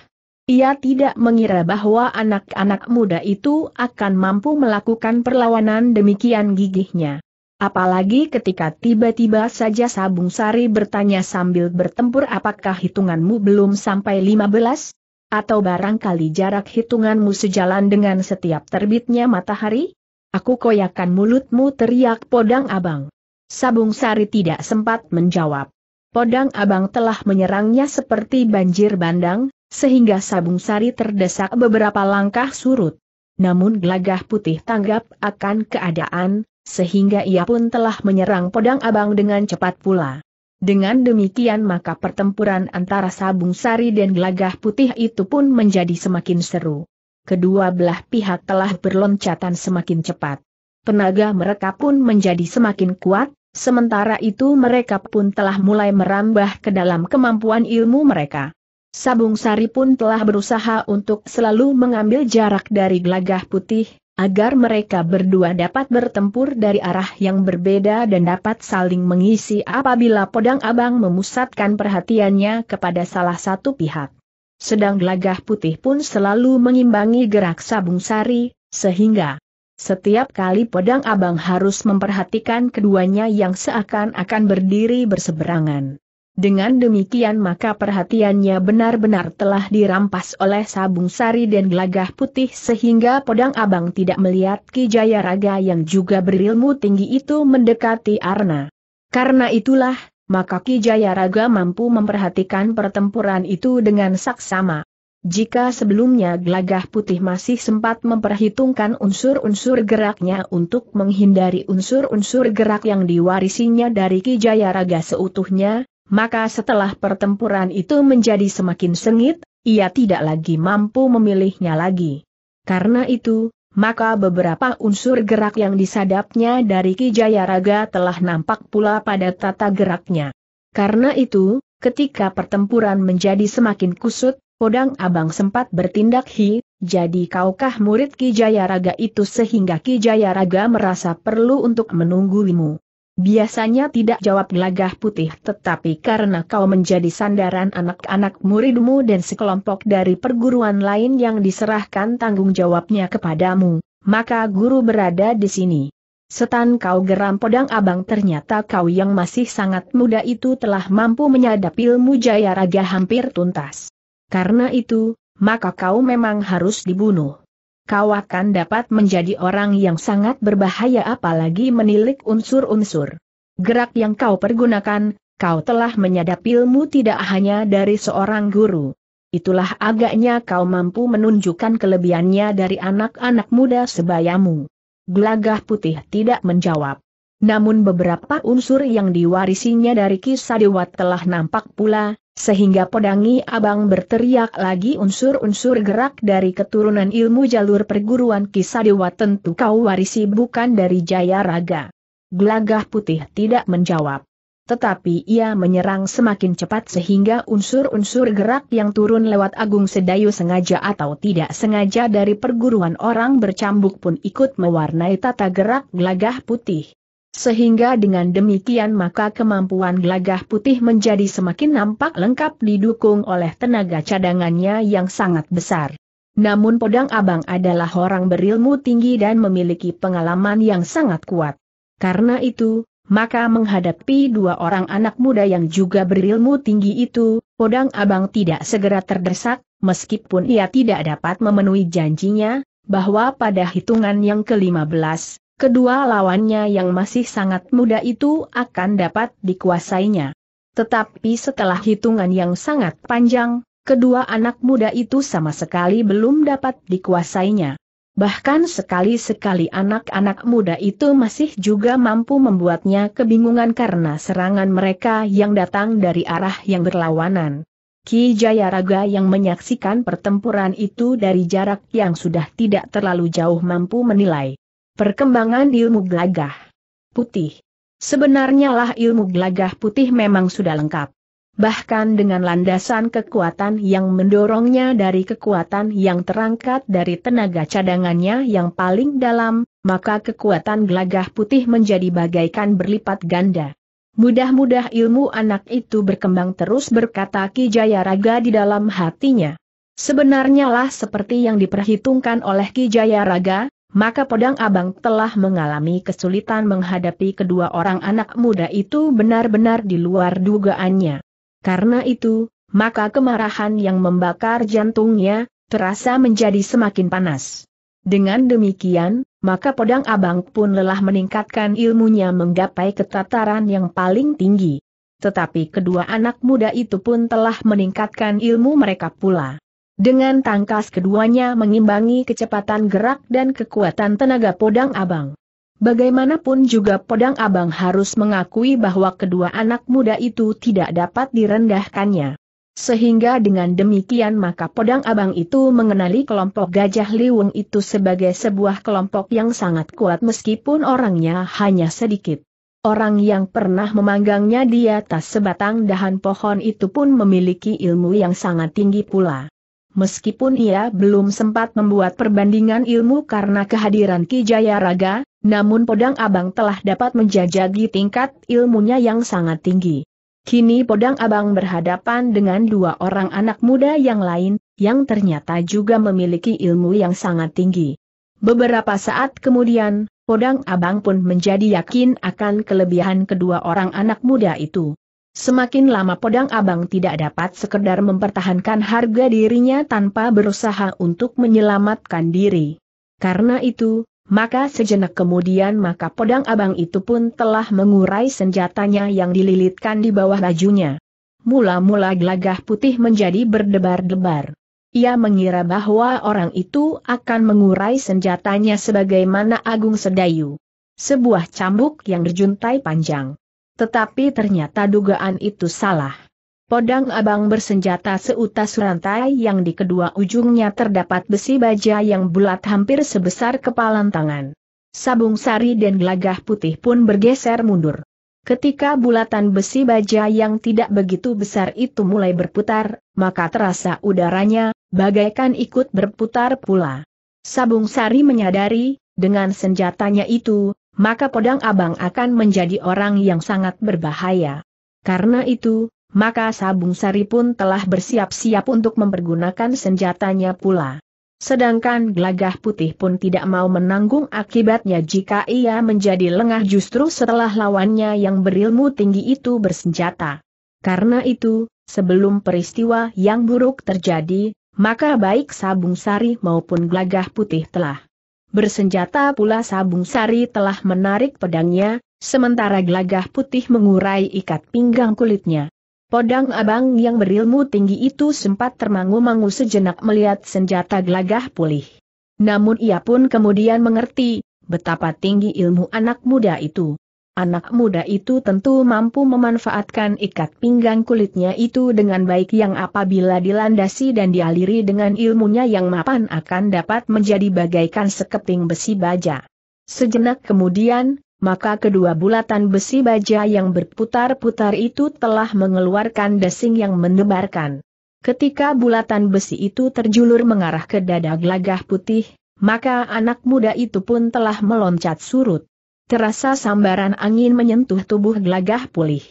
Ia tidak mengira bahwa anak-anak muda itu akan mampu melakukan perlawanan demikian gigihnya. Apalagi ketika tiba-tiba saja Sabung Sari bertanya sambil bertempur, apakah hitunganmu belum sampai lima belas? Atau barangkali jarak hitunganmu sejalan dengan setiap terbitnya matahari? Aku koyakan mulutmu, teriak Podang Abang. Sabung Sari tidak sempat menjawab. Podang Abang telah menyerangnya seperti banjir bandang, sehingga Sabung Sari terdesak beberapa langkah surut. Namun Glagah Putih tanggap akan keadaan, sehingga ia pun telah menyerang Podang Abang dengan cepat pula. Dengan demikian maka pertempuran antara Sabung Sari dan Glagah Putih itu pun menjadi semakin seru. kedua belah pihak telah berloncatan semakin cepat. Tenaga mereka pun menjadi semakin kuat, sementara itu mereka pun telah mulai merambah ke dalam kemampuan ilmu mereka. Sabung Sari pun telah berusaha untuk selalu mengambil jarak dari Glagah Putih, agar mereka berdua dapat bertempur dari arah yang berbeda dan dapat saling mengisi apabila Podang Abang memusatkan perhatiannya kepada salah satu pihak. Sedang Glagah Putih pun selalu mengimbangi gerak Sabung Sari, sehingga setiap kali Podang Abang harus memperhatikan keduanya yang seakan-akan berdiri berseberangan. Dengan demikian maka perhatiannya benar-benar telah dirampas oleh Sabung Sari dan Glagah Putih sehingga Podang Abang tidak melihat Ki Jayaraga yang juga berilmu tinggi itu mendekati arena. Karena itulah, maka Ki Jayaraga mampu memperhatikan pertempuran itu dengan saksama. Jika sebelumnya Glagah Putih masih sempat memperhitungkan unsur-unsur geraknya untuk menghindari unsur-unsur gerak yang diwarisinya dari Ki Jayaraga seutuhnya, maka setelah pertempuran itu menjadi semakin sengit, ia tidak lagi mampu memilihnya lagi. Karena itu, maka beberapa unsur gerak yang disadapnya dari Ki Jayaraga telah nampak pula pada tata geraknya. Karena itu, ketika pertempuran menjadi semakin kusut, Podang Abang sempat bertindak hi, jadi kaukah murid Ki Jayaraga itu sehingga Ki Jayaraga merasa perlu untuk menungguimu. Biasanya tidak, jawab Glagah Putih, tetapi karena kau menjadi sandaran anak-anak muridmu dan sekelompok dari perguruan lain yang diserahkan tanggung jawabnya kepadamu, maka guru berada di sini. Setan kau, geram Podang Abang, ternyata kau yang masih sangat muda itu telah mampu menyadap ilmu Jayaraga hampir tuntas. Karena itu, maka kau memang harus dibunuh. Kau akan dapat menjadi orang yang sangat berbahaya apalagi menilik unsur-unsur gerak yang kau pergunakan, kau telah menyadap ilmu tidak hanya dari seorang guru. Itulah agaknya kau mampu menunjukkan kelebihannya dari anak-anak muda sebayamu. Glagah Putih tidak menjawab. Namun beberapa unsur yang diwarisinya dari Ki Sadewa telah nampak pula, sehingga Podang Abang berteriak lagi, unsur-unsur gerak dari keturunan ilmu jalur perguruan Ki Sadewa tentu kau warisi bukan dari Jayaraga. Glagah Putih tidak menjawab. Tetapi ia menyerang semakin cepat sehingga unsur-unsur gerak yang turun lewat Agung Sedayu sengaja atau tidak sengaja dari perguruan orang bercambuk pun ikut mewarnai tata gerak Glagah Putih. Sehingga dengan demikian maka kemampuan Glagah Putih menjadi semakin nampak lengkap didukung oleh tenaga cadangannya yang sangat besar. Namun Podang Abang adalah orang berilmu tinggi dan memiliki pengalaman yang sangat kuat. Karena itu, maka menghadapi dua orang anak muda yang juga berilmu tinggi itu, Podang Abang tidak segera terdesak, meskipun ia tidak dapat memenuhi janjinya, bahwa pada hitungan yang kelima belas, kedua lawannya yang masih sangat muda itu akan dapat dikuasainya. Tetapi setelah hitungan yang sangat panjang, kedua anak muda itu sama sekali belum dapat dikuasainya. Bahkan sekali-sekali anak-anak muda itu masih juga mampu membuatnya kebingungan karena serangan mereka yang datang dari arah yang berlawanan. Ki Jayaraga yang menyaksikan pertempuran itu dari jarak yang sudah tidak terlalu jauh mampu menilai perkembangan ilmu Glagah Putih. Sebenarnya lah ilmu Glagah Putih memang sudah lengkap. Bahkan dengan landasan kekuatan yang mendorongnya dari kekuatan yang terangkat dari tenaga cadangannya yang paling dalam, maka kekuatan Glagah Putih menjadi bagaikan berlipat ganda. Mudah-mudah ilmu anak itu berkembang terus, berkata Ki Jayaraga di dalam hatinya. Sebenarnya lah seperti yang diperhitungkan oleh Ki Jayaraga, maka Podang Abang telah mengalami kesulitan menghadapi kedua orang anak muda itu benar-benar di luar dugaannya. Karena itu, maka kemarahan yang membakar jantungnya terasa menjadi semakin panas. Dengan demikian, maka Podang Abang pun lelah meningkatkan ilmunya menggapai ketataran yang paling tinggi. Tetapi kedua anak muda itu pun telah meningkatkan ilmu mereka pula. Dengan tangkas keduanya mengimbangi kecepatan gerak dan kekuatan tenaga Podang Abang. Bagaimanapun juga Podang Abang harus mengakui bahwa kedua anak muda itu tidak dapat direndahkannya. Sehingga dengan demikian maka Podang Abang itu mengenali kelompok Gajah Liwung itu sebagai sebuah kelompok yang sangat kuat meskipun orangnya hanya sedikit. Orang yang pernah memanggangnya di atas sebatang dahan pohon itu pun memiliki ilmu yang sangat tinggi pula. Meskipun ia belum sempat membuat perbandingan ilmu karena kehadiran Ki Jayaraga, namun Podang Abang telah dapat menjajaki tingkat ilmunya yang sangat tinggi. Kini Podang Abang berhadapan dengan dua orang anak muda yang lain, yang ternyata juga memiliki ilmu yang sangat tinggi. Beberapa saat kemudian, Podang Abang pun menjadi yakin akan kelebihan kedua orang anak muda itu. Semakin lama Podang Abang tidak dapat sekedar mempertahankan harga dirinya tanpa berusaha untuk menyelamatkan diri. Karena itu, maka sejenak kemudian maka Podang Abang itu pun telah mengurai senjatanya yang dililitkan di bawah bajunya. Mula-mula Glagah Putih menjadi berdebar-debar. Ia mengira bahwa orang itu akan mengurai senjatanya sebagaimana Agung Sedayu. Sebuah cambuk yang berjuntai panjang. Tetapi ternyata dugaan itu salah. Podang Abang bersenjata seutas rantai yang di kedua ujungnya terdapat besi baja yang bulat hampir sebesar kepalan tangan. Sabung Sari dan Glagah Putih pun bergeser mundur. Ketika bulatan besi baja yang tidak begitu besar itu mulai berputar, maka terasa udaranya, bagaikan ikut berputar pula. Sabung Sari menyadari, dengan senjatanya itu, maka Podang Abang akan menjadi orang yang sangat berbahaya. Karena itu, maka Sabung Sari pun telah bersiap-siap untuk mempergunakan senjatanya pula. Sedangkan Glagah Putih pun tidak mau menanggung akibatnya jika ia menjadi lengah justru setelah lawannya yang berilmu tinggi itu bersenjata. Karena itu, sebelum peristiwa yang buruk terjadi, maka baik Sabung Sari maupun Glagah Putih telah bersenjata pula. Sabung Sari telah menarik pedangnya, sementara Glagah Putih mengurai ikat pinggang kulitnya. Podang Abang yang berilmu tinggi itu sempat termangu-mangu sejenak melihat senjata Glagah Putih. Namun ia pun kemudian mengerti betapa tinggi ilmu anak muda itu. Anak muda itu tentu mampu memanfaatkan ikat pinggang kulitnya itu dengan baik yang apabila dilandasi dan dialiri dengan ilmunya yang mapan akan dapat menjadi bagaikan sekeping besi baja. Sejenak kemudian, maka kedua bulatan besi baja yang berputar-putar itu telah mengeluarkan desing yang mendebarkan. Ketika bulatan besi itu terjulur mengarah ke dada Glagah Putih, maka anak muda itu pun telah meloncat surut. Terasa sambaran angin menyentuh tubuh Glagah Putih.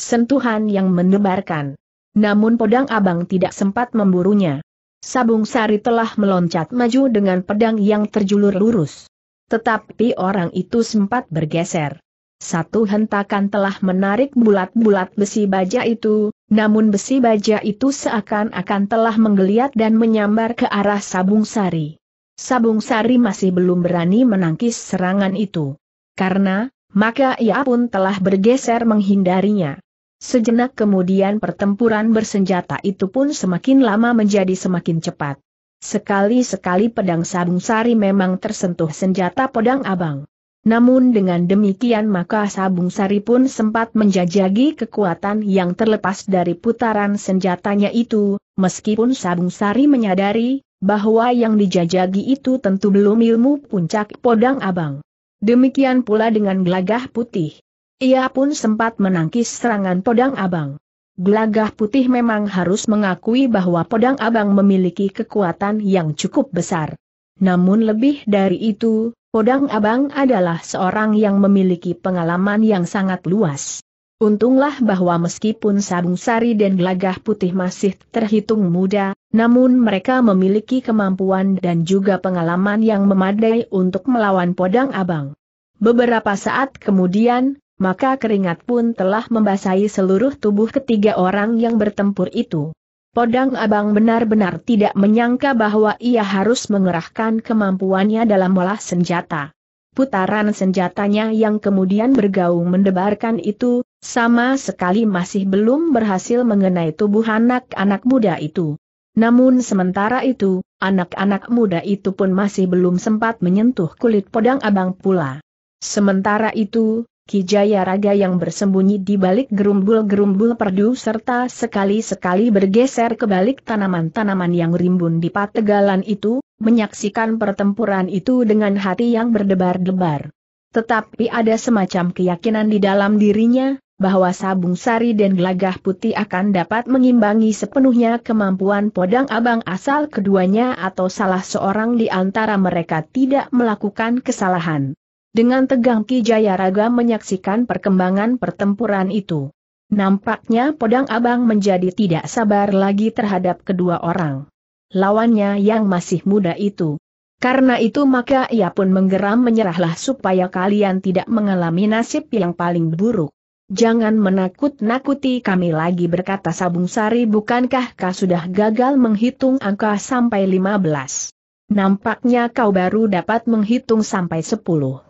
Sentuhan yang mendebarkan. Namun Podang Abang tidak sempat memburunya. Sabung Sari telah meloncat maju dengan pedang yang terjulur lurus. Tetapi orang itu sempat bergeser. Satu hentakan telah menarik bulat-bulat besi baja itu, namun besi baja itu seakan-akan telah menggeliat dan menyambar ke arah Sabung Sari. Sabung Sari masih belum berani menangkis serangan itu. Karena, maka ia pun telah bergeser menghindarinya. Sejenak kemudian pertempuran bersenjata itu pun semakin lama menjadi semakin cepat. Sekali-sekali pedang Sabung Sari memang tersentuh senjata Podang Abang. Namun dengan demikian maka Sabung Sari pun sempat menjajaki kekuatan yang terlepas dari putaran senjatanya itu, meskipun Sabung Sari menyadari bahwa yang dijajaki itu tentu belum ilmu puncak Podang Abang. Demikian pula dengan Glagah Putih. Ia pun sempat menangkis serangan Podang Abang. Glagah Putih memang harus mengakui bahwa Podang Abang memiliki kekuatan yang cukup besar. Namun lebih dari itu, Podang Abang adalah seorang yang memiliki pengalaman yang sangat luas. Untunglah bahwa meskipun Sabung Sari dan Glagah Putih masih terhitung muda, namun mereka memiliki kemampuan dan juga pengalaman yang memadai untuk melawan Podang Abang. Beberapa saat kemudian, maka keringat pun telah membasahi seluruh tubuh ketiga orang yang bertempur itu. Podang Abang benar-benar tidak menyangka bahwa ia harus mengerahkan kemampuannya dalam olah senjata. Putaran senjatanya yang kemudian bergaung mendebarkan itu, sama sekali masih belum berhasil mengenai tubuh anak-anak muda itu. Namun sementara itu, anak-anak muda itu pun masih belum sempat menyentuh kulit Podang Abang pula. Sementara itu, Ki Jayaraga yang bersembunyi di balik gerumbul-gerumbul perdu serta sekali-sekali bergeser ke balik tanaman-tanaman yang rimbun di pategalan itu, menyaksikan pertempuran itu dengan hati yang berdebar-debar. Tetapi ada semacam keyakinan di dalam dirinya, bahwa Sabung Sari dan Glagah Putih akan dapat mengimbangi sepenuhnya kemampuan Podang Abang asal keduanya atau salah seorang di antara mereka tidak melakukan kesalahan. Dengan tegang Ki Jayaraga menyaksikan perkembangan pertempuran itu. Nampaknya Podang Abang menjadi tidak sabar lagi terhadap kedua orang lawannya yang masih muda itu. Karena itu maka ia pun menggeram, "Menyerahlah supaya kalian tidak mengalami nasib yang paling buruk." "Jangan menakut-nakuti kami lagi," berkata Sabung Sari, "bukankah kau sudah gagal menghitung angka sampai lima belas? Nampaknya kau baru dapat menghitung sampai sepuluh.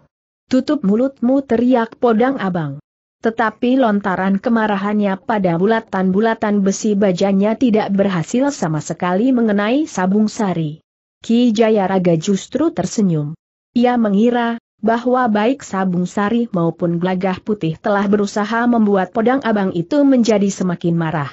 "Tutup mulutmu!" teriak Podang Abang. Tetapi lontaran kemarahannya pada bulatan-bulatan besi bajanya tidak berhasil sama sekali mengenai Sabung Sari. Ki Jayaraga justru tersenyum. Ia mengira bahwa baik Sabung Sari maupun Glagah Putih telah berusaha membuat Podang Abang itu menjadi semakin marah.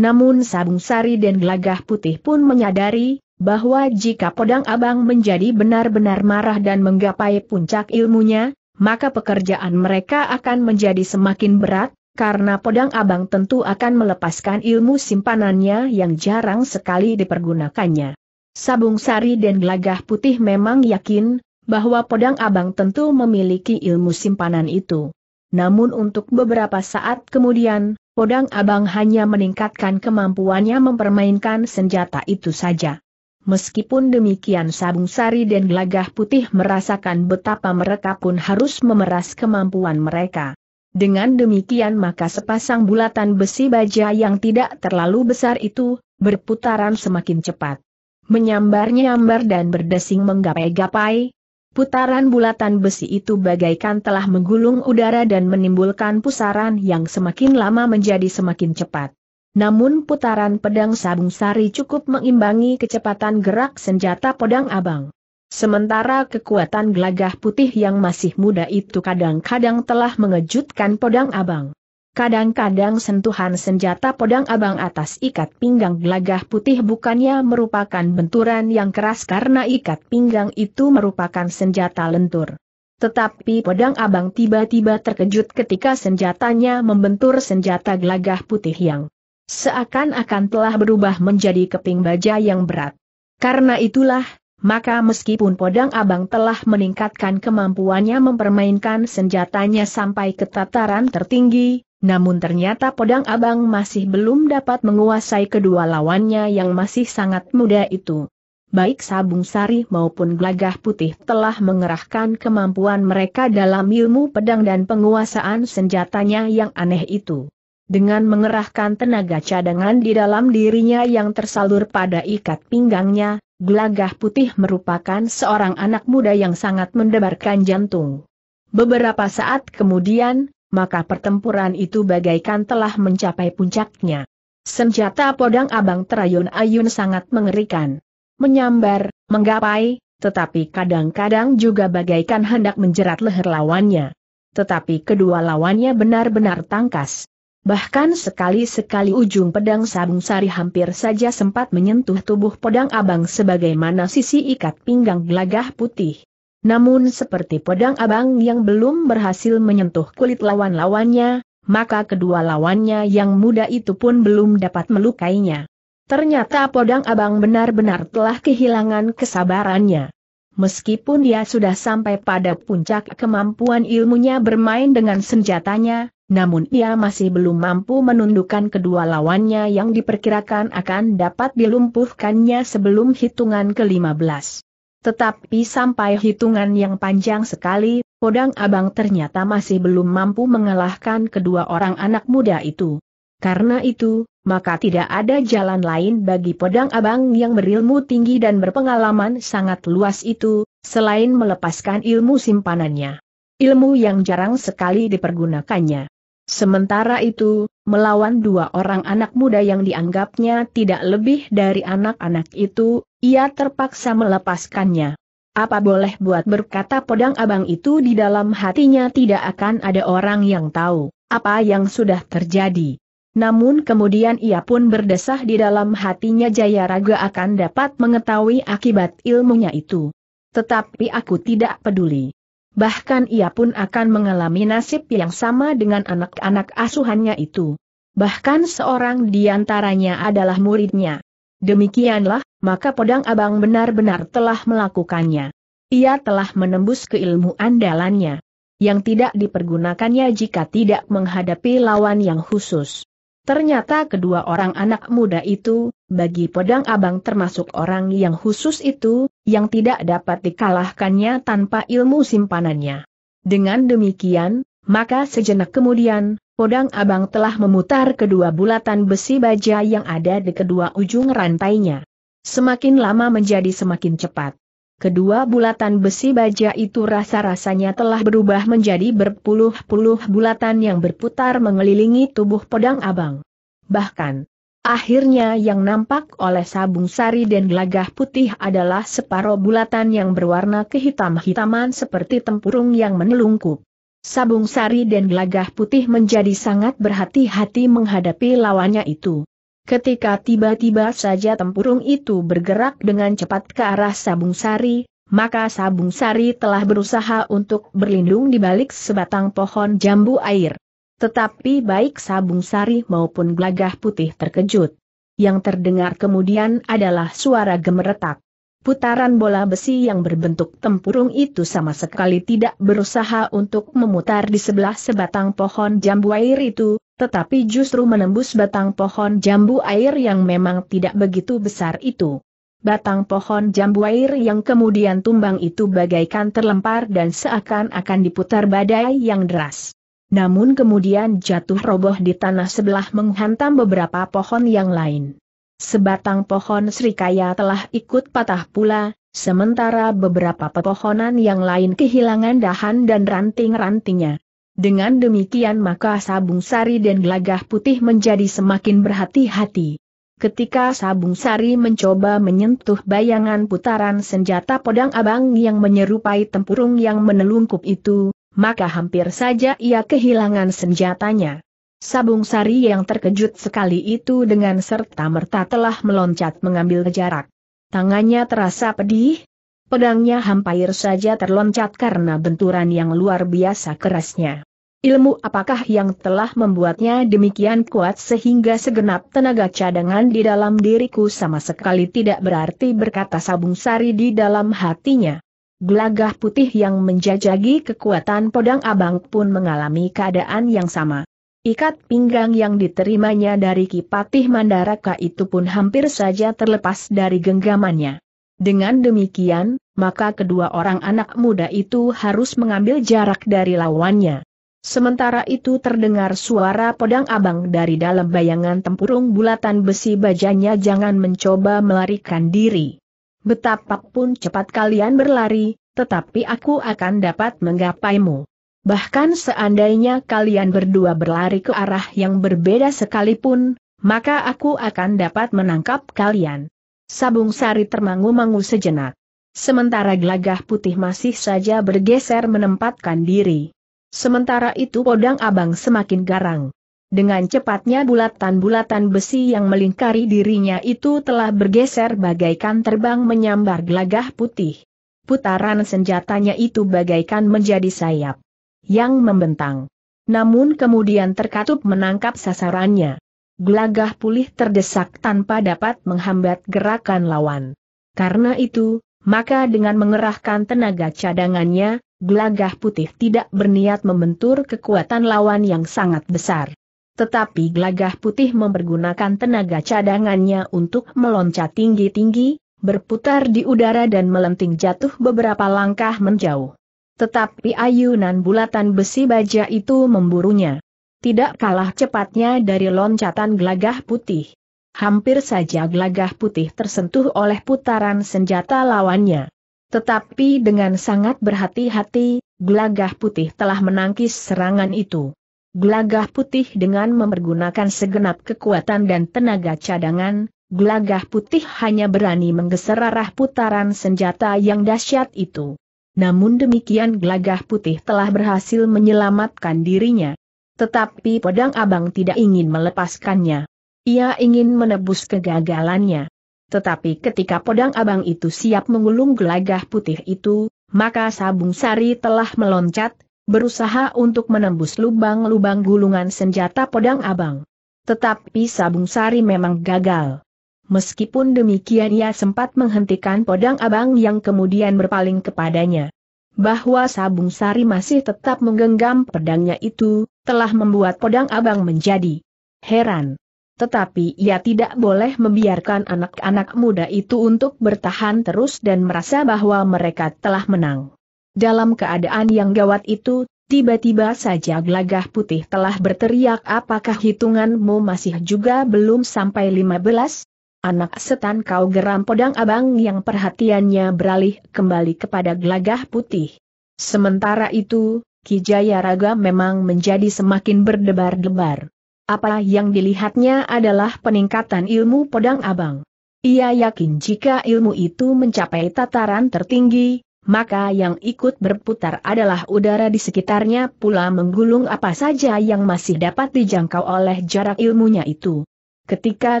Namun Sabung Sari dan Glagah Putih pun menyadari bahwa jika Podang Abang menjadi benar-benar marah dan menggapai puncak ilmunya, maka pekerjaan mereka akan menjadi semakin berat, karena Podang Abang tentu akan melepaskan ilmu simpanannya yang jarang sekali dipergunakannya. Sabung Sari dan Glagah Putih memang yakin bahwa Podang Abang tentu memiliki ilmu simpanan itu. Namun untuk beberapa saat kemudian, Podang Abang hanya meningkatkan kemampuannya mempermainkan senjata itu saja. Meskipun demikian, Sabung Sari dan Glagah Putih merasakan betapa mereka pun harus memeras kemampuan mereka. Dengan demikian maka sepasang bulatan besi baja yang tidak terlalu besar itu berputaran semakin cepat, menyambar-nyambar dan berdesing menggapai-gapai. Putaran bulatan besi itu bagaikan telah menggulung udara dan menimbulkan pusaran yang semakin lama menjadi semakin cepat. Namun putaran pedang Sabung Sari cukup mengimbangi kecepatan gerak senjata Podang Abang. Sementara kekuatan Glagah Putih yang masih muda itu kadang-kadang telah mengejutkan Podang Abang. Kadang-kadang sentuhan senjata Podang Abang atas ikat pinggang Glagah Putih bukannya merupakan benturan yang keras karena ikat pinggang itu merupakan senjata lentur. Tetapi Podang Abang tiba-tiba terkejut ketika senjatanya membentur senjata Glagah Putih yang seakan-akan telah berubah menjadi keping baja yang berat. Karena itulah, maka meskipun Podang Abang telah meningkatkan kemampuannya mempermainkan senjatanya sampai ke tataran tertinggi, namun ternyata Podang Abang masih belum dapat menguasai kedua lawannya yang masih sangat muda itu. Baik Sabung Sari maupun Glagah Putih telah mengerahkan kemampuan mereka dalam ilmu pedang dan penguasaan senjatanya yang aneh itu. Dengan mengerahkan tenaga cadangan di dalam dirinya yang tersalur pada ikat pinggangnya, Glagah Putih merupakan seorang anak muda yang sangat mendebarkan jantung. Beberapa saat kemudian, maka pertempuran itu bagaikan telah mencapai puncaknya. Senjata Podang Abang terayun-ayun sangat mengerikan, menyambar, menggapai, tetapi kadang-kadang juga bagaikan hendak menjerat leher lawannya. Tetapi kedua lawannya benar-benar tangkas. Bahkan sekali-sekali ujung pedang Sabung Sari hampir saja sempat menyentuh tubuh Podang Abang sebagaimana sisi ikat pinggang Glagah Putih. Namun seperti Podang Abang yang belum berhasil menyentuh kulit lawan-lawannya, maka kedua lawannya yang muda itu pun belum dapat melukainya. Ternyata Podang Abang benar-benar telah kehilangan kesabarannya. Meskipun dia sudah sampai pada puncak kemampuan ilmunya bermain dengan senjatanya, namun ia masih belum mampu menundukkan kedua lawannya yang diperkirakan akan dapat dilumpuhkannya sebelum hitungan ke lima belas. Tetapi sampai hitungan yang panjang sekali, Podang Abang ternyata masih belum mampu mengalahkan kedua orang anak muda itu. Karena itu, maka tidak ada jalan lain bagi Podang Abang yang berilmu tinggi dan berpengalaman sangat luas itu, selain melepaskan ilmu simpanannya, ilmu yang jarang sekali dipergunakannya. Sementara itu, melawan dua orang anak muda yang dianggapnya tidak lebih dari anak-anak itu, ia terpaksa melepaskannya. Apa boleh buat, berkata Podang Abang itu, di dalam hatinya tidak akan ada orang yang tahu apa yang sudah terjadi. Namun kemudian ia pun berdesah di dalam hatinya, Jayaraga akan dapat mengetahui akibat ilmunya itu. Tetapi aku tidak peduli. Bahkan ia pun akan mengalami nasib yang sama dengan anak-anak asuhannya itu. Bahkan seorang di antaranya adalah muridnya. Demikianlah, maka Podang Abang benar-benar telah melakukannya. Ia telah menembus keilmuan dalannya, yang tidak dipergunakannya jika tidak menghadapi lawan yang khusus. Ternyata kedua orang anak muda itu, bagi Podang Abang termasuk orang yang khusus itu, yang tidak dapat dikalahkannya tanpa ilmu simpanannya. Dengan demikian, maka sejenak kemudian, Podang Abang telah memutar kedua bulatan besi baja yang ada di kedua ujung rantainya. Semakin lama menjadi semakin cepat. Kedua bulatan besi baja itu rasa-rasanya telah berubah menjadi berpuluh-puluh bulatan yang berputar mengelilingi tubuh Podang Abang. Bahkan, akhirnya yang nampak oleh Sabung Sari dan Glagah Putih adalah separuh bulatan yang berwarna kehitam-hitaman seperti tempurung yang menelungkup. Sabung Sari dan Glagah Putih menjadi sangat berhati-hati menghadapi lawannya itu. Ketika tiba-tiba saja tempurung itu bergerak dengan cepat ke arah Sabung Sari, maka Sabung Sari telah berusaha untuk berlindung di balik sebatang pohon jambu air. Tetapi baik Sabung Sari maupun Glagah Putih terkejut. Yang terdengar kemudian adalah suara gemeretak. Putaran bola besi yang berbentuk tempurung itu sama sekali tidak berusaha untuk memutar di sebelah sebatang pohon jambu air itu, tetapi justru menembus batang pohon jambu air yang memang tidak begitu besar itu. Batang pohon jambu air yang kemudian tumbang itu bagaikan terlempar dan seakan-akan diputar badai yang deras. Namun kemudian jatuh roboh di tanah sebelah menghantam beberapa pohon yang lain. Sebatang pohon serikaya telah ikut patah pula, sementara beberapa pepohonan yang lain kehilangan dahan dan ranting-rantingnya. Dengan demikian maka Sabung Sari dan Glagah Putih menjadi semakin berhati-hati. Ketika Sabung Sari mencoba menyentuh bayangan putaran senjata Podang Abang yang menyerupai tempurung yang menelungkup itu, maka hampir saja ia kehilangan senjatanya. Sabung Sari yang terkejut sekali itu dengan serta-merta telah meloncat mengambil jarak. Tangannya terasa pedih. Pedangnya hampir saja terloncat karena benturan yang luar biasa kerasnya. Ilmu apakah yang telah membuatnya demikian kuat sehingga segenap tenaga cadangan di dalam diriku sama sekali tidak berarti, berkata Sabung Sari di dalam hatinya. Glagah Putih yang menjajagi kekuatan Podang Abang pun mengalami keadaan yang sama. Ikat pinggang yang diterimanya dari Ki Patih Mandaraka itu pun hampir saja terlepas dari genggamannya. Dengan demikian, maka kedua orang anak muda itu harus mengambil jarak dari lawannya. Sementara itu terdengar suara Podang Abang dari dalam bayangan tempurung bulatan besi bajanya, jangan mencoba melarikan diri. Betapapun cepat kalian berlari, tetapi aku akan dapat menggapaimu. Bahkan seandainya kalian berdua berlari ke arah yang berbeda sekalipun, maka aku akan dapat menangkap kalian. Sabung Sari termangu-mangu sejenak. Sementara Glagah Putih masih saja bergeser menempatkan diri. Sementara itu Podang Abang semakin garang. Dengan cepatnya bulatan-bulatan besi yang melingkari dirinya itu telah bergeser bagaikan terbang menyambar Glagah Putih. Putaran senjatanya itu bagaikan menjadi sayap yang membentang. Namun kemudian terkatup menangkap sasarannya. Glagah Putih terdesak tanpa dapat menghambat gerakan lawan. Karena itu, maka dengan mengerahkan tenaga cadangannya, Glagah Putih tidak berniat membentur kekuatan lawan yang sangat besar. Tetapi Glagah Putih mempergunakan tenaga cadangannya untuk meloncat tinggi-tinggi, berputar di udara dan melenting jatuh beberapa langkah menjauh. Tetapi ayunan bulatan besi baja itu memburunya. Tidak kalah cepatnya dari loncatan Glagah Putih. Hampir saja Glagah Putih tersentuh oleh putaran senjata lawannya. Tetapi dengan sangat berhati-hati, Glagah Putih telah menangkis serangan itu. Glagah Putih dengan mempergunakan segenap kekuatan dan tenaga cadangan, Glagah Putih hanya berani menggeser arah putaran senjata yang dahsyat itu. Namun demikian Glagah Putih telah berhasil menyelamatkan dirinya. Tetapi Podang Abang tidak ingin melepaskannya. Ia ingin menebus kegagalannya. Tetapi ketika Podang Abang itu siap mengulung Glagah Putih itu, maka Sabung Sari telah meloncat, berusaha untuk menembus lubang-lubang gulungan senjata Podang Abang. Tetapi Sabung Sari memang gagal. Meskipun demikian ia sempat menghentikan Podang Abang yang kemudian berpaling kepadanya. Bahwa Sabung Sari masih tetap menggenggam pedangnya itu, telah membuat Podang Abang menjadi heran. Tetapi ia tidak boleh membiarkan anak-anak muda itu untuk bertahan terus dan merasa bahwa mereka telah menang. Dalam keadaan yang gawat itu, tiba-tiba saja Glagah Putih telah berteriak, "Apakah hitunganmu masih juga belum sampai lima belas? Anak setan kau!" Geram Podang Abang yang perhatiannya beralih kembali kepada Glagah Putih. Sementara itu, Ki Jayaraga memang menjadi semakin berdebar-debar. Apa yang dilihatnya adalah peningkatan ilmu Podang Abang. Ia yakin jika ilmu itu mencapai tataran tertinggi, maka yang ikut berputar adalah udara di sekitarnya pula menggulung apa saja yang masih dapat dijangkau oleh jarak ilmunya itu. Ketika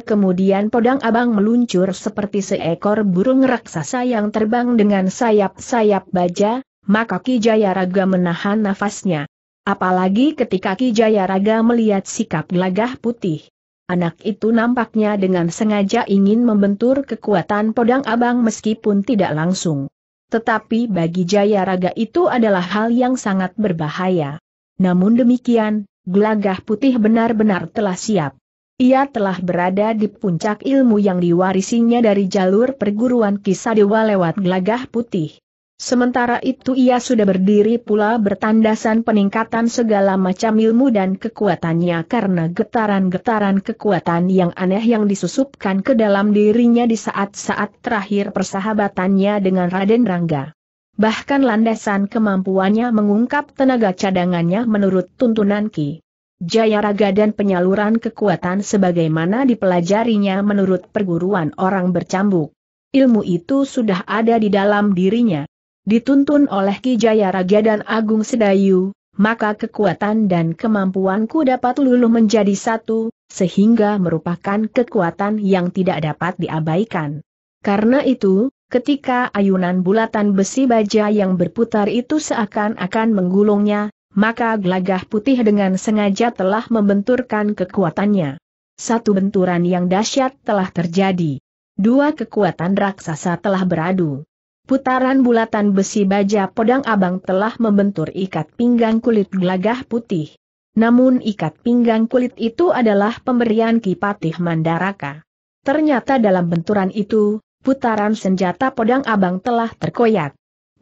kemudian Podang Abang meluncur seperti seekor burung raksasa yang terbang dengan sayap-sayap baja, maka Ki Jayaraga menahan nafasnya. Apalagi ketika Ki Jayaraga melihat sikap Glagah Putih. Anak itu nampaknya dengan sengaja ingin membentur kekuatan Podang Abang meskipun tidak langsung. Tetapi bagi Jayaraga itu adalah hal yang sangat berbahaya. Namun demikian, Glagah Putih benar-benar telah siap. Ia telah berada di puncak ilmu yang diwarisinya dari jalur perguruan Ki Sadewa lewat Glagah Putih. Sementara itu ia sudah berdiri pula bertandasan peningkatan segala macam ilmu dan kekuatannya karena getaran-getaran kekuatan yang aneh yang disusupkan ke dalam dirinya di saat-saat terakhir persahabatannya dengan Raden Rangga. Bahkan landasan kemampuannya mengungkap tenaga cadangannya menurut tuntunan Ki Jayaraga dan penyaluran kekuatan sebagaimana dipelajarinya menurut perguruan orang bercambuk. Ilmu itu sudah ada di dalam dirinya. Dituntun oleh Ki Jayaraga dan Agung Sedayu, maka kekuatan dan kemampuanku dapat luluh menjadi satu, sehingga merupakan kekuatan yang tidak dapat diabaikan. Karena itu, ketika ayunan bulatan besi baja yang berputar itu seakan-akan menggulungnya, maka Glagah Putih dengan sengaja telah membenturkan kekuatannya. Satu benturan yang dahsyat telah terjadi. Dua kekuatan raksasa telah beradu. Putaran bulatan besi baja Podang Abang telah membentur ikat pinggang kulit Glagah Putih. Namun ikat pinggang kulit itu adalah pemberian Ki Patih Mandaraka. Ternyata dalam benturan itu, putaran senjata Podang Abang telah terkoyak.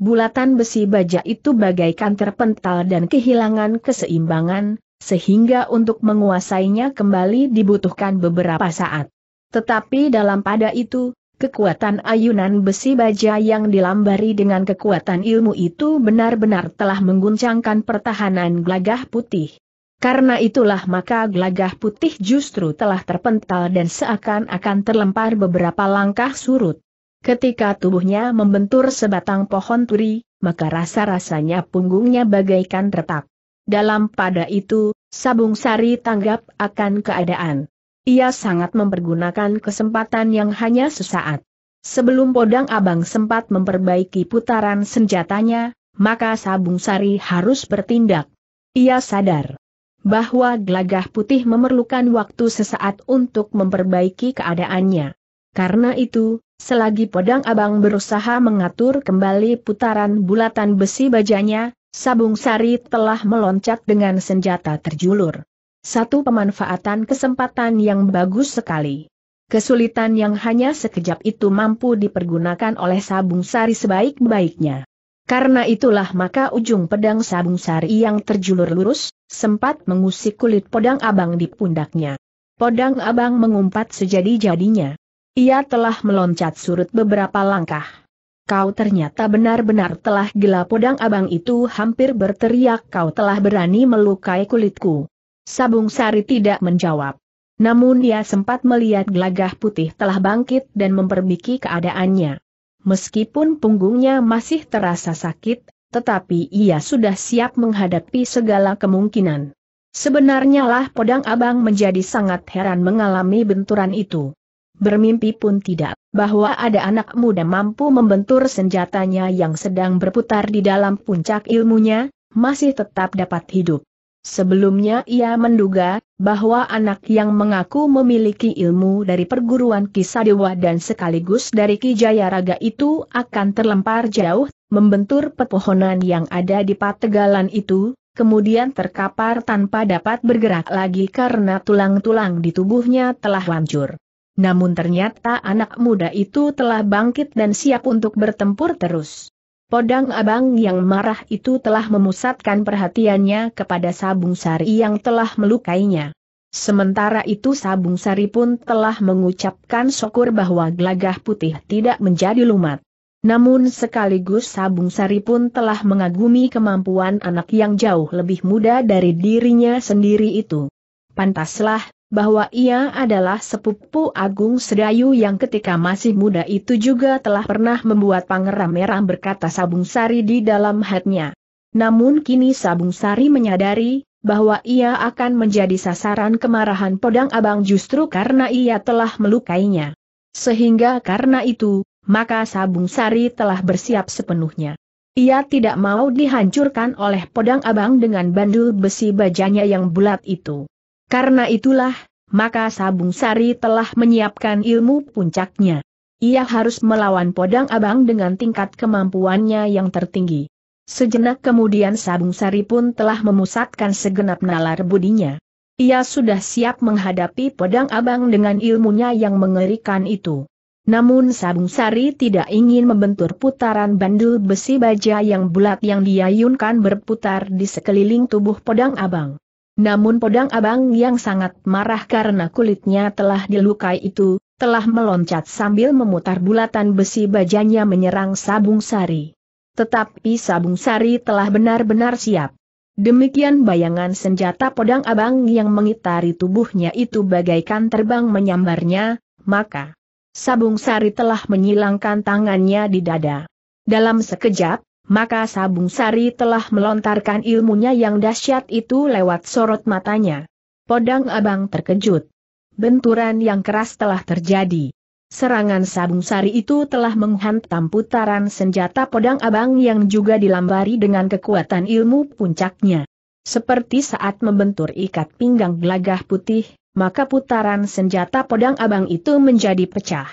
Bulatan besi baja itu bagaikan terpental dan kehilangan keseimbangan, sehingga untuk menguasainya kembali dibutuhkan beberapa saat. Tetapi dalam pada itu, kekuatan ayunan besi baja yang dilambari dengan kekuatan ilmu itu benar-benar telah mengguncangkan pertahanan Glagah Putih. Karena itulah maka Glagah Putih justru telah terpental dan seakan-akan terlempar beberapa langkah surut. Ketika tubuhnya membentur sebatang pohon turi, maka rasa-rasanya punggungnya bagaikan retak. Dalam pada itu, Sabung Sari tanggap akan keadaan. Ia sangat mempergunakan kesempatan yang hanya sesaat. Sebelum Podang Abang sempat memperbaiki putaran senjatanya, maka Sabung Sari harus bertindak. Ia sadar bahwa Glagah Putih memerlukan waktu sesaat untuk memperbaiki keadaannya. Karena itu, selagi Podang Abang berusaha mengatur kembali putaran bulatan besi bajanya, Sabung Sari telah meloncat dengan senjata terjulur. Satu pemanfaatan kesempatan yang bagus sekali. Kesulitan yang hanya sekejap itu mampu dipergunakan oleh Sabung Sari sebaik-baiknya. Karena itulah maka ujung pedang Sabung Sari yang terjulur lurus, sempat mengusik kulit Podang Abang di pundaknya. Podang Abang mengumpat sejadi-jadinya. Ia telah meloncat surut beberapa langkah. "Kau ternyata benar-benar telah gila!" Podang Abang itu hampir berteriak, "Kau telah berani melukai kulitku." Sabung Sari tidak menjawab. Namun dia sempat melihat Glagah Putih telah bangkit dan memperbaiki keadaannya. Meskipun punggungnya masih terasa sakit, tetapi ia sudah siap menghadapi segala kemungkinan. Sebenarnya lah Podang Abang menjadi sangat heran mengalami benturan itu. Bermimpi pun tidak bahwa ada anak muda mampu membentur senjatanya yang sedang berputar di dalam puncak ilmunya, masih tetap dapat hidup. Sebelumnya ia menduga bahwa anak yang mengaku memiliki ilmu dari perguruan Ki Sadewa dan sekaligus dari Ki Jayaraga itu akan terlempar jauh, membentur pepohonan yang ada di pategalan itu, kemudian terkapar tanpa dapat bergerak lagi karena tulang-tulang di tubuhnya telah hancur. Namun ternyata anak muda itu telah bangkit dan siap untuk bertempur terus. Podang Abang yang marah itu telah memusatkan perhatiannya kepada Sabung Sari yang telah melukainya. Sementara itu Sabung Sari pun telah mengucapkan syukur bahwa Glagah Putih tidak menjadi lumat. Namun sekaligus Sabung Sari pun telah mengagumi kemampuan anak yang jauh lebih muda dari dirinya sendiri itu. Pantaslah bahwa ia adalah sepupu Agung Sedayu yang ketika masih muda itu juga telah pernah membuat Pangeran Merah berkata Sabung Sari di dalam hatinya. Namun kini Sabung Sari menyadari bahwa ia akan menjadi sasaran kemarahan Podang Abang justru karena ia telah melukainya. Sehingga karena itu, maka Sabung Sari telah bersiap sepenuhnya. Ia tidak mau dihancurkan oleh Podang Abang dengan bandul besi bajanya yang bulat itu. Karena itulah, maka Sabung Sari telah menyiapkan ilmu puncaknya. Ia harus melawan Podang Abang dengan tingkat kemampuannya yang tertinggi. Sejenak kemudian Sabung Sari pun telah memusatkan segenap nalar budinya. Ia sudah siap menghadapi Podang Abang dengan ilmunya yang mengerikan itu. Namun Sabung Sari tidak ingin membentur putaran bandul besi baja yang bulat yang diayunkan berputar di sekeliling tubuh Podang Abang. Namun Podang Abang yang sangat marah karena kulitnya telah dilukai itu, telah meloncat sambil memutar bulatan besi bajanya menyerang Sabung Sari. Tetapi Sabung Sari telah benar-benar siap. Demikian bayangan senjata Podang Abang yang mengitari tubuhnya itu bagaikan terbang menyambarnya, maka Sabung Sari telah menyilangkan tangannya di dada. Dalam sekejap, maka Sabung Sari telah melontarkan ilmunya yang dahsyat itu lewat sorot matanya. Podang Abang terkejut. Benturan yang keras telah terjadi. Serangan Sabung Sari itu telah menghantam putaran senjata Podang Abang yang juga dilambari dengan kekuatan ilmu puncaknya. Seperti saat membentur ikat pinggang Glagah Putih, maka putaran senjata Podang Abang itu menjadi pecah.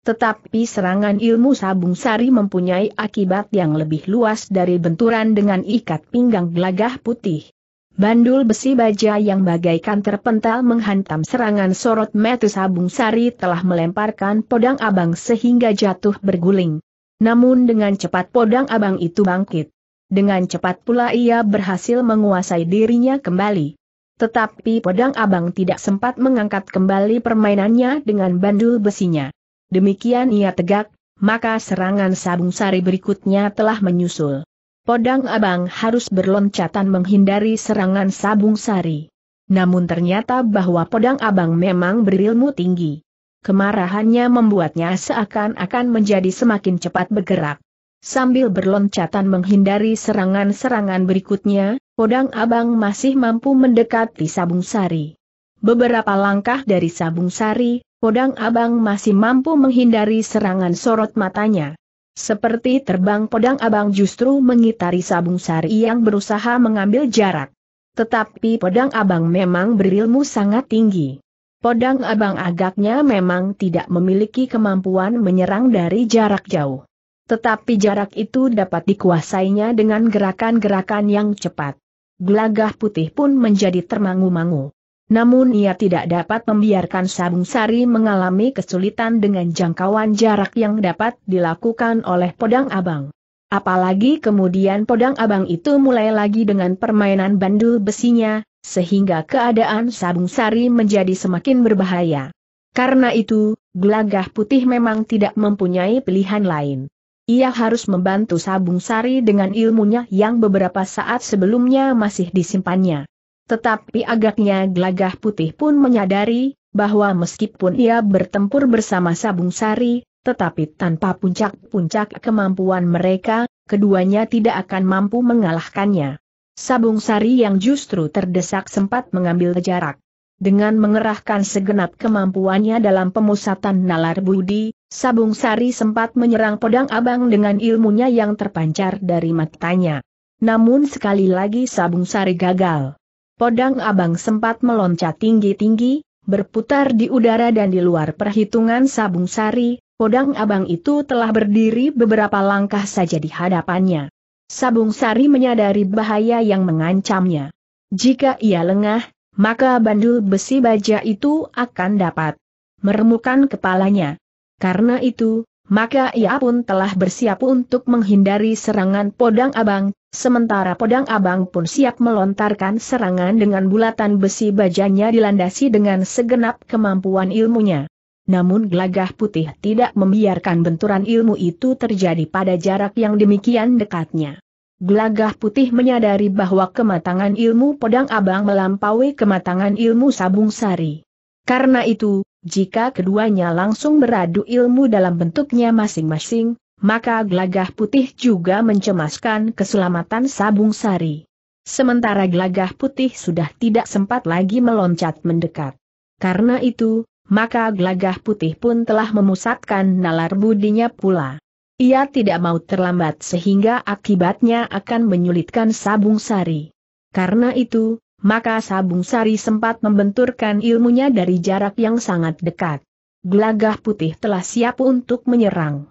Tetapi serangan ilmu Sabung Sari mempunyai akibat yang lebih luas dari benturan dengan ikat pinggang Glagah Putih. Bandul besi baja yang bagaikan terpental menghantam serangan sorot mata Sabung Sari telah melemparkan Podang Abang sehingga jatuh berguling. Namun dengan cepat Podang Abang itu bangkit. Dengan cepat pula ia berhasil menguasai dirinya kembali. Tetapi Podang Abang tidak sempat mengangkat kembali permainannya dengan bandul besinya. Demikian ia tegak, maka serangan Sabung Sari berikutnya telah menyusul. Podang Abang harus berloncatan menghindari serangan Sabung Sari. Namun ternyata bahwa Podang Abang memang berilmu tinggi. Kemarahannya membuatnya seakan-akan menjadi semakin cepat bergerak. Sambil berloncatan menghindari serangan-serangan berikutnya, Podang Abang masih mampu mendekati Sabung Sari. Beberapa langkah dari Sabung Sari, Podang Abang masih mampu menghindari serangan sorot matanya. Seperti terbang Podang Abang justru mengitari Sabung Sari yang berusaha mengambil jarak. Tetapi Podang Abang memang berilmu sangat tinggi. Podang Abang agaknya memang tidak memiliki kemampuan menyerang dari jarak jauh. Tetapi jarak itu dapat dikuasainya dengan gerakan-gerakan yang cepat. Glagah Putih pun menjadi termangu-mangu. Namun ia tidak dapat membiarkan Sabung Sari mengalami kesulitan dengan jangkauan jarak yang dapat dilakukan oleh Podang Abang. Apalagi kemudian Podang Abang itu mulai lagi dengan permainan bandul besinya, sehingga keadaan Sabung Sari menjadi semakin berbahaya. Karena itu, Glagah Putih memang tidak mempunyai pilihan lain. Ia harus membantu Sabung Sari dengan ilmunya yang beberapa saat sebelumnya masih disimpannya. Tetapi agaknya Glagah Putih pun menyadari bahwa meskipun ia bertempur bersama Sabung Sari, tetapi tanpa puncak-puncak kemampuan mereka, keduanya tidak akan mampu mengalahkannya. Sabung Sari yang justru terdesak sempat mengambil jarak. Dengan mengerahkan segenap kemampuannya dalam pemusatan nalar budi, Sabung Sari sempat menyerang Podang Abang dengan ilmunya yang terpancar dari matanya. Namun sekali lagi Sabung Sari gagal. Podang Abang sempat meloncat tinggi-tinggi, berputar di udara dan di luar perhitungan Sabung Sari. Podang Abang itu telah berdiri beberapa langkah saja di hadapannya. Sabung Sari menyadari bahaya yang mengancamnya. Jika ia lengah, maka bandul besi baja itu akan dapat meremukkan kepalanya. Karena itu, maka ia pun telah bersiap untuk menghindari serangan Podang Abang, sementara Podang Abang pun siap melontarkan serangan dengan bulatan besi bajanya dilandasi dengan segenap kemampuan ilmunya. Namun Glagah Putih tidak membiarkan benturan ilmu itu terjadi pada jarak yang demikian dekatnya. Glagah Putih menyadari bahwa kematangan ilmu Podang Abang melampaui kematangan ilmu Sabung Sari. Karena itu, jika keduanya langsung beradu ilmu dalam bentuknya masing-masing, maka Glagah Putih juga mencemaskan keselamatan Sabung Sari. Sementara Glagah Putih sudah tidak sempat lagi meloncat mendekat. Karena itu, maka Glagah Putih pun telah memusatkan nalar budinya pula. Ia tidak mau terlambat sehingga akibatnya akan menyulitkan Sabung Sari. Karena itu, maka Sabung Sari sempat membenturkan ilmunya dari jarak yang sangat dekat. Glagah Putih telah siap untuk menyerang.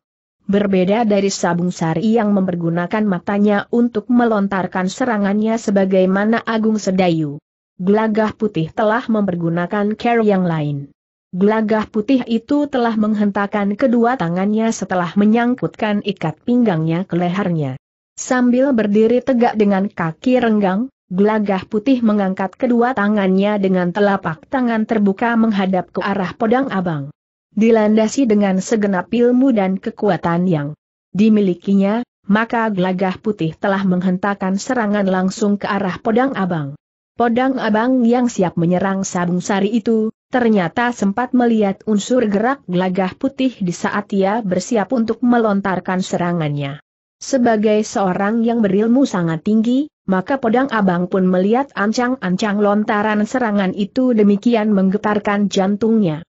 Berbeda dari Sabung Sari yang mempergunakan matanya untuk melontarkan serangannya sebagaimana Agung Sedayu, Glagah Putih telah mempergunakan cara yang lain. Glagah Putih itu telah menghentakkan kedua tangannya setelah menyangkutkan ikat pinggangnya ke lehernya. Sambil berdiri tegak dengan kaki renggang, Glagah Putih mengangkat kedua tangannya dengan telapak tangan terbuka menghadap ke arah Podang Abang. Dilandasi dengan segenap ilmu dan kekuatan yang dimilikinya, maka Glagah Putih telah menghentakkan serangan langsung ke arah Podang Abang. Podang Abang yang siap menyerang Sabung Sari itu ternyata sempat melihat unsur gerak Glagah Putih di saat ia bersiap untuk melontarkan serangannya. Sebagai seorang yang berilmu sangat tinggi, maka Podang Abang pun melihat ancang-ancang lontaran serangan itu demikian menggetarkan jantungnya.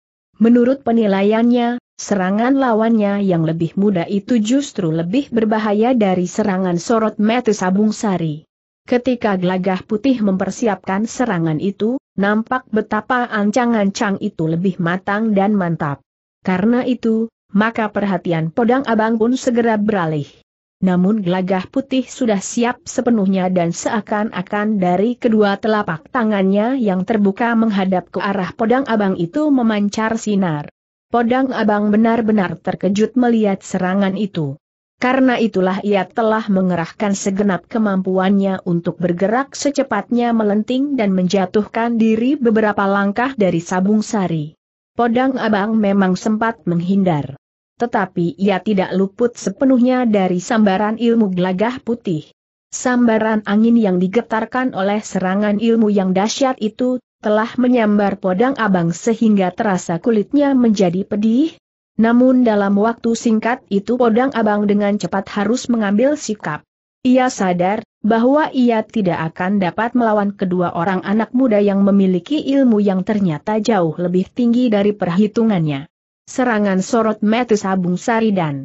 Menurut penilaiannya, serangan lawannya yang lebih muda itu justru lebih berbahaya dari serangan sorot mata Sabung Sari. Ketika Glagah Putih mempersiapkan serangan itu, nampak betapa ancang-ancang itu lebih matang dan mantap. Karena itu, maka perhatian Podang Abang pun segera beralih. Namun Glagah Putih sudah siap sepenuhnya dan seakan-akan dari kedua telapak tangannya yang terbuka menghadap ke arah Podang Abang itu memancar sinar. Podang Abang benar-benar terkejut melihat serangan itu. Karena itulah ia telah mengerahkan segenap kemampuannya untuk bergerak secepatnya melenting dan menjatuhkan diri beberapa langkah dari Sabung Sari. Podang Abang memang sempat menghindar. Tetapi ia tidak luput sepenuhnya dari sambaran ilmu Glagah Putih. Sambaran angin yang digetarkan oleh serangan ilmu yang dahsyat itu telah menyambar Podang Abang sehingga terasa kulitnya menjadi pedih. Namun dalam waktu singkat itu Podang Abang dengan cepat harus mengambil sikap. Ia sadar bahwa ia tidak akan dapat melawan kedua orang anak muda yang memiliki ilmu yang ternyata jauh lebih tinggi dari perhitungannya. Serangan sorot mata Sabung Sari dan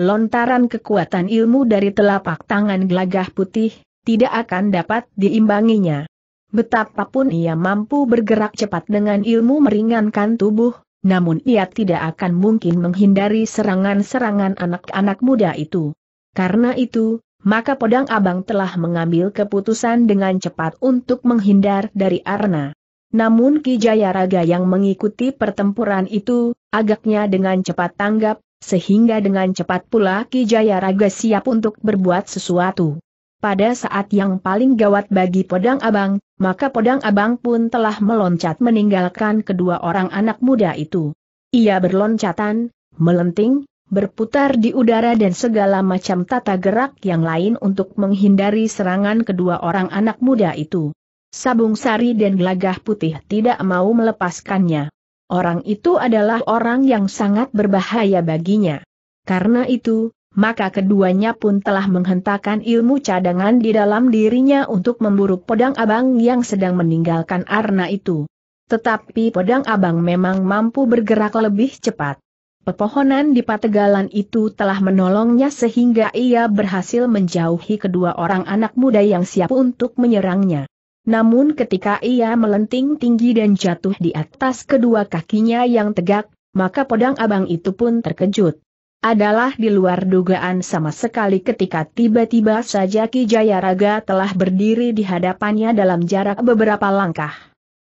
lontaran kekuatan ilmu dari telapak tangan Glagah Putih tidak akan dapat diimbanginya. Betapapun ia mampu bergerak cepat dengan ilmu meringankan tubuh, namun ia tidak akan mungkin menghindari serangan-serangan anak-anak muda itu. Karena itu, maka Podang Abang telah mengambil keputusan dengan cepat untuk menghindar dari arena. Namun Ki Jayaraga yang mengikuti pertempuran itu, agaknya dengan cepat tanggap, sehingga dengan cepat pula Ki Jayaraga siap untuk berbuat sesuatu. Pada saat yang paling gawat bagi Podang Abang, maka Podang Abang pun telah meloncat meninggalkan kedua orang anak muda itu. Ia berloncatan, melenting, berputar di udara dan segala macam tata gerak yang lain untuk menghindari serangan kedua orang anak muda itu. Sabung Sari dan Glagah Putih tidak mau melepaskannya. Orang itu adalah orang yang sangat berbahaya baginya. Karena itu, maka keduanya pun telah menghentakkan ilmu cadangan di dalam dirinya untuk memburu Podang Abang yang sedang meninggalkan arna itu. Tetapi Podang Abang memang mampu bergerak lebih cepat. Pepohonan di pategalan itu telah menolongnya sehingga ia berhasil menjauhi kedua orang anak muda yang siap untuk menyerangnya. Namun ketika ia melenting tinggi dan jatuh di atas kedua kakinya yang tegak, maka Podang Abang itu pun terkejut. Adalah di luar dugaan sama sekali ketika tiba-tiba saja Ki Jayaraga telah berdiri di hadapannya dalam jarak beberapa langkah.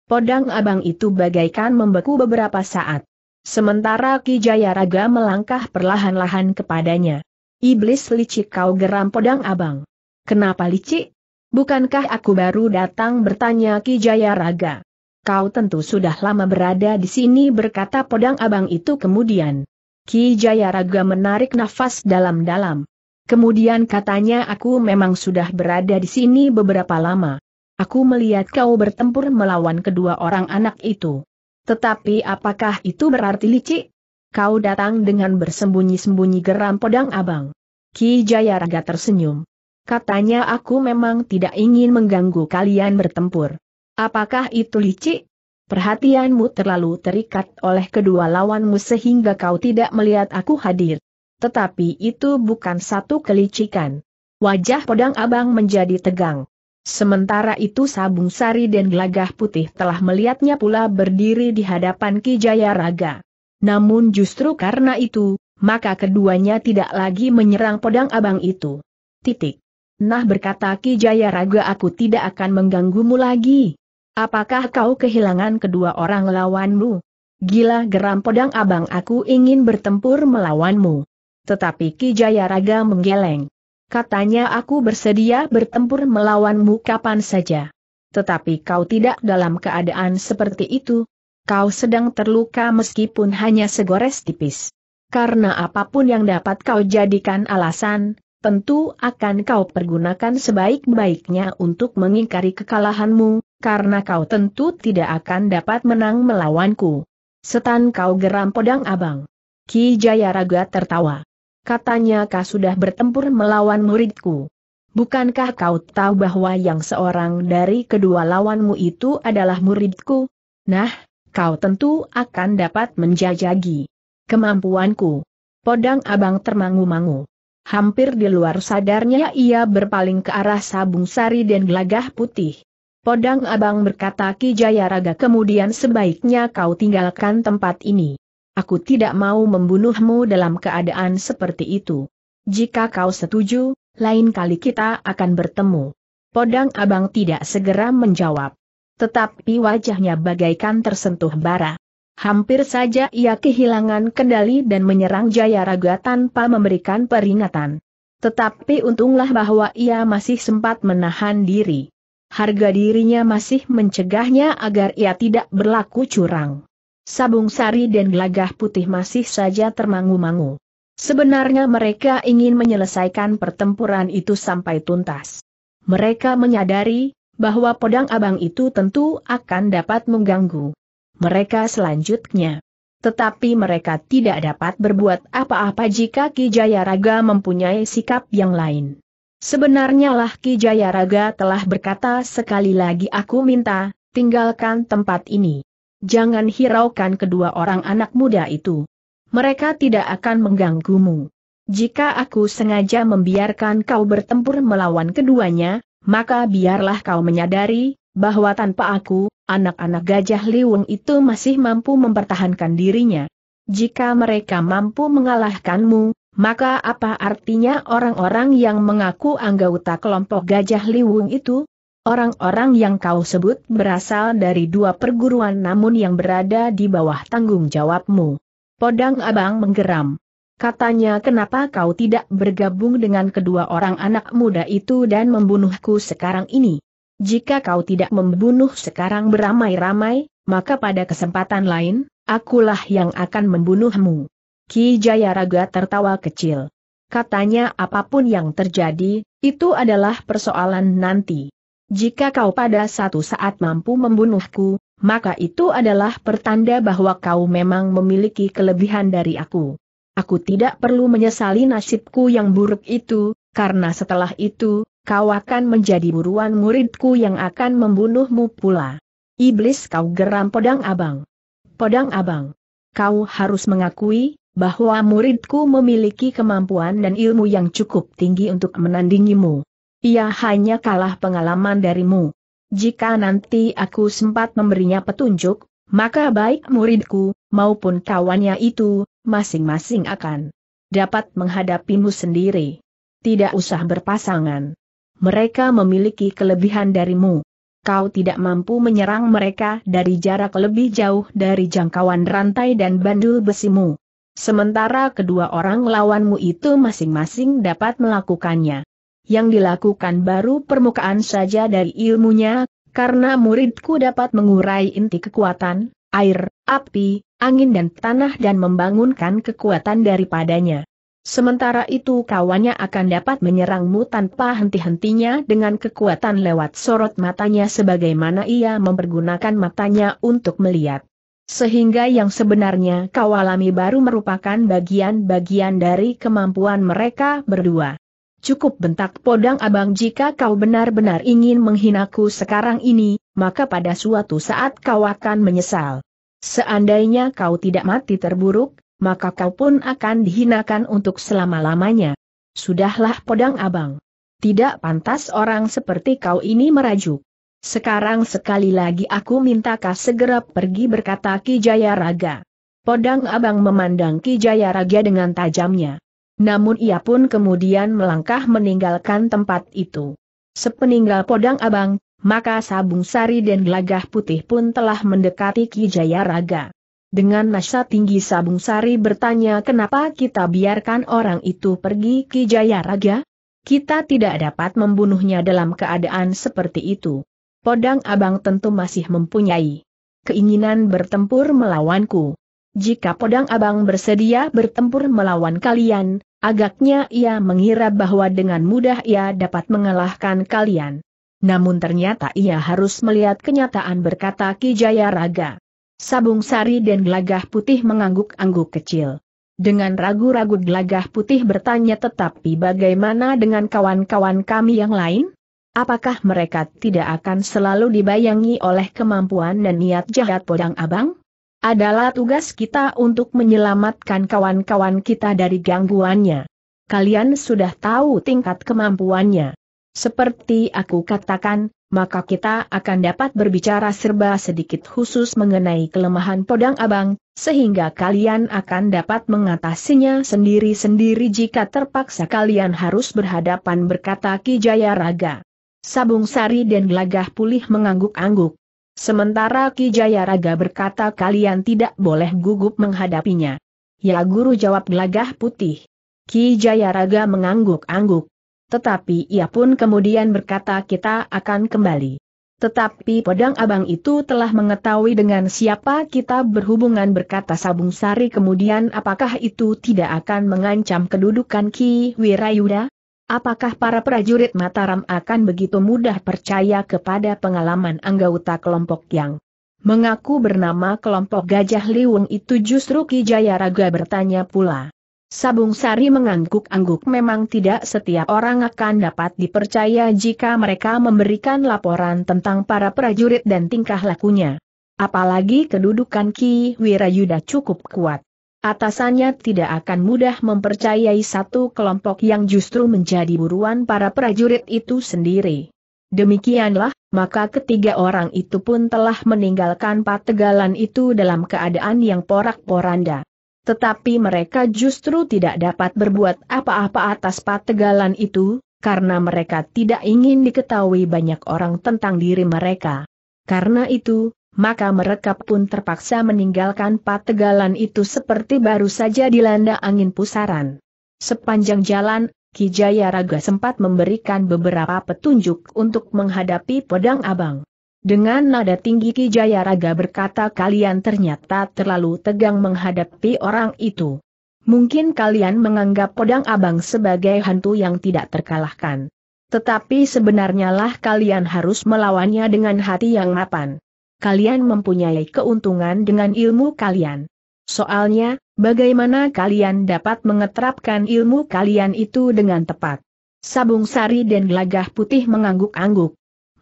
Podang Abang itu bagaikan membeku beberapa saat. Sementara Ki Jayaraga melangkah perlahan-lahan kepadanya. "Iblis licik kau," geram Podang Abang. "Kenapa licik? Bukankah aku baru datang?" bertanya Ki Jayaraga. "Kau tentu sudah lama berada di sini," berkata Podang Abang itu kemudian. Ki Jayaraga menarik nafas dalam-dalam. Kemudian katanya, "Aku memang sudah berada di sini beberapa lama. Aku melihat kau bertempur melawan kedua orang anak itu. Tetapi apakah itu berarti licik? Kau datang dengan bersembunyi-sembunyi," geram Podang Abang. Ki Jayaraga tersenyum. Katanya, "Aku memang tidak ingin mengganggu kalian bertempur. Apakah itu licik? Perhatianmu terlalu terikat oleh kedua lawanmu sehingga kau tidak melihat aku hadir. Tetapi itu bukan satu kelicikan." Wajah Podang Abang menjadi tegang. Sementara itu Sabung Sari dan Glagah Putih telah melihatnya pula berdiri di hadapan Ki Jayaraga. Namun justru karena itu, maka keduanya tidak lagi menyerang Podang Abang itu. Titik. "Nah," berkata Ki Jayaraga, "aku tidak akan mengganggumu lagi. Apakah kau kehilangan kedua orang lawanmu?" "Gila," geram Podang Abang, "aku ingin bertempur melawanmu." Tetapi Ki Jayaraga menggeleng. Katanya, "Aku bersedia bertempur melawanmu kapan saja. Tetapi kau tidak dalam keadaan seperti itu. Kau sedang terluka meskipun hanya segores tipis. Karena apapun yang dapat kau jadikan alasan, tentu akan kau pergunakan sebaik-baiknya untuk mengingkari kekalahanmu, karena kau tentu tidak akan dapat menang melawanku. Setan kau," geram Podang Abang. Ki Jayaraga tertawa. Katanya, "Kau sudah bertempur melawan muridku. Bukankah kau tahu bahwa yang seorang dari kedua lawanmu itu adalah muridku? Nah, kau tentu akan dapat menjajagi kemampuanku." Podang Abang termangu-mangu. Hampir di luar sadarnya ia berpaling ke arah Sabung Sari dan Glagah Putih. "Podang Abang," berkata Ki Jayaraga kemudian, "sebaiknya kau tinggalkan tempat ini. Aku tidak mau membunuhmu dalam keadaan seperti itu. Jika kau setuju, lain kali kita akan bertemu." Podang Abang tidak segera menjawab. Tetapi wajahnya bagaikan tersentuh bara. Hampir saja ia kehilangan kendali dan menyerang Jayaraga tanpa memberikan peringatan. Tetapi untunglah bahwa ia masih sempat menahan diri. Harga dirinya masih mencegahnya agar ia tidak berlaku curang. Sabung Sari dan Glagah Putih masih saja termangu-mangu. Sebenarnya mereka ingin menyelesaikan pertempuran itu sampai tuntas. Mereka menyadari bahwa Podang Abang itu tentu akan dapat mengganggu mereka selanjutnya. Tetapi mereka tidak dapat berbuat apa-apa jika Ki Jayaraga mempunyai sikap yang lain. Sebenarnya lah Ki Jayaraga telah berkata, "Sekali lagi aku minta, tinggalkan tempat ini. Jangan hiraukan kedua orang anak muda itu. Mereka tidak akan mengganggumu. Jika aku sengaja membiarkan kau bertempur melawan keduanya, maka biarlah kau menyadari bahwa tanpa aku, anak-anak Gajah Liwung itu masih mampu mempertahankan dirinya. Jika mereka mampu mengalahkanmu, maka apa artinya orang-orang yang mengaku anggota kelompok Gajah Liwung itu? Orang-orang yang kau sebut berasal dari dua perguruan namun yang berada di bawah tanggung jawabmu." Podang Abang menggeram. Katanya, "Kenapa kau tidak bergabung dengan kedua orang anak muda itu dan membunuhku sekarang ini? Jika kau tidak membunuh sekarang beramai-ramai, maka pada kesempatan lain, akulah yang akan membunuhmu." Ki Jayaraga tertawa kecil. Katanya, "Apapun yang terjadi, itu adalah persoalan nanti. Jika kau pada satu saat mampu membunuhku, maka itu adalah pertanda bahwa kau memang memiliki kelebihan dari aku. Aku tidak perlu menyesali nasibku yang buruk itu, karena setelah itu, kau akan menjadi buruan muridku yang akan membunuhmu pula. Iblis kau, geram Podang Abang. Podang Abang, kau harus mengakui bahwa muridku memiliki kemampuan dan ilmu yang cukup tinggi untuk menandingimu. Ia hanya kalah pengalaman darimu. Jika nanti aku sempat memberinya petunjuk, maka baik muridku maupun kawannya itu, masing-masing akan dapat menghadapimu sendiri. Tidak usah berpasangan. Mereka memiliki kelebihan darimu. Kau tidak mampu menyerang mereka dari jarak lebih jauh dari jangkauan rantai dan bandul besimu. Sementara kedua orang lawanmu itu masing-masing dapat melakukannya. Yang dilakukan baru permukaan saja dari ilmunya, karena muridku dapat mengurai inti kekuatan, air, api, angin dan tanah dan membangunkan kekuatan daripadanya. Sementara itu kawannya akan dapat menyerangmu tanpa henti-hentinya dengan kekuatan lewat sorot matanya sebagaimana ia mempergunakan matanya untuk melihat. Sehingga yang sebenarnya kau alami baru merupakan bagian-bagian dari kemampuan mereka berdua. Cukup, bentak Podang Abang, jika kau benar-benar ingin menghinaku sekarang ini, maka pada suatu saat kau akan menyesal. Seandainya kau tidak mati terburuk, maka kau pun akan dihinakan untuk selama-lamanya. Sudahlah Podang Abang. Tidak pantas orang seperti kau ini merajuk. Sekarang sekali lagi aku minta kau segera pergi, berkata Ki Jayaraga. Podang Abang memandang Ki Jayaraga dengan tajamnya. Namun ia pun kemudian melangkah meninggalkan tempat itu. Sepeninggal Podang Abang, maka Sabung Sari dan Glagah Putih pun telah mendekati Ki Jayaraga. Dengan nada tinggi Sabung Sari bertanya, kenapa kita biarkan orang itu pergi Ki Jayaraga? Kita tidak dapat membunuhnya dalam keadaan seperti itu. Podang Abang tentu masih mempunyai keinginan bertempur melawanku. Jika Podang Abang bersedia bertempur melawan kalian, agaknya ia mengira bahwa dengan mudah ia dapat mengalahkan kalian. Namun ternyata ia harus melihat kenyataan, berkata Ki Jayaraga. Sabung Sari dan Glagah Putih mengangguk-angguk kecil. Dengan ragu-ragu Glagah Putih bertanya, tetapi bagaimana dengan kawan-kawan kami yang lain? Apakah mereka tidak akan selalu dibayangi oleh kemampuan dan niat jahat Podang Abang? Adalah tugas kita untuk menyelamatkan kawan-kawan kita dari gangguannya. Kalian sudah tahu tingkat kemampuannya. Seperti aku katakan, maka kita akan dapat berbicara serba sedikit khusus mengenai kelemahan Podang Abang, sehingga kalian akan dapat mengatasinya sendiri-sendiri jika terpaksa kalian harus berhadapan, berkata Ki Jayaraga. Sabung Sari dan Glagah Putih mengangguk-angguk. Sementara Ki Jayaraga berkata, kalian tidak boleh gugup menghadapinya. Ya guru, jawab Glagah Putih. Ki Jayaraga mengangguk-angguk. Tetapi ia pun kemudian berkata, kita akan kembali. Tetapi Podang Abang itu telah mengetahui dengan siapa kita berhubungan, berkata Sabung Sari kemudian, apakah itu tidak akan mengancam kedudukan Ki Wirayuda? Apakah para prajurit Mataram akan begitu mudah percaya kepada pengalaman anggota kelompok yang mengaku bernama kelompok Gajah Liwung itu? Justru Ki Jayaraga bertanya pula. Sabung Sari mengangguk-angguk, memang tidak setiap orang akan dapat dipercaya jika mereka memberikan laporan tentang para prajurit dan tingkah lakunya. Apalagi kedudukan Ki Wirayuda cukup kuat. Atasannya tidak akan mudah mempercayai satu kelompok yang justru menjadi buruan para prajurit itu sendiri. Demikianlah, maka ketiga orang itu pun telah meninggalkan pategalan itu dalam keadaan yang porak-poranda. Tetapi mereka justru tidak dapat berbuat apa-apa atas pategalan itu, karena mereka tidak ingin diketahui banyak orang tentang diri mereka. Karena itu, maka mereka pun terpaksa meninggalkan pategalan itu seperti baru saja dilanda angin pusaran. Sepanjang jalan, Ki Jayaraga sempat memberikan beberapa petunjuk untuk menghadapi Podang Abang. Dengan nada tinggi Ki Jayaraga berkata, kalian ternyata terlalu tegang menghadapi orang itu. Mungkin kalian menganggap Podang Abang sebagai hantu yang tidak terkalahkan. Tetapi sebenarnya lah kalian harus melawannya dengan hati yang mapan. kalian mempunyai keuntungan dengan ilmu kalian. Soalnya, bagaimana kalian dapat mengeterapkan ilmu kalian itu dengan tepat?" Sabung Sari dan Glagah Putih mengangguk-angguk.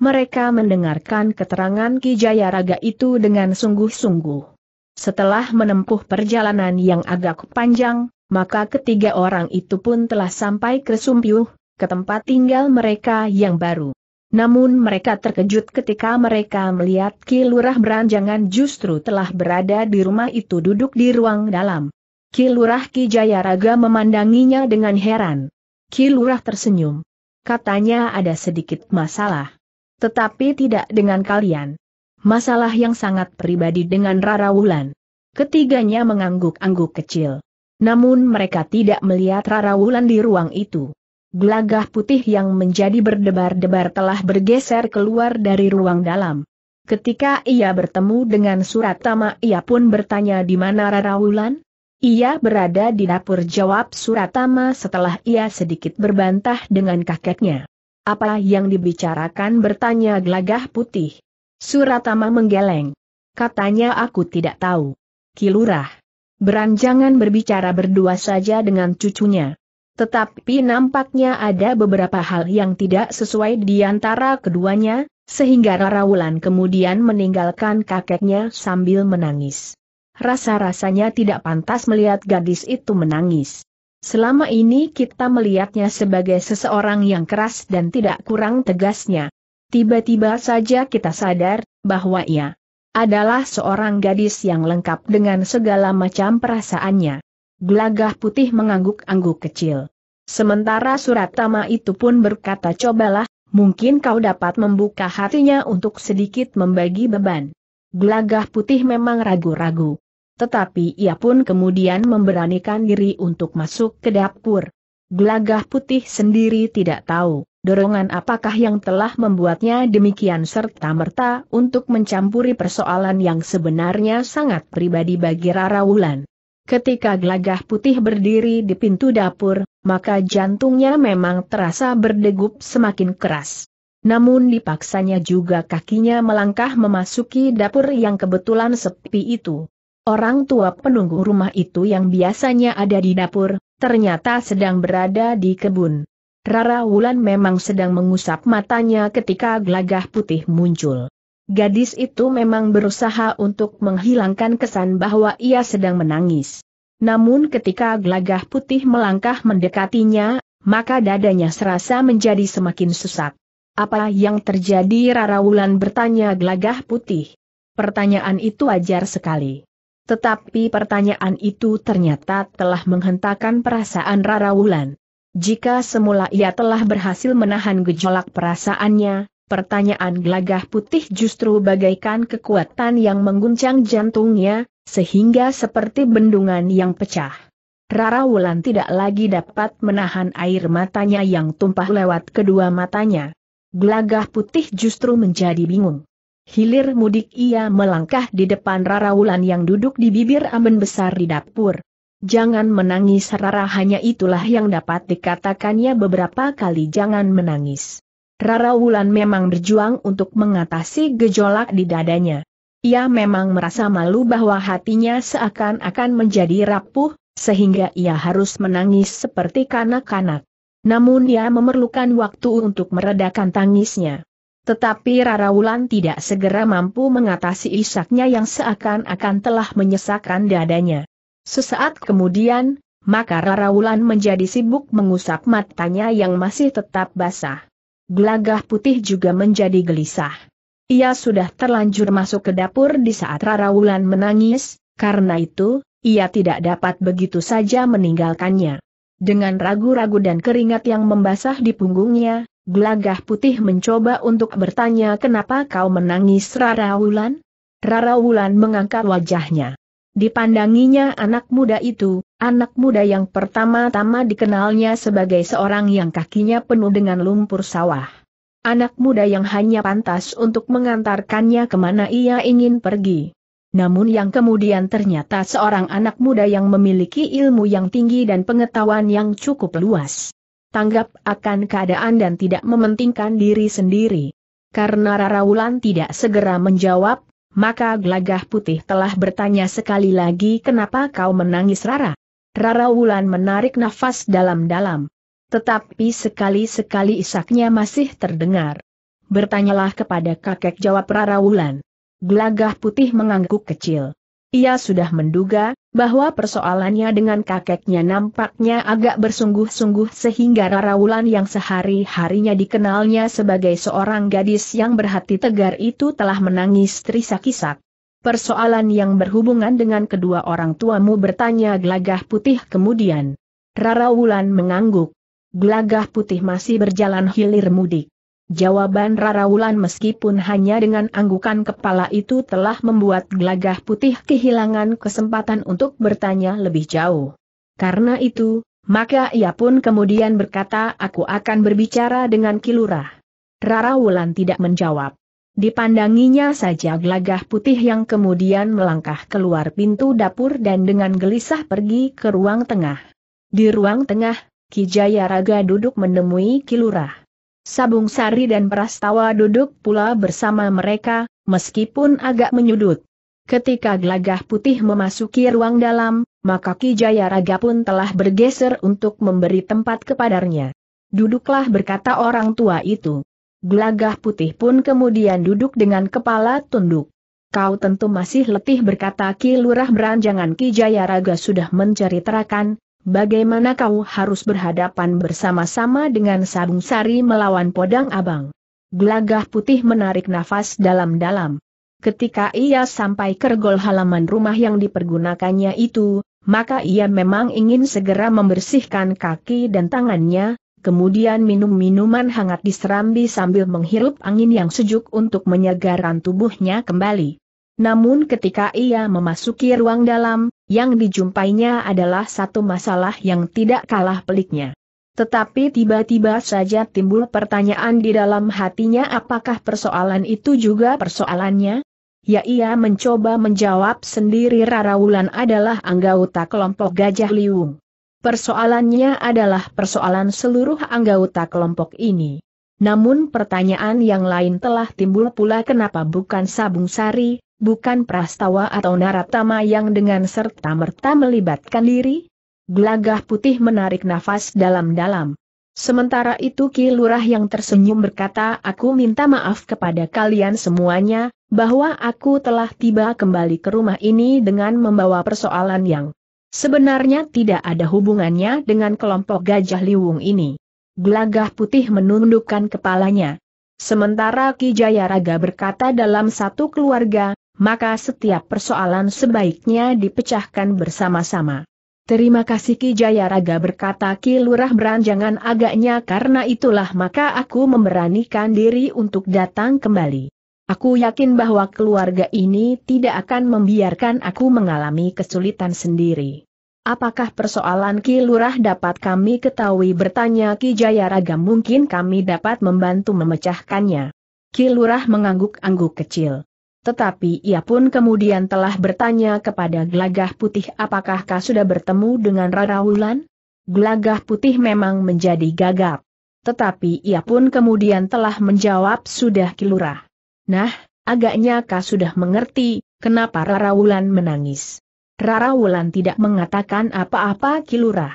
Mereka mendengarkan keterangan Ki Jayaraga itu dengan sungguh-sungguh. Setelah menempuh perjalanan yang agak panjang, maka ketiga orang itu pun telah sampai ke Sumpiuh, ke tempat tinggal mereka yang baru. Namun mereka terkejut ketika mereka melihat Ki Lurah Branjangan justru telah berada di rumah itu duduk di ruang dalam. Ki Lurah Ki Jayaraga memandanginya dengan heran. Ki Lurah tersenyum. Katanya ada sedikit masalah. Tetapi tidak dengan kalian. Masalah yang sangat pribadi dengan Rara Wulan. Ketiganya mengangguk-angguk kecil. Namun mereka tidak melihat Rara Wulan di ruang itu. Glagah Putih yang menjadi berdebar-debar telah bergeser keluar dari ruang dalam. Ketika ia bertemu dengan Suratama, ia pun bertanya di mana Rara Wulan. Ia berada di dapur, jawab Suratama setelah ia sedikit berbantah dengan kakeknya. Apa yang dibicarakan, bertanya Glagah Putih. Suratama menggeleng. Katanya aku tidak tahu. Ki Lurah Branjangan berbicara berdua saja dengan cucunya. Tetapi nampaknya ada beberapa hal yang tidak sesuai di antara keduanya, sehingga Rara Wulan kemudian meninggalkan kakeknya sambil menangis. Rasa-rasanya tidak pantas melihat gadis itu menangis. Selama ini kita melihatnya sebagai seseorang yang keras dan tidak kurang tegasnya. Tiba-tiba saja kita sadar bahwa ia adalah seorang gadis yang lengkap dengan segala macam perasaannya. Glagah Putih mengangguk-angguk kecil. Sementara Suratama itu pun berkata, cobalah, mungkin kau dapat membuka hatinya untuk sedikit membagi beban. Glagah Putih memang ragu-ragu. Tetapi ia pun kemudian memberanikan diri untuk masuk ke dapur. Glagah Putih sendiri tidak tahu dorongan apakah yang telah membuatnya demikian serta-merta untuk mencampuri persoalan yang sebenarnya sangat pribadi bagi Rara Wulan. Ketika Glagah Putih berdiri di pintu dapur, maka jantungnya memang terasa berdegup semakin keras. Namun dipaksanya juga kakinya melangkah memasuki dapur yang kebetulan sepi itu. Orang tua penunggu rumah itu yang biasanya ada di dapur, ternyata sedang berada di kebun. Rara Wulan memang sedang mengusap matanya ketika Glagah Putih muncul. Gadis itu memang berusaha untuk menghilangkan kesan bahwa ia sedang menangis. Namun ketika Glagah Putih melangkah mendekatinya, maka dadanya serasa menjadi semakin sesak. Apa yang terjadi, Rara Wulan, bertanya Glagah Putih. Pertanyaan itu wajar sekali. Tetapi pertanyaan itu ternyata telah menghentakkan perasaan Rara Wulan. Jika semula ia telah berhasil menahan gejolak perasaannya, pertanyaan Glagah Putih justru bagaikan kekuatan yang mengguncang jantungnya, sehingga seperti bendungan yang pecah. Rara Wulan tidak lagi dapat menahan air matanya yang tumpah lewat kedua matanya. Glagah Putih justru menjadi bingung. Hilir mudik ia melangkah di depan Rara Wulan yang duduk di bibir amben besar di dapur. Jangan menangis, Rara, hanya itulah yang dapat dikatakannya beberapa kali, jangan menangis. Rara Wulan memang berjuang untuk mengatasi gejolak di dadanya. Ia memang merasa malu bahwa hatinya seakan-akan menjadi rapuh, sehingga ia harus menangis seperti kanak-kanak. Namun ia memerlukan waktu untuk meredakan tangisnya. Tetapi Rara Wulan tidak segera mampu mengatasi isaknya yang seakan-akan telah menyesakkan dadanya. Sesaat kemudian, maka Rara Wulan menjadi sibuk mengusap matanya yang masih tetap basah. Glagah Putih juga menjadi gelisah. Ia sudah terlanjur masuk ke dapur di saat Rara Wulan menangis, karena itu, ia tidak dapat begitu saja meninggalkannya. Dengan ragu-ragu dan keringat yang membasah di punggungnya, Glagah Putih mencoba untuk bertanya, kenapa kau menangis, Rara Wulan? Rara Wulan mengangkat wajahnya. Dipandanginya anak muda itu, anak muda yang pertama-tama dikenalnya sebagai seorang yang kakinya penuh dengan lumpur sawah. Anak muda yang hanya pantas untuk mengantarkannya kemana ia ingin pergi. Namun yang kemudian ternyata seorang anak muda yang memiliki ilmu yang tinggi dan pengetahuan yang cukup luas. Tanggap akan keadaan dan tidak mementingkan diri sendiri. Karena Rara Wulan tidak segera menjawab, Maka Glagah Putih telah bertanya sekali lagi, kenapa kau menangis Rara? Rara Wulan menarik nafas dalam-dalam. Tetapi sekali-sekali isaknya masih terdengar. Bertanyalah kepada kakek, jawab Rara Wulan. Glagah Putih mengangguk kecil. Ia sudah menduga bahwa persoalannya dengan kakeknya nampaknya agak bersungguh-sungguh, sehingga Rara Wulan yang sehari-harinya dikenalnya sebagai seorang gadis yang berhati tegar itu telah menangis terisak-isak. Persoalan yang berhubungan dengan kedua orang tuamu, bertanya Glagah Putih kemudian. Rara Wulan mengangguk. Glagah Putih masih berjalan hilir mudik. Jawaban Rara Wulan meskipun hanya dengan anggukan kepala itu telah membuat Glagah Putih kehilangan kesempatan untuk bertanya lebih jauh. Karena itu, maka ia pun kemudian berkata, aku akan berbicara dengan Ki Lurah. Rara Wulan tidak menjawab. Dipandanginya saja Glagah Putih yang kemudian melangkah keluar pintu dapur dan dengan gelisah pergi ke ruang tengah. Di ruang tengah, Ki Jayaraga duduk menemui Ki Lurah. Sabung Sari dan Prastawa duduk pula bersama mereka, meskipun agak menyudut. Ketika Glagah Putih memasuki ruang dalam, maka Ki Jayaraga pun telah bergeser untuk memberi tempat kepadanya. Duduklah, berkata orang tua itu. Glagah Putih pun kemudian duduk dengan kepala tunduk. Kau tentu masih letih, berkata Ki Lurah Branjangan. Ki Jayaraga sudah menceritakan bagaimana kau harus berhadapan bersama-sama dengan Sabung Sari melawan Podang Abang. Glagah Putih menarik nafas dalam-dalam. Ketika ia sampai ke regol halaman rumah yang dipergunakannya itu, maka ia memang ingin segera membersihkan kaki dan tangannya, kemudian minum minuman hangat di serambi sambil menghirup angin yang sejuk untuk menyegarkan tubuhnya kembali. Namun ketika ia memasuki ruang dalam, yang dijumpainya adalah satu masalah yang tidak kalah peliknya. Tetapi tiba-tiba saja timbul pertanyaan di dalam hatinya, apakah persoalan itu juga persoalannya? Ya, ia mencoba menjawab sendiri, Rara Wulan adalah anggota kelompok Gajah Liwung. Persoalannya adalah persoalan seluruh anggota kelompok ini. Namun pertanyaan yang lain telah timbul pula, kenapa bukan Sabung Sari, bukan Prastawa atau Naratama yang dengan serta-merta melibatkan diri? Glagah Putih menarik nafas dalam-dalam. Sementara itu Ki Lurah yang tersenyum berkata, aku minta maaf kepada kalian semuanya, bahwa aku telah tiba kembali ke rumah ini dengan membawa persoalan yang sebenarnya tidak ada hubungannya dengan kelompok Gajah Liwung ini. Glagah Putih menundukkan kepalanya. Sementara Ki Jayaraga berkata, dalam satu keluarga, maka setiap persoalan sebaiknya dipecahkan bersama-sama. Terima kasih, Ki Jayaraga, berkata Ki Lurah Branjangan, agaknya karena itulah maka aku memberanikan diri untuk datang kembali. Aku yakin bahwa keluarga ini tidak akan membiarkan aku mengalami kesulitan sendiri. Apakah persoalan Ki Lurah dapat kami ketahui, bertanya Ki Jayaraga, mungkin kami dapat membantu memecahkannya. Ki Lurah mengangguk-angguk kecil. Tetapi ia pun kemudian telah bertanya kepada Glagah Putih, apakah kau sudah bertemu dengan Rara Wulan? Glagah Putih memang menjadi gagap. Tetapi ia pun kemudian telah menjawab, sudah Ki Lurah. Nah, agaknya kau sudah mengerti kenapa Rara Wulan menangis. Rara Wulan tidak mengatakan apa-apa, Ki Lurah.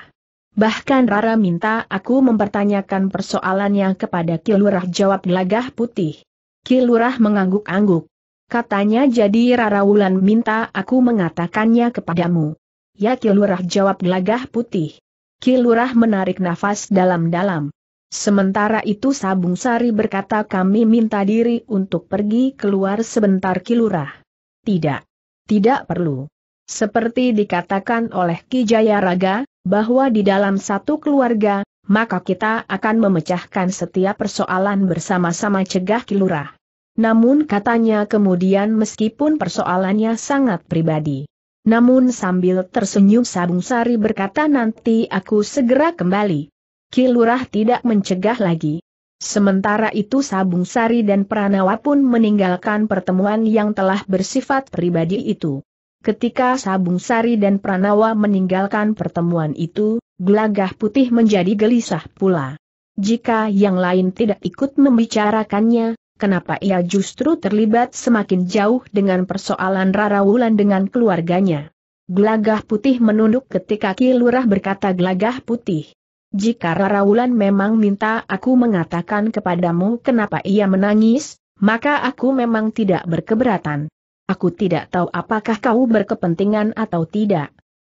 Bahkan Rara minta aku mempertanyakan persoalannya kepada Ki Lurah, jawab Glagah Putih. Ki Lurah mengangguk-angguk. Katanya, jadi Rara Wulan minta aku mengatakannya kepadamu. Ya Ki Lurah, jawab Glagah Putih. Ki Lurah menarik nafas dalam-dalam. Sementara itu Sabung Sari berkata, kami minta diri untuk pergi keluar sebentar Ki Lurah. Tidak. Tidak perlu. Seperti dikatakan oleh Ki Jayaraga, bahwa di dalam satu keluarga, maka kita akan memecahkan setiap persoalan bersama-sama, cegah Ki Lurah. Namun katanya kemudian, meskipun persoalannya sangat pribadi. Namun sambil tersenyum Sabung Sari berkata, nanti aku segera kembali. Ki Lurah tidak mencegah lagi. Sementara itu Sabung Sari dan Pranawa pun meninggalkan pertemuan yang telah bersifat pribadi itu. Ketika Sabung Sari dan Pranawa meninggalkan pertemuan itu, Glagah Putih menjadi gelisah pula. Jika yang lain tidak ikut membicarakannya, kenapa ia justru terlibat semakin jauh dengan persoalan Rara Wulan dengan keluarganya. Glagah Putih menunduk ketika Ki Lurah berkata, "Glagah Putih, jika Rara Wulan memang minta aku mengatakan kepadamu kenapa ia menangis, maka aku memang tidak berkeberatan. Aku tidak tahu apakah kau berkepentingan atau tidak.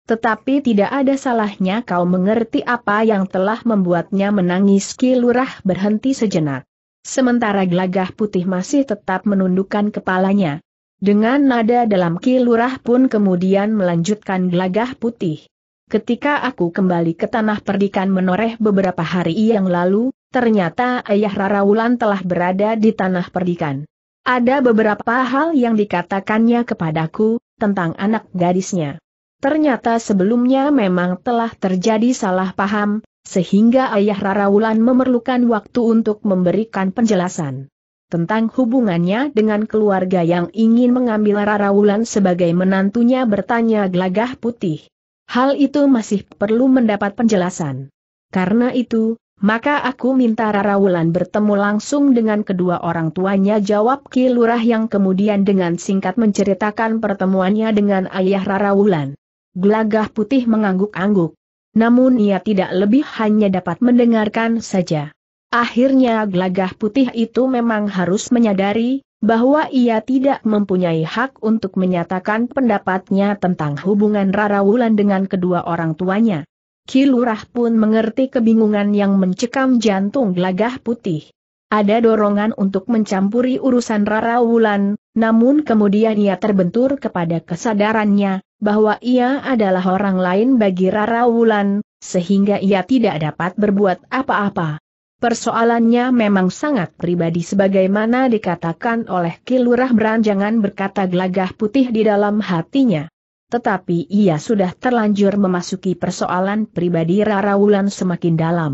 Tetapi tidak ada salahnya kau mengerti apa yang telah membuatnya menangis." Ki Lurah berhenti sejenak. Sementara Glagah Putih masih tetap menundukkan kepalanya. Dengan nada dalam, Ki Lurah pun kemudian melanjutkan, "Glagah Putih, ketika aku kembali ke Tanah Perdikan menoreh beberapa hari yang lalu, ternyata ayah Rara Wulan telah berada di Tanah Perdikan. Ada beberapa hal yang dikatakannya kepadaku tentang anak gadisnya. Ternyata sebelumnya memang telah terjadi salah paham, sehingga ayah Rara Wulan memerlukan waktu untuk memberikan penjelasan tentang hubungannya dengan keluarga yang ingin mengambil Rara Wulan sebagai menantunya." Bertanya Glagah Putih, "Hal itu masih perlu mendapat penjelasan. Karena itu, maka aku minta Rara Wulan bertemu langsung dengan kedua orang tuanya," jawab Ki Lurah yang kemudian dengan singkat menceritakan pertemuannya dengan ayah Rara Wulan. Glagah Putih mengangguk-angguk. Namun ia tidak lebih, hanya dapat mendengarkan saja. Akhirnya Glagah Putih itu memang harus menyadari bahwa ia tidak mempunyai hak untuk menyatakan pendapatnya tentang hubungan Rara Wulan dengan kedua orang tuanya. Ki Lurah pun mengerti kebingungan yang mencekam jantung Glagah Putih. Ada dorongan untuk mencampuri urusan Rara Wulan, namun kemudian ia terbentur kepada kesadarannya bahwa ia adalah orang lain bagi Rara Wulan, sehingga ia tidak dapat berbuat apa-apa. Persoalannya memang sangat pribadi sebagaimana dikatakan oleh Ki Lurah Branjangan, berkata Glagah Putih di dalam hatinya. Tetapi ia sudah terlanjur memasuki persoalan pribadi Rara Wulan semakin dalam.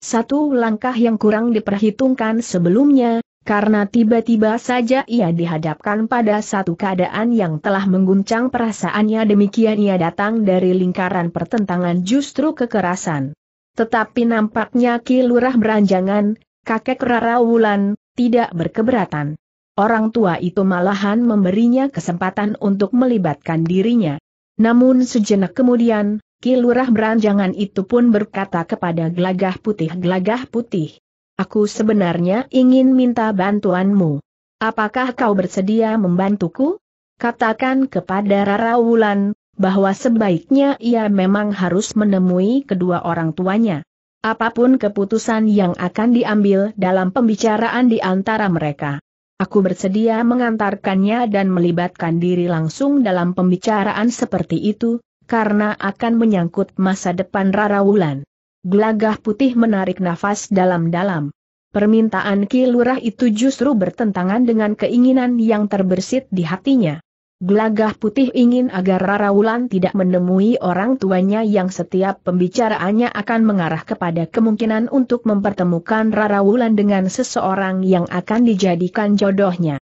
Satu langkah yang kurang diperhitungkan sebelumnya, karena tiba-tiba saja ia dihadapkan pada satu keadaan yang telah mengguncang perasaannya. Demikian ia datang dari lingkaran pertentangan justru kekerasan. Tetapi nampaknya Ki Lurah Branjangan, kakek Rara Wulan, tidak berkeberatan. Orang tua itu malahan memberinya kesempatan untuk melibatkan dirinya. Namun sejenak kemudian, Ki Lurah Branjangan itu pun berkata kepada Glagah Putih, "Glagah Putih, aku sebenarnya ingin minta bantuanmu. Apakah kau bersedia membantuku? Katakan kepada Rara Wulan bahwa sebaiknya ia memang harus menemui kedua orang tuanya. Apapun keputusan yang akan diambil dalam pembicaraan di antara mereka, aku bersedia mengantarkannya dan melibatkan diri langsung dalam pembicaraan seperti itu, karena akan menyangkut masa depan Rara Wulan." Glagah Putih menarik nafas dalam-dalam. Permintaan Ki Lurah itu justru bertentangan dengan keinginan yang terbersit di hatinya. Glagah Putih ingin agar Rara Wulan tidak menemui orang tuanya yang setiap pembicaraannya akan mengarah kepada kemungkinan untuk mempertemukan Rara Wulan dengan seseorang yang akan dijadikan jodohnya.